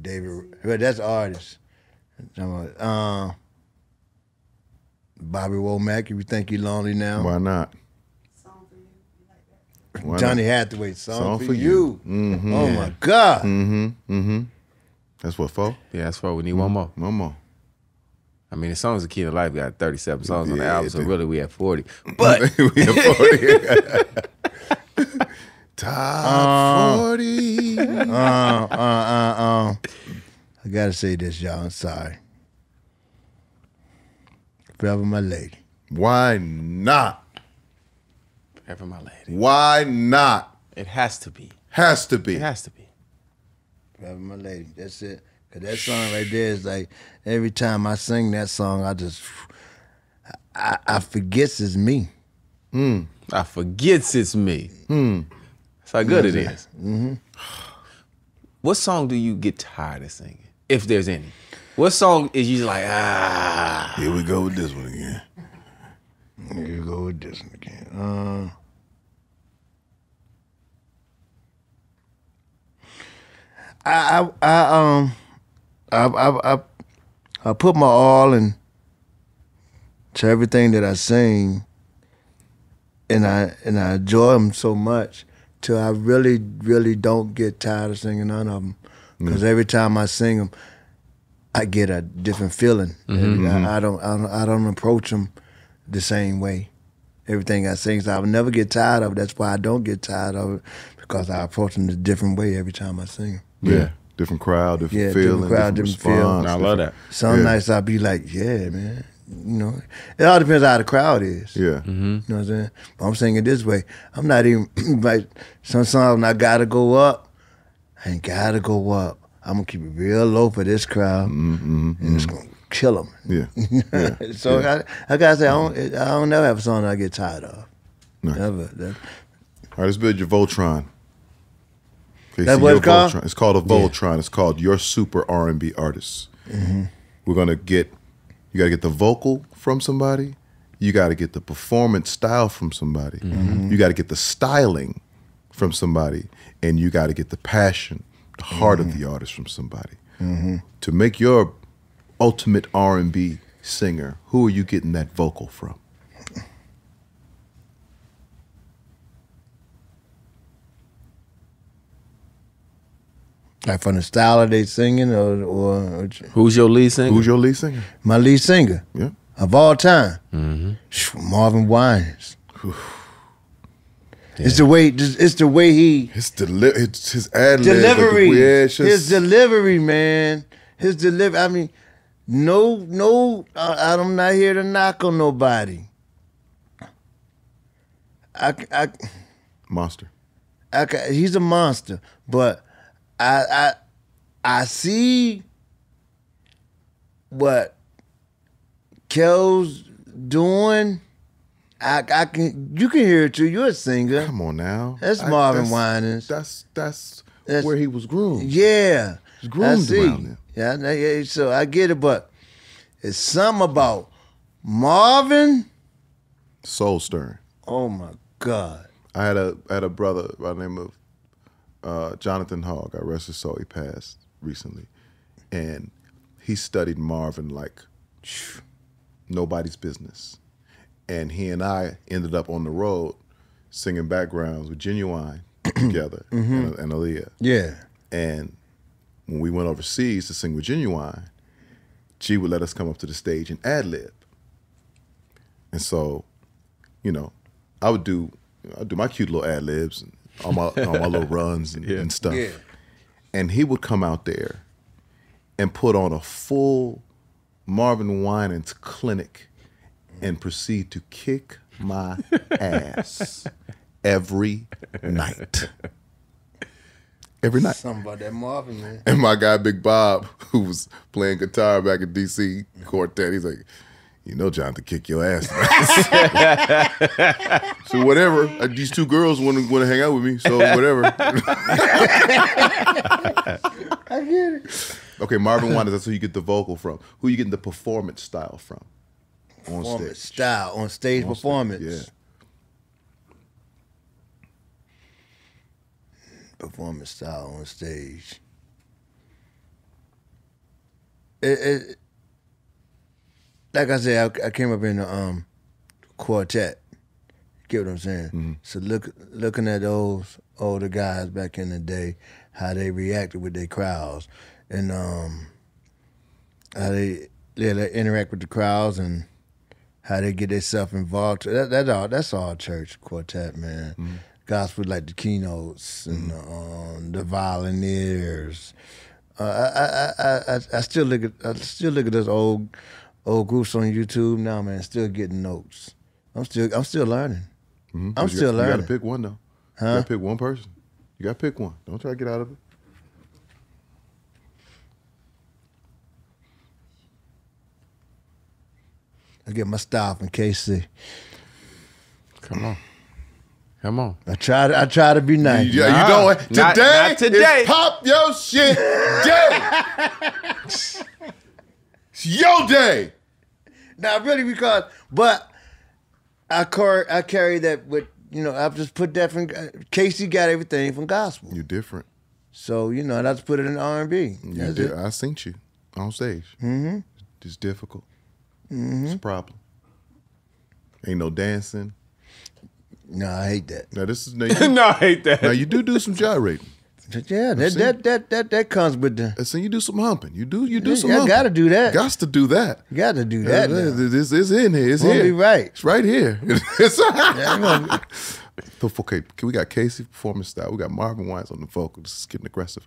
David. Well, that's artists. Uh, Bobby Womack, if you think you're lonely now. Why not? Why Johnny Hathaway, song, song for, for you. you. Mm-hmm. Oh my God. Mm-hmm. Mm-hmm. That's what, four? Yeah, that's four. We need mm-hmm. one more. One more. I mean, the songs of Key of Life got thirty-seven songs yeah, on the album, so really we have forty. But we have forty. Top um, forty. Uh, uh, uh, uh. I gotta say this, y'all. I'm sorry. Forever My Lady. Why not? Forever My Lady. Why not? It has to be. Has to be. It has to be. Forever My Lady. That's it. Cause that song right there is like every time I sing that song, I just I, I forgets it's me. Mm. I forgets it's me. Mm. That's how good mm-hmm. it is. Mm-hmm. What song do you get tired of singing, if there's any? What song is you just like ah? Here we go with this one again. You go with this one again. Uh, I, I, I, um, I, I, I, I put my all in to everything that I sing, and I and I enjoy them so much till I really, really don't get tired of singing none of them. Because mm. every time I sing them, I get a different feeling. Mm-hmm. I, I don't, I don't, I don't approach them the same way. Everything I sing, so I would never get tired of it. That's why I don't get tired of it, because I approach them a different way every time I sing. Yeah, yeah. different crowd, different yeah, feeling, different, crowd, different, different response. Different. I love that. Some yeah. nights I'll be like, yeah, man, you know, it all depends on how the crowd is. Yeah. Mm-hmm. You know what I'm saying? But I'm singing this way. I'm not even, like, some songs I gotta go up, I ain't gotta go up. I'm gonna keep it real low for this crowd, mm-hmm, and mm-hmm. it's gonna kill them. Yeah. yeah. so yeah. I, I gotta say, I don't, I don't never have a song that I get tired of. No. Never. That. All right, let's build your Voltron. Okay, that's what it's called? Voltron. It's called a Voltron. Yeah. It's called Your Super R and B Artist. Mm-hmm. We're gonna get, you gotta get the vocal from somebody. You gotta get the performance style from somebody. Mm-hmm. You gotta get the styling from somebody. And you gotta get the passion, the heart mm-hmm. of the artist from somebody. Mm-hmm. To make your ultimate R and B singer, who are you getting that vocal from? Like from the style of they singing, or, or who's your lead singer? Who's your lead singer? My lead singer, yeah, of all time, mm-hmm. Marvin Winans. Whew. Yeah. It's the way. It's the way he. It's deli It's his ad-lib, delivery. Like yeah, just... His delivery, man. His delivery. I mean. No, no, I, I'm not here to knock on nobody. I, I, monster. I, he's a monster, but I, I, I see what Kel's doing. I, I can. You can hear it too. You're a singer. Come on now. That's I, Marvin that's, Winans. That's, that's that's where he was groomed. Yeah, he was groomed around him. Yeah, yeah. So I get it, but it's something about Marvin. Soul stirring. Oh my God. I had a I had a brother by the name of uh, Jonathan Hogg. I rest his soul. He passed recently, and he studied Marvin like nobody's business. And he and I ended up on the road singing backgrounds with Ginuwine together mm-hmm. and, and Aaliyah. Yeah. And when we went overseas to sing with Ginuwine, she would let us come up to the stage and ad-lib. And so, you know, I would do I would do my cute little ad-libs and all my, all my little runs and, yeah. and stuff. Yeah. And he would come out there and put on a full Marvin Winans clinic and proceed to kick my ass every night. Every night. Something about that Marvin, man. And my guy, Big Bob, who was playing guitar back in D C quartet, he's like, you know Jonathan kick your ass. So whatever, these two girls want to want to hang out with me, so whatever. I get it. Okay, Marvin Winans, that's who you get the vocal from. Who you get the performance style from. On stage. Style, on stage on performance. Stage, yeah. Performance style on stage. It, it, like I said, I, I came up in the um, quartet. Get what I'm saying? Mm-hmm. So look, looking at those older guys back in the day, how they reacted with their crowds, and um, how they, yeah, they interact with the crowds and how they get themselves involved. That, that all, that's all church quartet, man. Mm-hmm. Gospel, like the keynotes and mm-hmm. um, the violiniers. Uh, I, I, I, I still look at, I still look at those old, old groups on YouTube now, man. Still getting notes. I'm still, I'm still learning. Mm-hmm. I'm still got, learning. You got to pick one though. Huh? You got to pick one person. You got to pick one. Don't try to get out of it. I get my style from K C. Come on, come on. I try to, I try to be nice. Yeah, you, you know what? Today, not, not today. Is pop your shit day. It's your day. Not really, because, but I car, I carry that with, you know, I've just put that from K C. Got everything from gospel. You're different. So you know, and I just put it in R and B. I seen you on stage. Mm-hmm. It's difficult. Mm-hmm. It's a problem. Ain't no dancing. No, I hate that. No, this is no, you, no I hate that. Now you do do some gyrating. Yeah, that that, that that that comes with the. I seen you do some humping. You do you do yeah, some. I gotta do that. Gots to do that. You gotta do that. Yeah, this is in here. It's we'll here. Be right. It's right here. It's yeah, okay. We got K C performance style. We got Marvin Winans on the vocals. This is getting aggressive.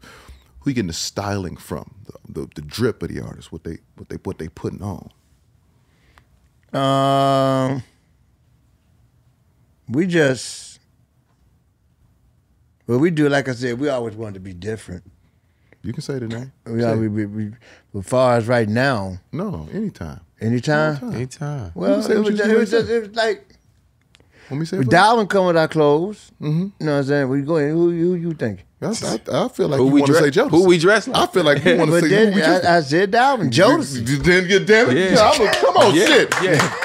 Who you getting the styling from? The, the the drip of the artist. What they what they what they putting on. Um, we just, well, we do, like I said, we always wanted to be different. You can say the name. We always, we, we, as far as right now. No, anytime. Anytime? Anytime. anytime. Well, it was, just, it, was just, it was like, Let me say Dalvin come with our clothes. Mm-hmm. You know what I'm saying? We go in, who, who you think? I, I, I feel like who you we want to say Jodeci. Who we dress like. I feel like you want to say then, who we dress I, I said Dalvin, Jodeci. You, then you damn it. Yeah. Yeah, a, come on, yeah. shit. Yeah.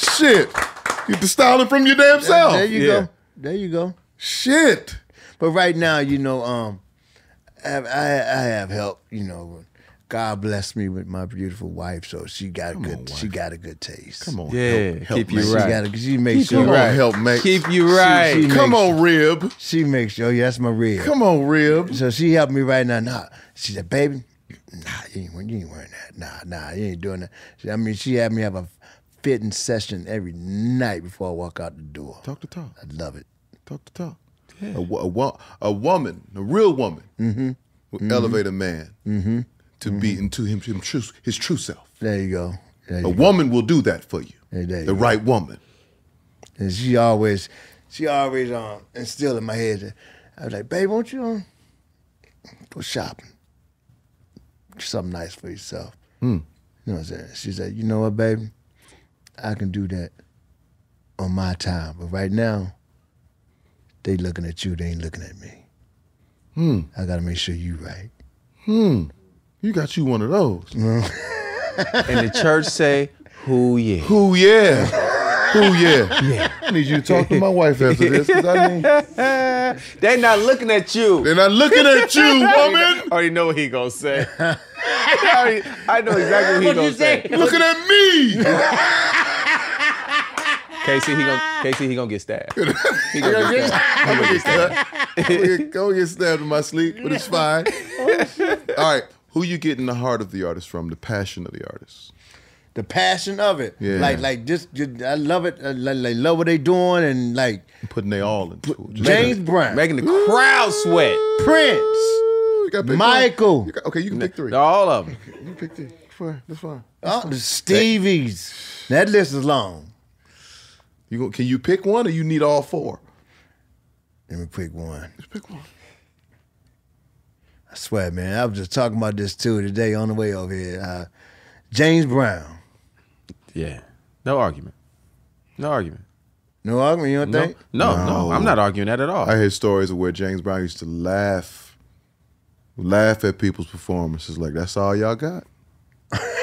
Shit. Shit. You the styling from your damn self. There, there you yeah. go. There you go. Shit. But right now, you know, um, I have, I, I have help, you know. God bless me with my beautiful wife, so she got Come a good on, she got a good taste. Come on, yeah, help, help keep me. You right. She got a, she makes keep sure. You right. Help make. Keep you right. She, she Come on, rib. Sure. She makes sure. Oh, yeah, that's my rib. Come on, rib. So she helped me right now. Nah, she said, baby, nah, you ain't, you ain't wearing that. Nah, nah, you ain't doing that. She, I mean, she had me have a fitting session every night before I walk out the door. Talk to talk. I love it. Talk to talk. Yeah. A, a, a woman, a real woman, mm-hmm. will mm-hmm. elevate a man. Mm-hmm. To mm-hmm. be into him, him true, his true self. There you go. There you a go. woman will do that for you. There, there you the go. right woman. And she always, she always um instilled in my head. I was like, babe, won't you um, go shopping? Do something nice for yourself. Mm. You know what I'm saying? She said, you know what, baby? I can do that on my time. But right now, they looking at you, they ain't looking at me. Hmm. I gotta make sure you right. Hmm. You got you one of those. Mm. And the church say, who yeah? Who yeah? Who yeah? Yeah. I need you to talk to my wife after this. I mean, they not looking at you. They're not looking at you, woman. I already know what he gonna say. I, already, I know exactly what he gonna say. Looking at me. K C, he gonna, K C, he gonna get stabbed. He gonna get stabbed. I'm gonna get stabbed. I'm gonna get, gonna get stabbed in my sleep, but it's fine. Oh, shit. All right, who you getting the heart of the artist from, the passion of the artist? The passion of it. Yeah. Like, like just, just, I love it. I like, love what they doing and like. Putting they all into it. James Brown. Making the Ooh. crowd sweat. Prince. You gotta pick Michael. You got, okay, you can pick three. All of them. You can pick three. That's fine. That's fine. That's fine. Oh, Stevie's. That list is long. You go, can you pick one or you need all four? Let me pick one. Just pick one. I swear, man, I was just talking about this too today on the way over here. Uh, James Brown. Yeah. No argument. No argument. No argument, you don't no, think? No, no, no, I'm not arguing that at all. I hear stories of where James Brown used to laugh, laugh at people's performances. Like, that's all y'all got?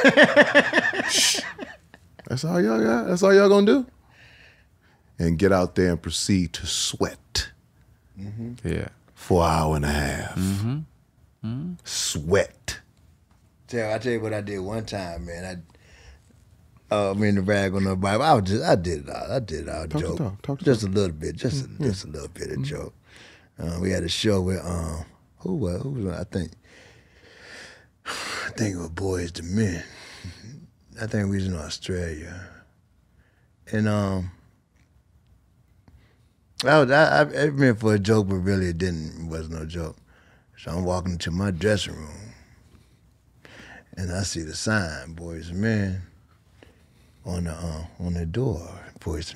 That's all y'all got? That's all y'all gonna do? And get out there and proceed to sweat mm-hmm. yeah. for an hour and a half. Mm-hmm. Mm-hmm. Sweat. Tell, I tell you what I did one time, man. I, uh, me and the rag on the Bible. I was just, I did it all. I did it all. Talk joke. To talk. Talk to just talk. a little bit. Just, mm-hmm. a, just a little bit of mm-hmm. joke. Uh, we had a show with um, who was who was I think I think it was Boyz two Men. I think we was in Australia, and um. I was, I, I, I meant for a joke, but really it didn't, it wasn't no joke. So I'm walking to my dressing room, and I see the sign, Boyz two Men, on the uh, on the door, Boyz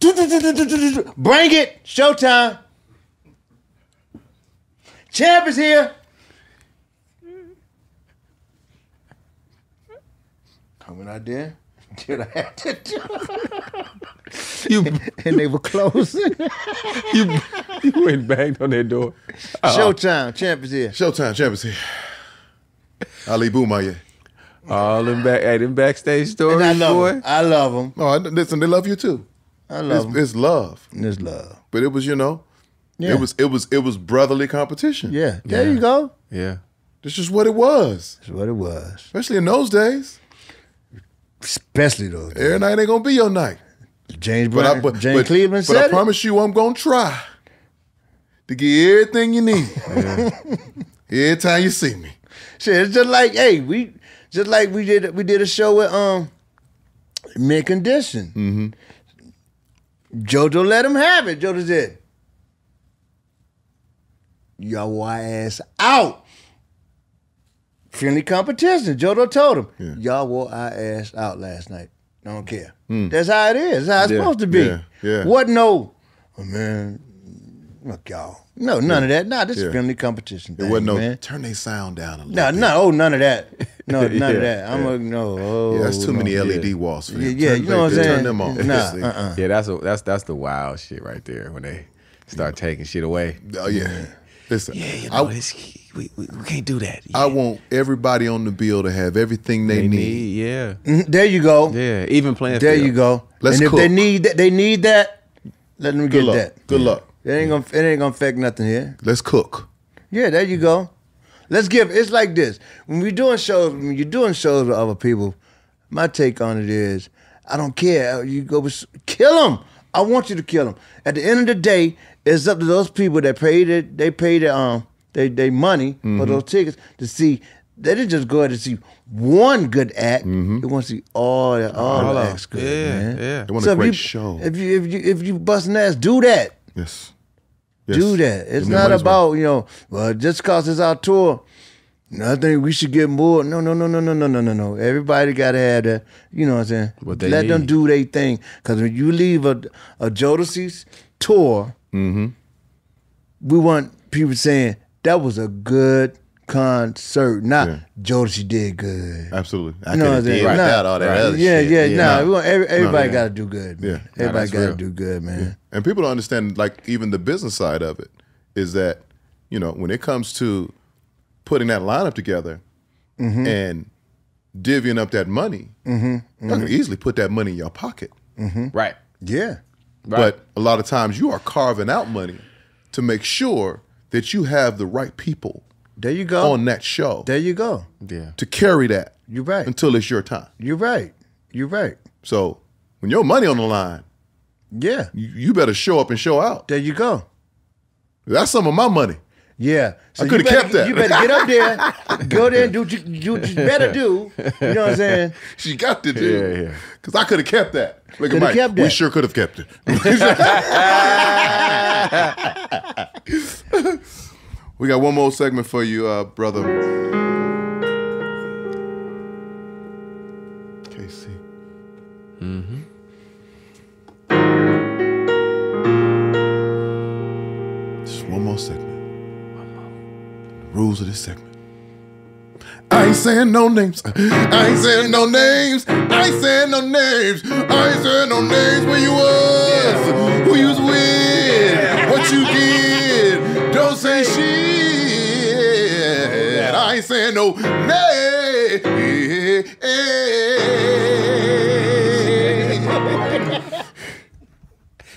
two Men. Bring it, showtime. Champ is here. Coming out there. Dude, I had to do it. You, and they were closing. you, you went banged on that door. Uh-uh. Showtime, champ is here. Showtime, champ is here. Ali Boumaye. All them, back, hey, them backstage stories, and I love boy. Them. I love them. Oh, I, listen, they love you too. I love it's, them. It's love. It's love. But it was, you know, yeah. it was, it was, it was brotherly competition. Yeah. There yeah. you go. Yeah. This is what it was. This is what it was. Especially in those days. Especially those days. Every night ain't gonna be your night. James Brown, but I, but, James but, Cleveland said But I it. promise you, I'm gonna try to get everything you need. Yeah. Every time you see me. Shit, it's just like, hey, we just like we did we did a show with um Mid Condition. Mm-hmm. JoJo let him have it. JoJo said, y'all wide ass out. Friendly competition. JoJo told him, yeah. y'all wore our ass out last night. I don't care. Mm. That's how it is. That's how it's yeah. supposed to be. Yeah. Yeah. What no, oh, man, look y'all. No, none yeah. of that. Nah, this yeah. is friendly competition. It thing, wasn't no, man. Turn they sound down a little nah, bit. No, nah, no, oh, none of that. No, none yeah. of that. I'm yeah. like, no. Oh, yeah, that's too no, many L E D yeah. walls for you. Yeah, yeah, you know what I'm saying? Turn them off. Nah, uh-uh. Yeah, that's, a, that's, that's the wild shit right there when they start yeah. taking shit away. Oh, yeah. Listen, yeah, you know, I, this, we, we, we can't do that. Yeah. I want everybody on the bill to have everything they, they need. need. Yeah, there you go. Yeah, even playing. There field. you go. Let's and if cook. they need that, they need that. Let them Good get luck. that. Good yeah. luck. It ain't gonna. It ain't gonna affect nothing here. Let's cook. Yeah, there you go. Let's give. It's like this. When we doing shows, when you're doing shows with other people, my take on it is, I don't care. You go kill them. I want you to kill them. At the end of the day, it's up to those people that paid it. They paid their um, they they money mm-hmm. for those tickets to see. They didn't just go out to see one good act. Mm-hmm. They want to see all the all oh, the acts good. Yeah, man. yeah. They want so a great you, show. If you if you if you busting ass, do that. Yes, yes. do that. It's Give not about well. you know. Well, just cause it's our tour, I think we should get more. No, no, no, no, no, no, no, no, no. Everybody got to have that, you know what I'm saying? What they Let need. them do their thing. Because when you leave a, a Jodeci's tour, mm-hmm. we want people saying, that was a good concert. Not yeah. Jodeci did good. Absolutely. I you know what I'm saying? Right. Nah, all that right. other yeah, shit. Yeah, yeah. Nah, nah. Every, everybody no, got to do good. Man. Yeah. Everybody nah, got to do good, man. Yeah. And people don't understand, like, even the business side of it is that, you know, when it comes to putting that lineup together mm-hmm. and divvying up that money, mm-hmm. Mm-hmm. you can easily put that money in your pocket. Mm-hmm. Right. Yeah. Right. But a lot of times you are carving out money to make sure that you have the right people there you go. on that show. There you go. Yeah. To carry that. You're right. Until it's your time. You're right. You're right. So when your money on the line, yeah, you, you better show up and show out. There you go. That's some of my money. Yeah. So I could have kept that. You better get up there, go there and do what you, do what you better do. You know what I'm saying? She got to do. Yeah, yeah. Because I could have kept that. Look at Mike. Kept that. We sure could have kept it. We got one more segment for you, uh, brother. K-Ci. Mm-hmm. Just one more segment. Rules of this segment. I ain't saying no names. I ain't saying no names. I ain't saying no names. I ain't saying no names. Where you was? Who you was with? What you did? Don't say shit. I ain't saying no names.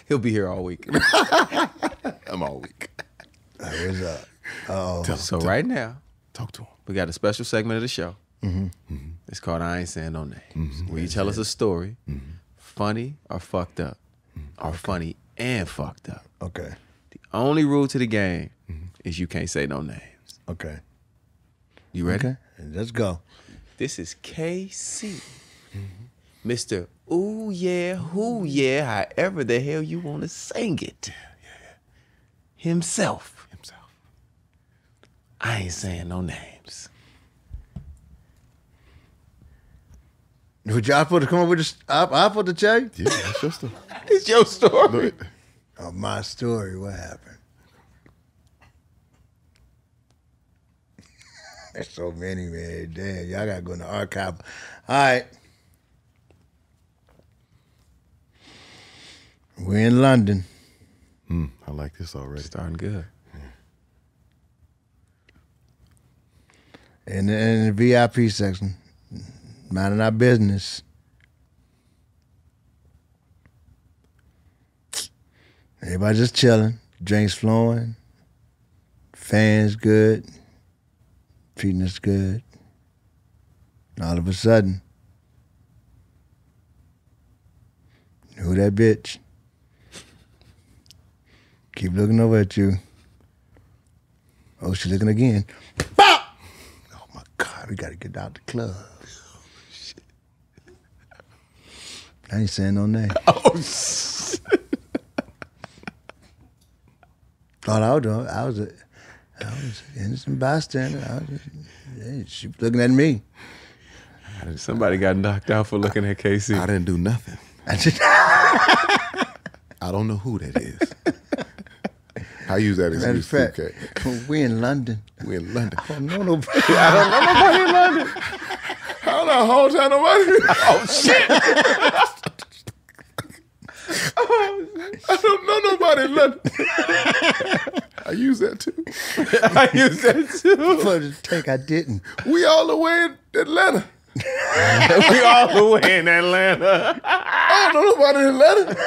He'll be here all week. I'm all week. What's up? Uh-oh. Him, so right him. now, talk to him. We got a special segment of the show. Mm-hmm. Mm-hmm. It's called "I Ain't Saying No Names," mm-hmm. where you tell us a story, mm-hmm. funny or fucked up, mm-hmm. or okay. funny and fucked up. Okay. The only rule to the game mm-hmm. is you can't say no names. Okay. You ready? Okay. Let's go. This is K-Ci, mm-hmm. Mister Ooh Yeah, Who Yeah, however the hell you want to sing it. Yeah, yeah, yeah. Himself. I ain't saying no names. Would y'all supposed to come up with this? I, I supposed to tell you? Yeah, that's your story. It's your story. Look. Oh, my story. What happened? There's so many, man. Damn, y'all got to go in the archive. All right. We're in London. Mm, I like this already. Starting good. In the, in the V I P section, minding our business. Everybody just chilling, drinks flowing, fans good, treating us good. And all of a sudden, who that bitch? Keep looking over at you. Oh, she looking again. Bop! God, we gotta get out the club. Shit. I ain't saying no name. Oh shit! Thought I was, I was, a, I was an innocent bystander. I was a, she was looking at me. Somebody got knocked out for looking I, at K-Ci. I didn't do nothing. I just, I don't know who that is. I use that as a fact. We're in London. We're in London. I don't know nobody. I don't know nobody in London. I don't know a whole time nobody. Oh, shit. I don't know nobody in London. I use that, too. I use that, too. For the take, I didn't. We all the way in Atlanta. We all the way in Atlanta. I don't know nobody in Atlanta. I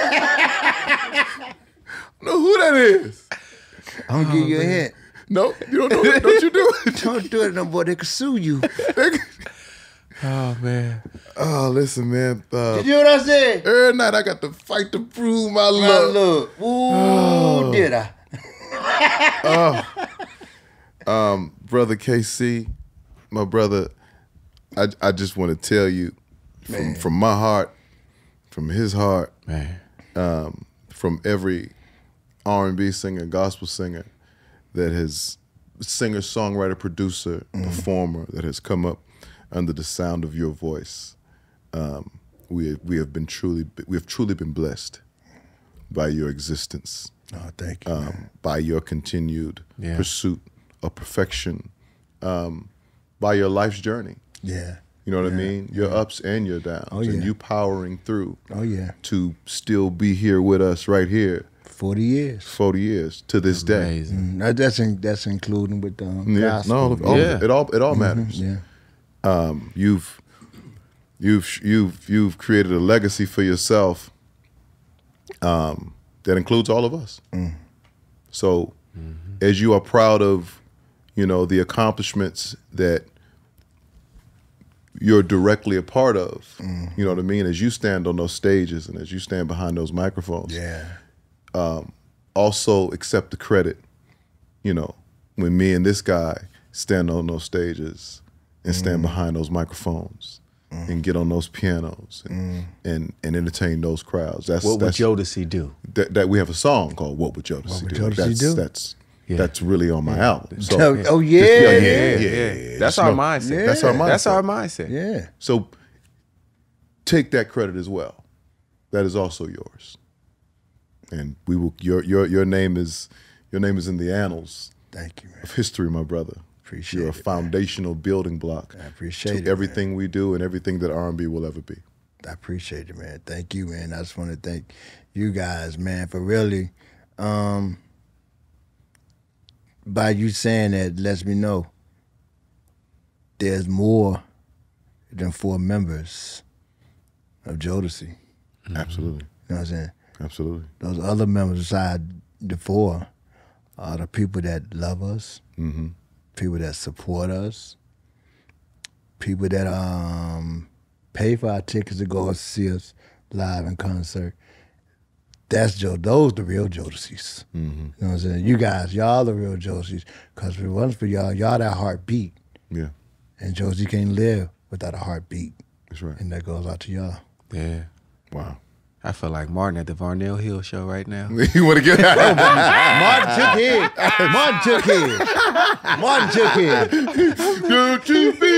don't know who that is. I'm gonna oh, give you man. a hint. No, you don't know. Don't you do it? Don't do it no more. They can sue you. Oh man. Oh, listen, man. Uh, did you know what I said? Every night I got to fight to prove my, my love. love. Ooh, oh. did I? Oh. Um, brother K-Ci, my brother, I I just want to tell you from, from my heart, from his heart, man, um, from every R and B singer, gospel singer, that has singer, songwriter, producer, mm-hmm. performer that has come up under the sound of your voice. Um, we we have been truly we have truly been blessed by your existence. Oh, thank you. Um, by your continued yeah. pursuit of perfection um, by your life's journey. Yeah. You know what yeah, I mean? Your yeah. ups and your downs. Oh, yeah. And you powering through. Oh, yeah. To still be here with us right here. forty years. forty years to this Amazing. Day. Mm-hmm. Now that's in, that's including with the um, yeah. gospel. No, all, yeah. it all it all mm-hmm. matters. Yeah. Um, you've you've you've you've created a legacy for yourself um, that includes all of us. Mm. So mm-hmm. as you are proud of, you know, the accomplishments that you're directly a part of, mm. you know what I mean? As you stand on those stages and as you stand behind those microphones, yeah. um, also accept the credit, you know, when me and this guy stand on those stages and mm. stand behind those microphones mm. and get on those pianos and, mm. and, and entertain those crowds. That's What that's, would Jodeci do? That, that we have a song called What Would Jodeci what would Do? Jodeci that's, do? That's, Yeah. That's really on my yeah. album. So, oh yeah. Just, yeah, yeah, yeah, yeah. That's our no, mindset. Yeah. That's our mindset. That's our mindset. Yeah. So take that credit as well. That is also yours. And we will. Your your your name is your name is in the annals. Thank you, man. Of history, my brother. Appreciate it. You're a foundational man. Building block. I appreciate to it. Everything man. We do and everything that R and B will ever be. I appreciate it, man. Thank you, man. I just want to thank you guys, man, for really. Um, By you saying that, lets me know there's more than four members of Jodeci. Absolutely. You know what I'm saying? Absolutely. Those other members aside the four are the people that love us, mm-hmm. people that support us, people that um, pay for our tickets to go see us live in concert. That's Joe. Those the real Jodecies. Mm-hmm. You know what I'm saying? You guys, y'all the real Jodecies. Because for once for y'all, y'all that heartbeat. Yeah. And Jodeci can't live without a heartbeat. That's right. And that goes out to y'all. Yeah. Wow. I feel like Martin at the Varnell Hill show right now. You want to get out? Bro, Martin took his. Martin took his. Martin took his. Don't you be?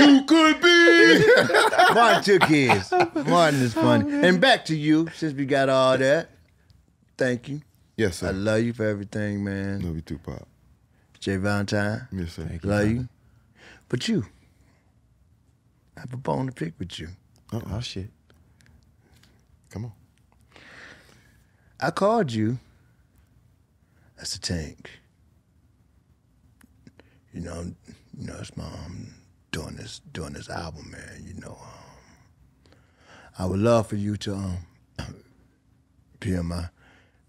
You could be. Martin took his. Martin is funny. Oh, and back to you, since we got all that. Thank you. Yes, sir. I love you for everything, man. Love you too, Pop. Jay Valentine. Yes, sir. Thank love you. you. But you, I have a bone to pick with you. Uh-oh. Oh, shit. Come on. I called you as a Tank. You know, you know, it's my um, doing this doing this album, man. You know, um, I would love for you to um, be on my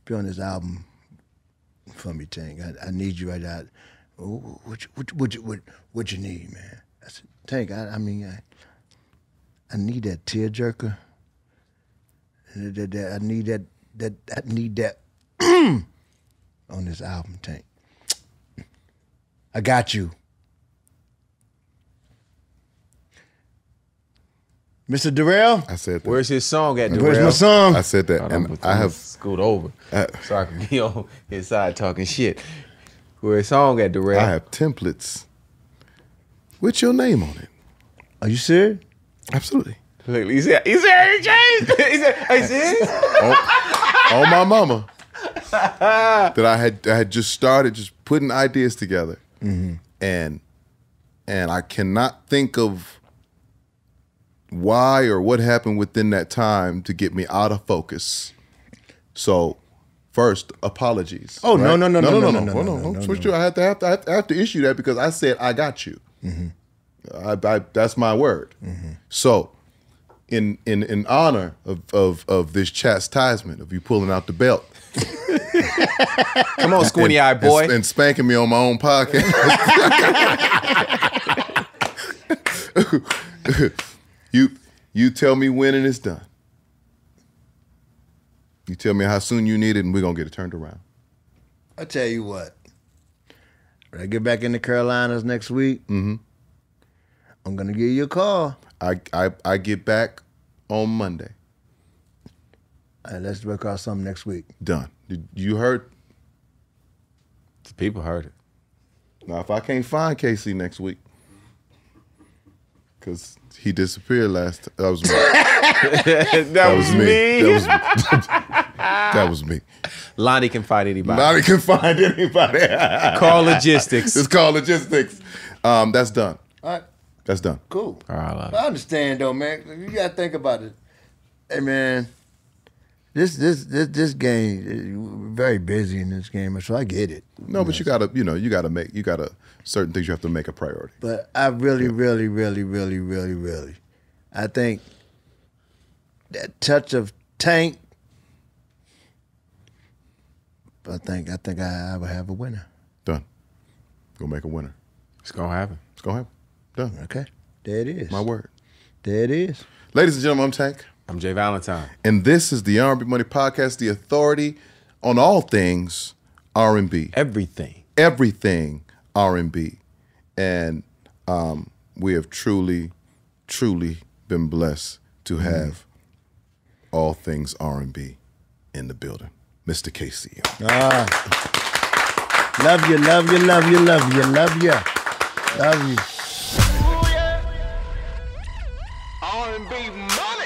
be on this album for me, Tank. I, I need you right now. What you, what, what, what, what you need, man? I said, Tank, I, I mean, I, I need that tear jerker. That, that, I need that. That I need that on this album, Tank. I got you, Mister Darrell. I said that. Where's his song at? Darrell? Where's my song? I said that, I and I have scoot over I, so I can be on his side talking shit. Where's his song at, Darrell? I have templates with your name on it. Are you serious? Absolutely. Look, he said, he said, he changed it. He said, hey, sis. On my mama. That I had I had just started just putting ideas together. Mm-hmm. And and I cannot think of why or what happened within that time to get me out of focus. So first, apologies. Oh, right? no, no, no, no, no, no, no, no, no, no, no, no, no. I have to, I have to, I have to issue that because I said, I got you. Mm-hmm. I, I, that's my word. Mm-hmm. So In, in in honor of, of of this chastisement of you pulling out the belt. Come on, squinty and, eyed boy. And, and spanking me on my own podcast. you you tell me when and it's done. You tell me how soon you need it and we're gonna get it turned around. I tell you what. When I get back in the Carolinas next week, mm-hmm. I'm gonna give you a call. I, I I get back on Monday. All right, let's work out something next week. Done. Did you heard? The people heard it. Now, if I can't find K C next week, because he disappeared last time. That was me. That was me. That was me. That was me. Lonnie can find anybody. Lonnie can find anybody. Call logistics. It's called logistics. Um, that's done. All right. That's done. Cool. All right, I, I understand though, man. You gotta think about it. Hey, man, this this this this game, we're very busy in this game, so I get it. No, you but know, you gotta, you know, you gotta make, you gotta certain things you have to make a priority. But I really, yeah. really, really, really, really, really, I think that touch of Tank. I think I think I, I would have a winner. Done. Go make a winner. It's gonna happen. It's gonna happen. Done. Okay. There it is. My word. There it is. Ladies and gentlemen, I'm Tank. I'm Jay Valentine. And this is the R and B Money Podcast, the authority on all things R and B. Everything. Everything R and B. And um, we have truly, truly been blessed to have mm. all things R and B in the building. Mister K C. Ah. Love you, love you, love you, love you, love you. Love you. R and B money.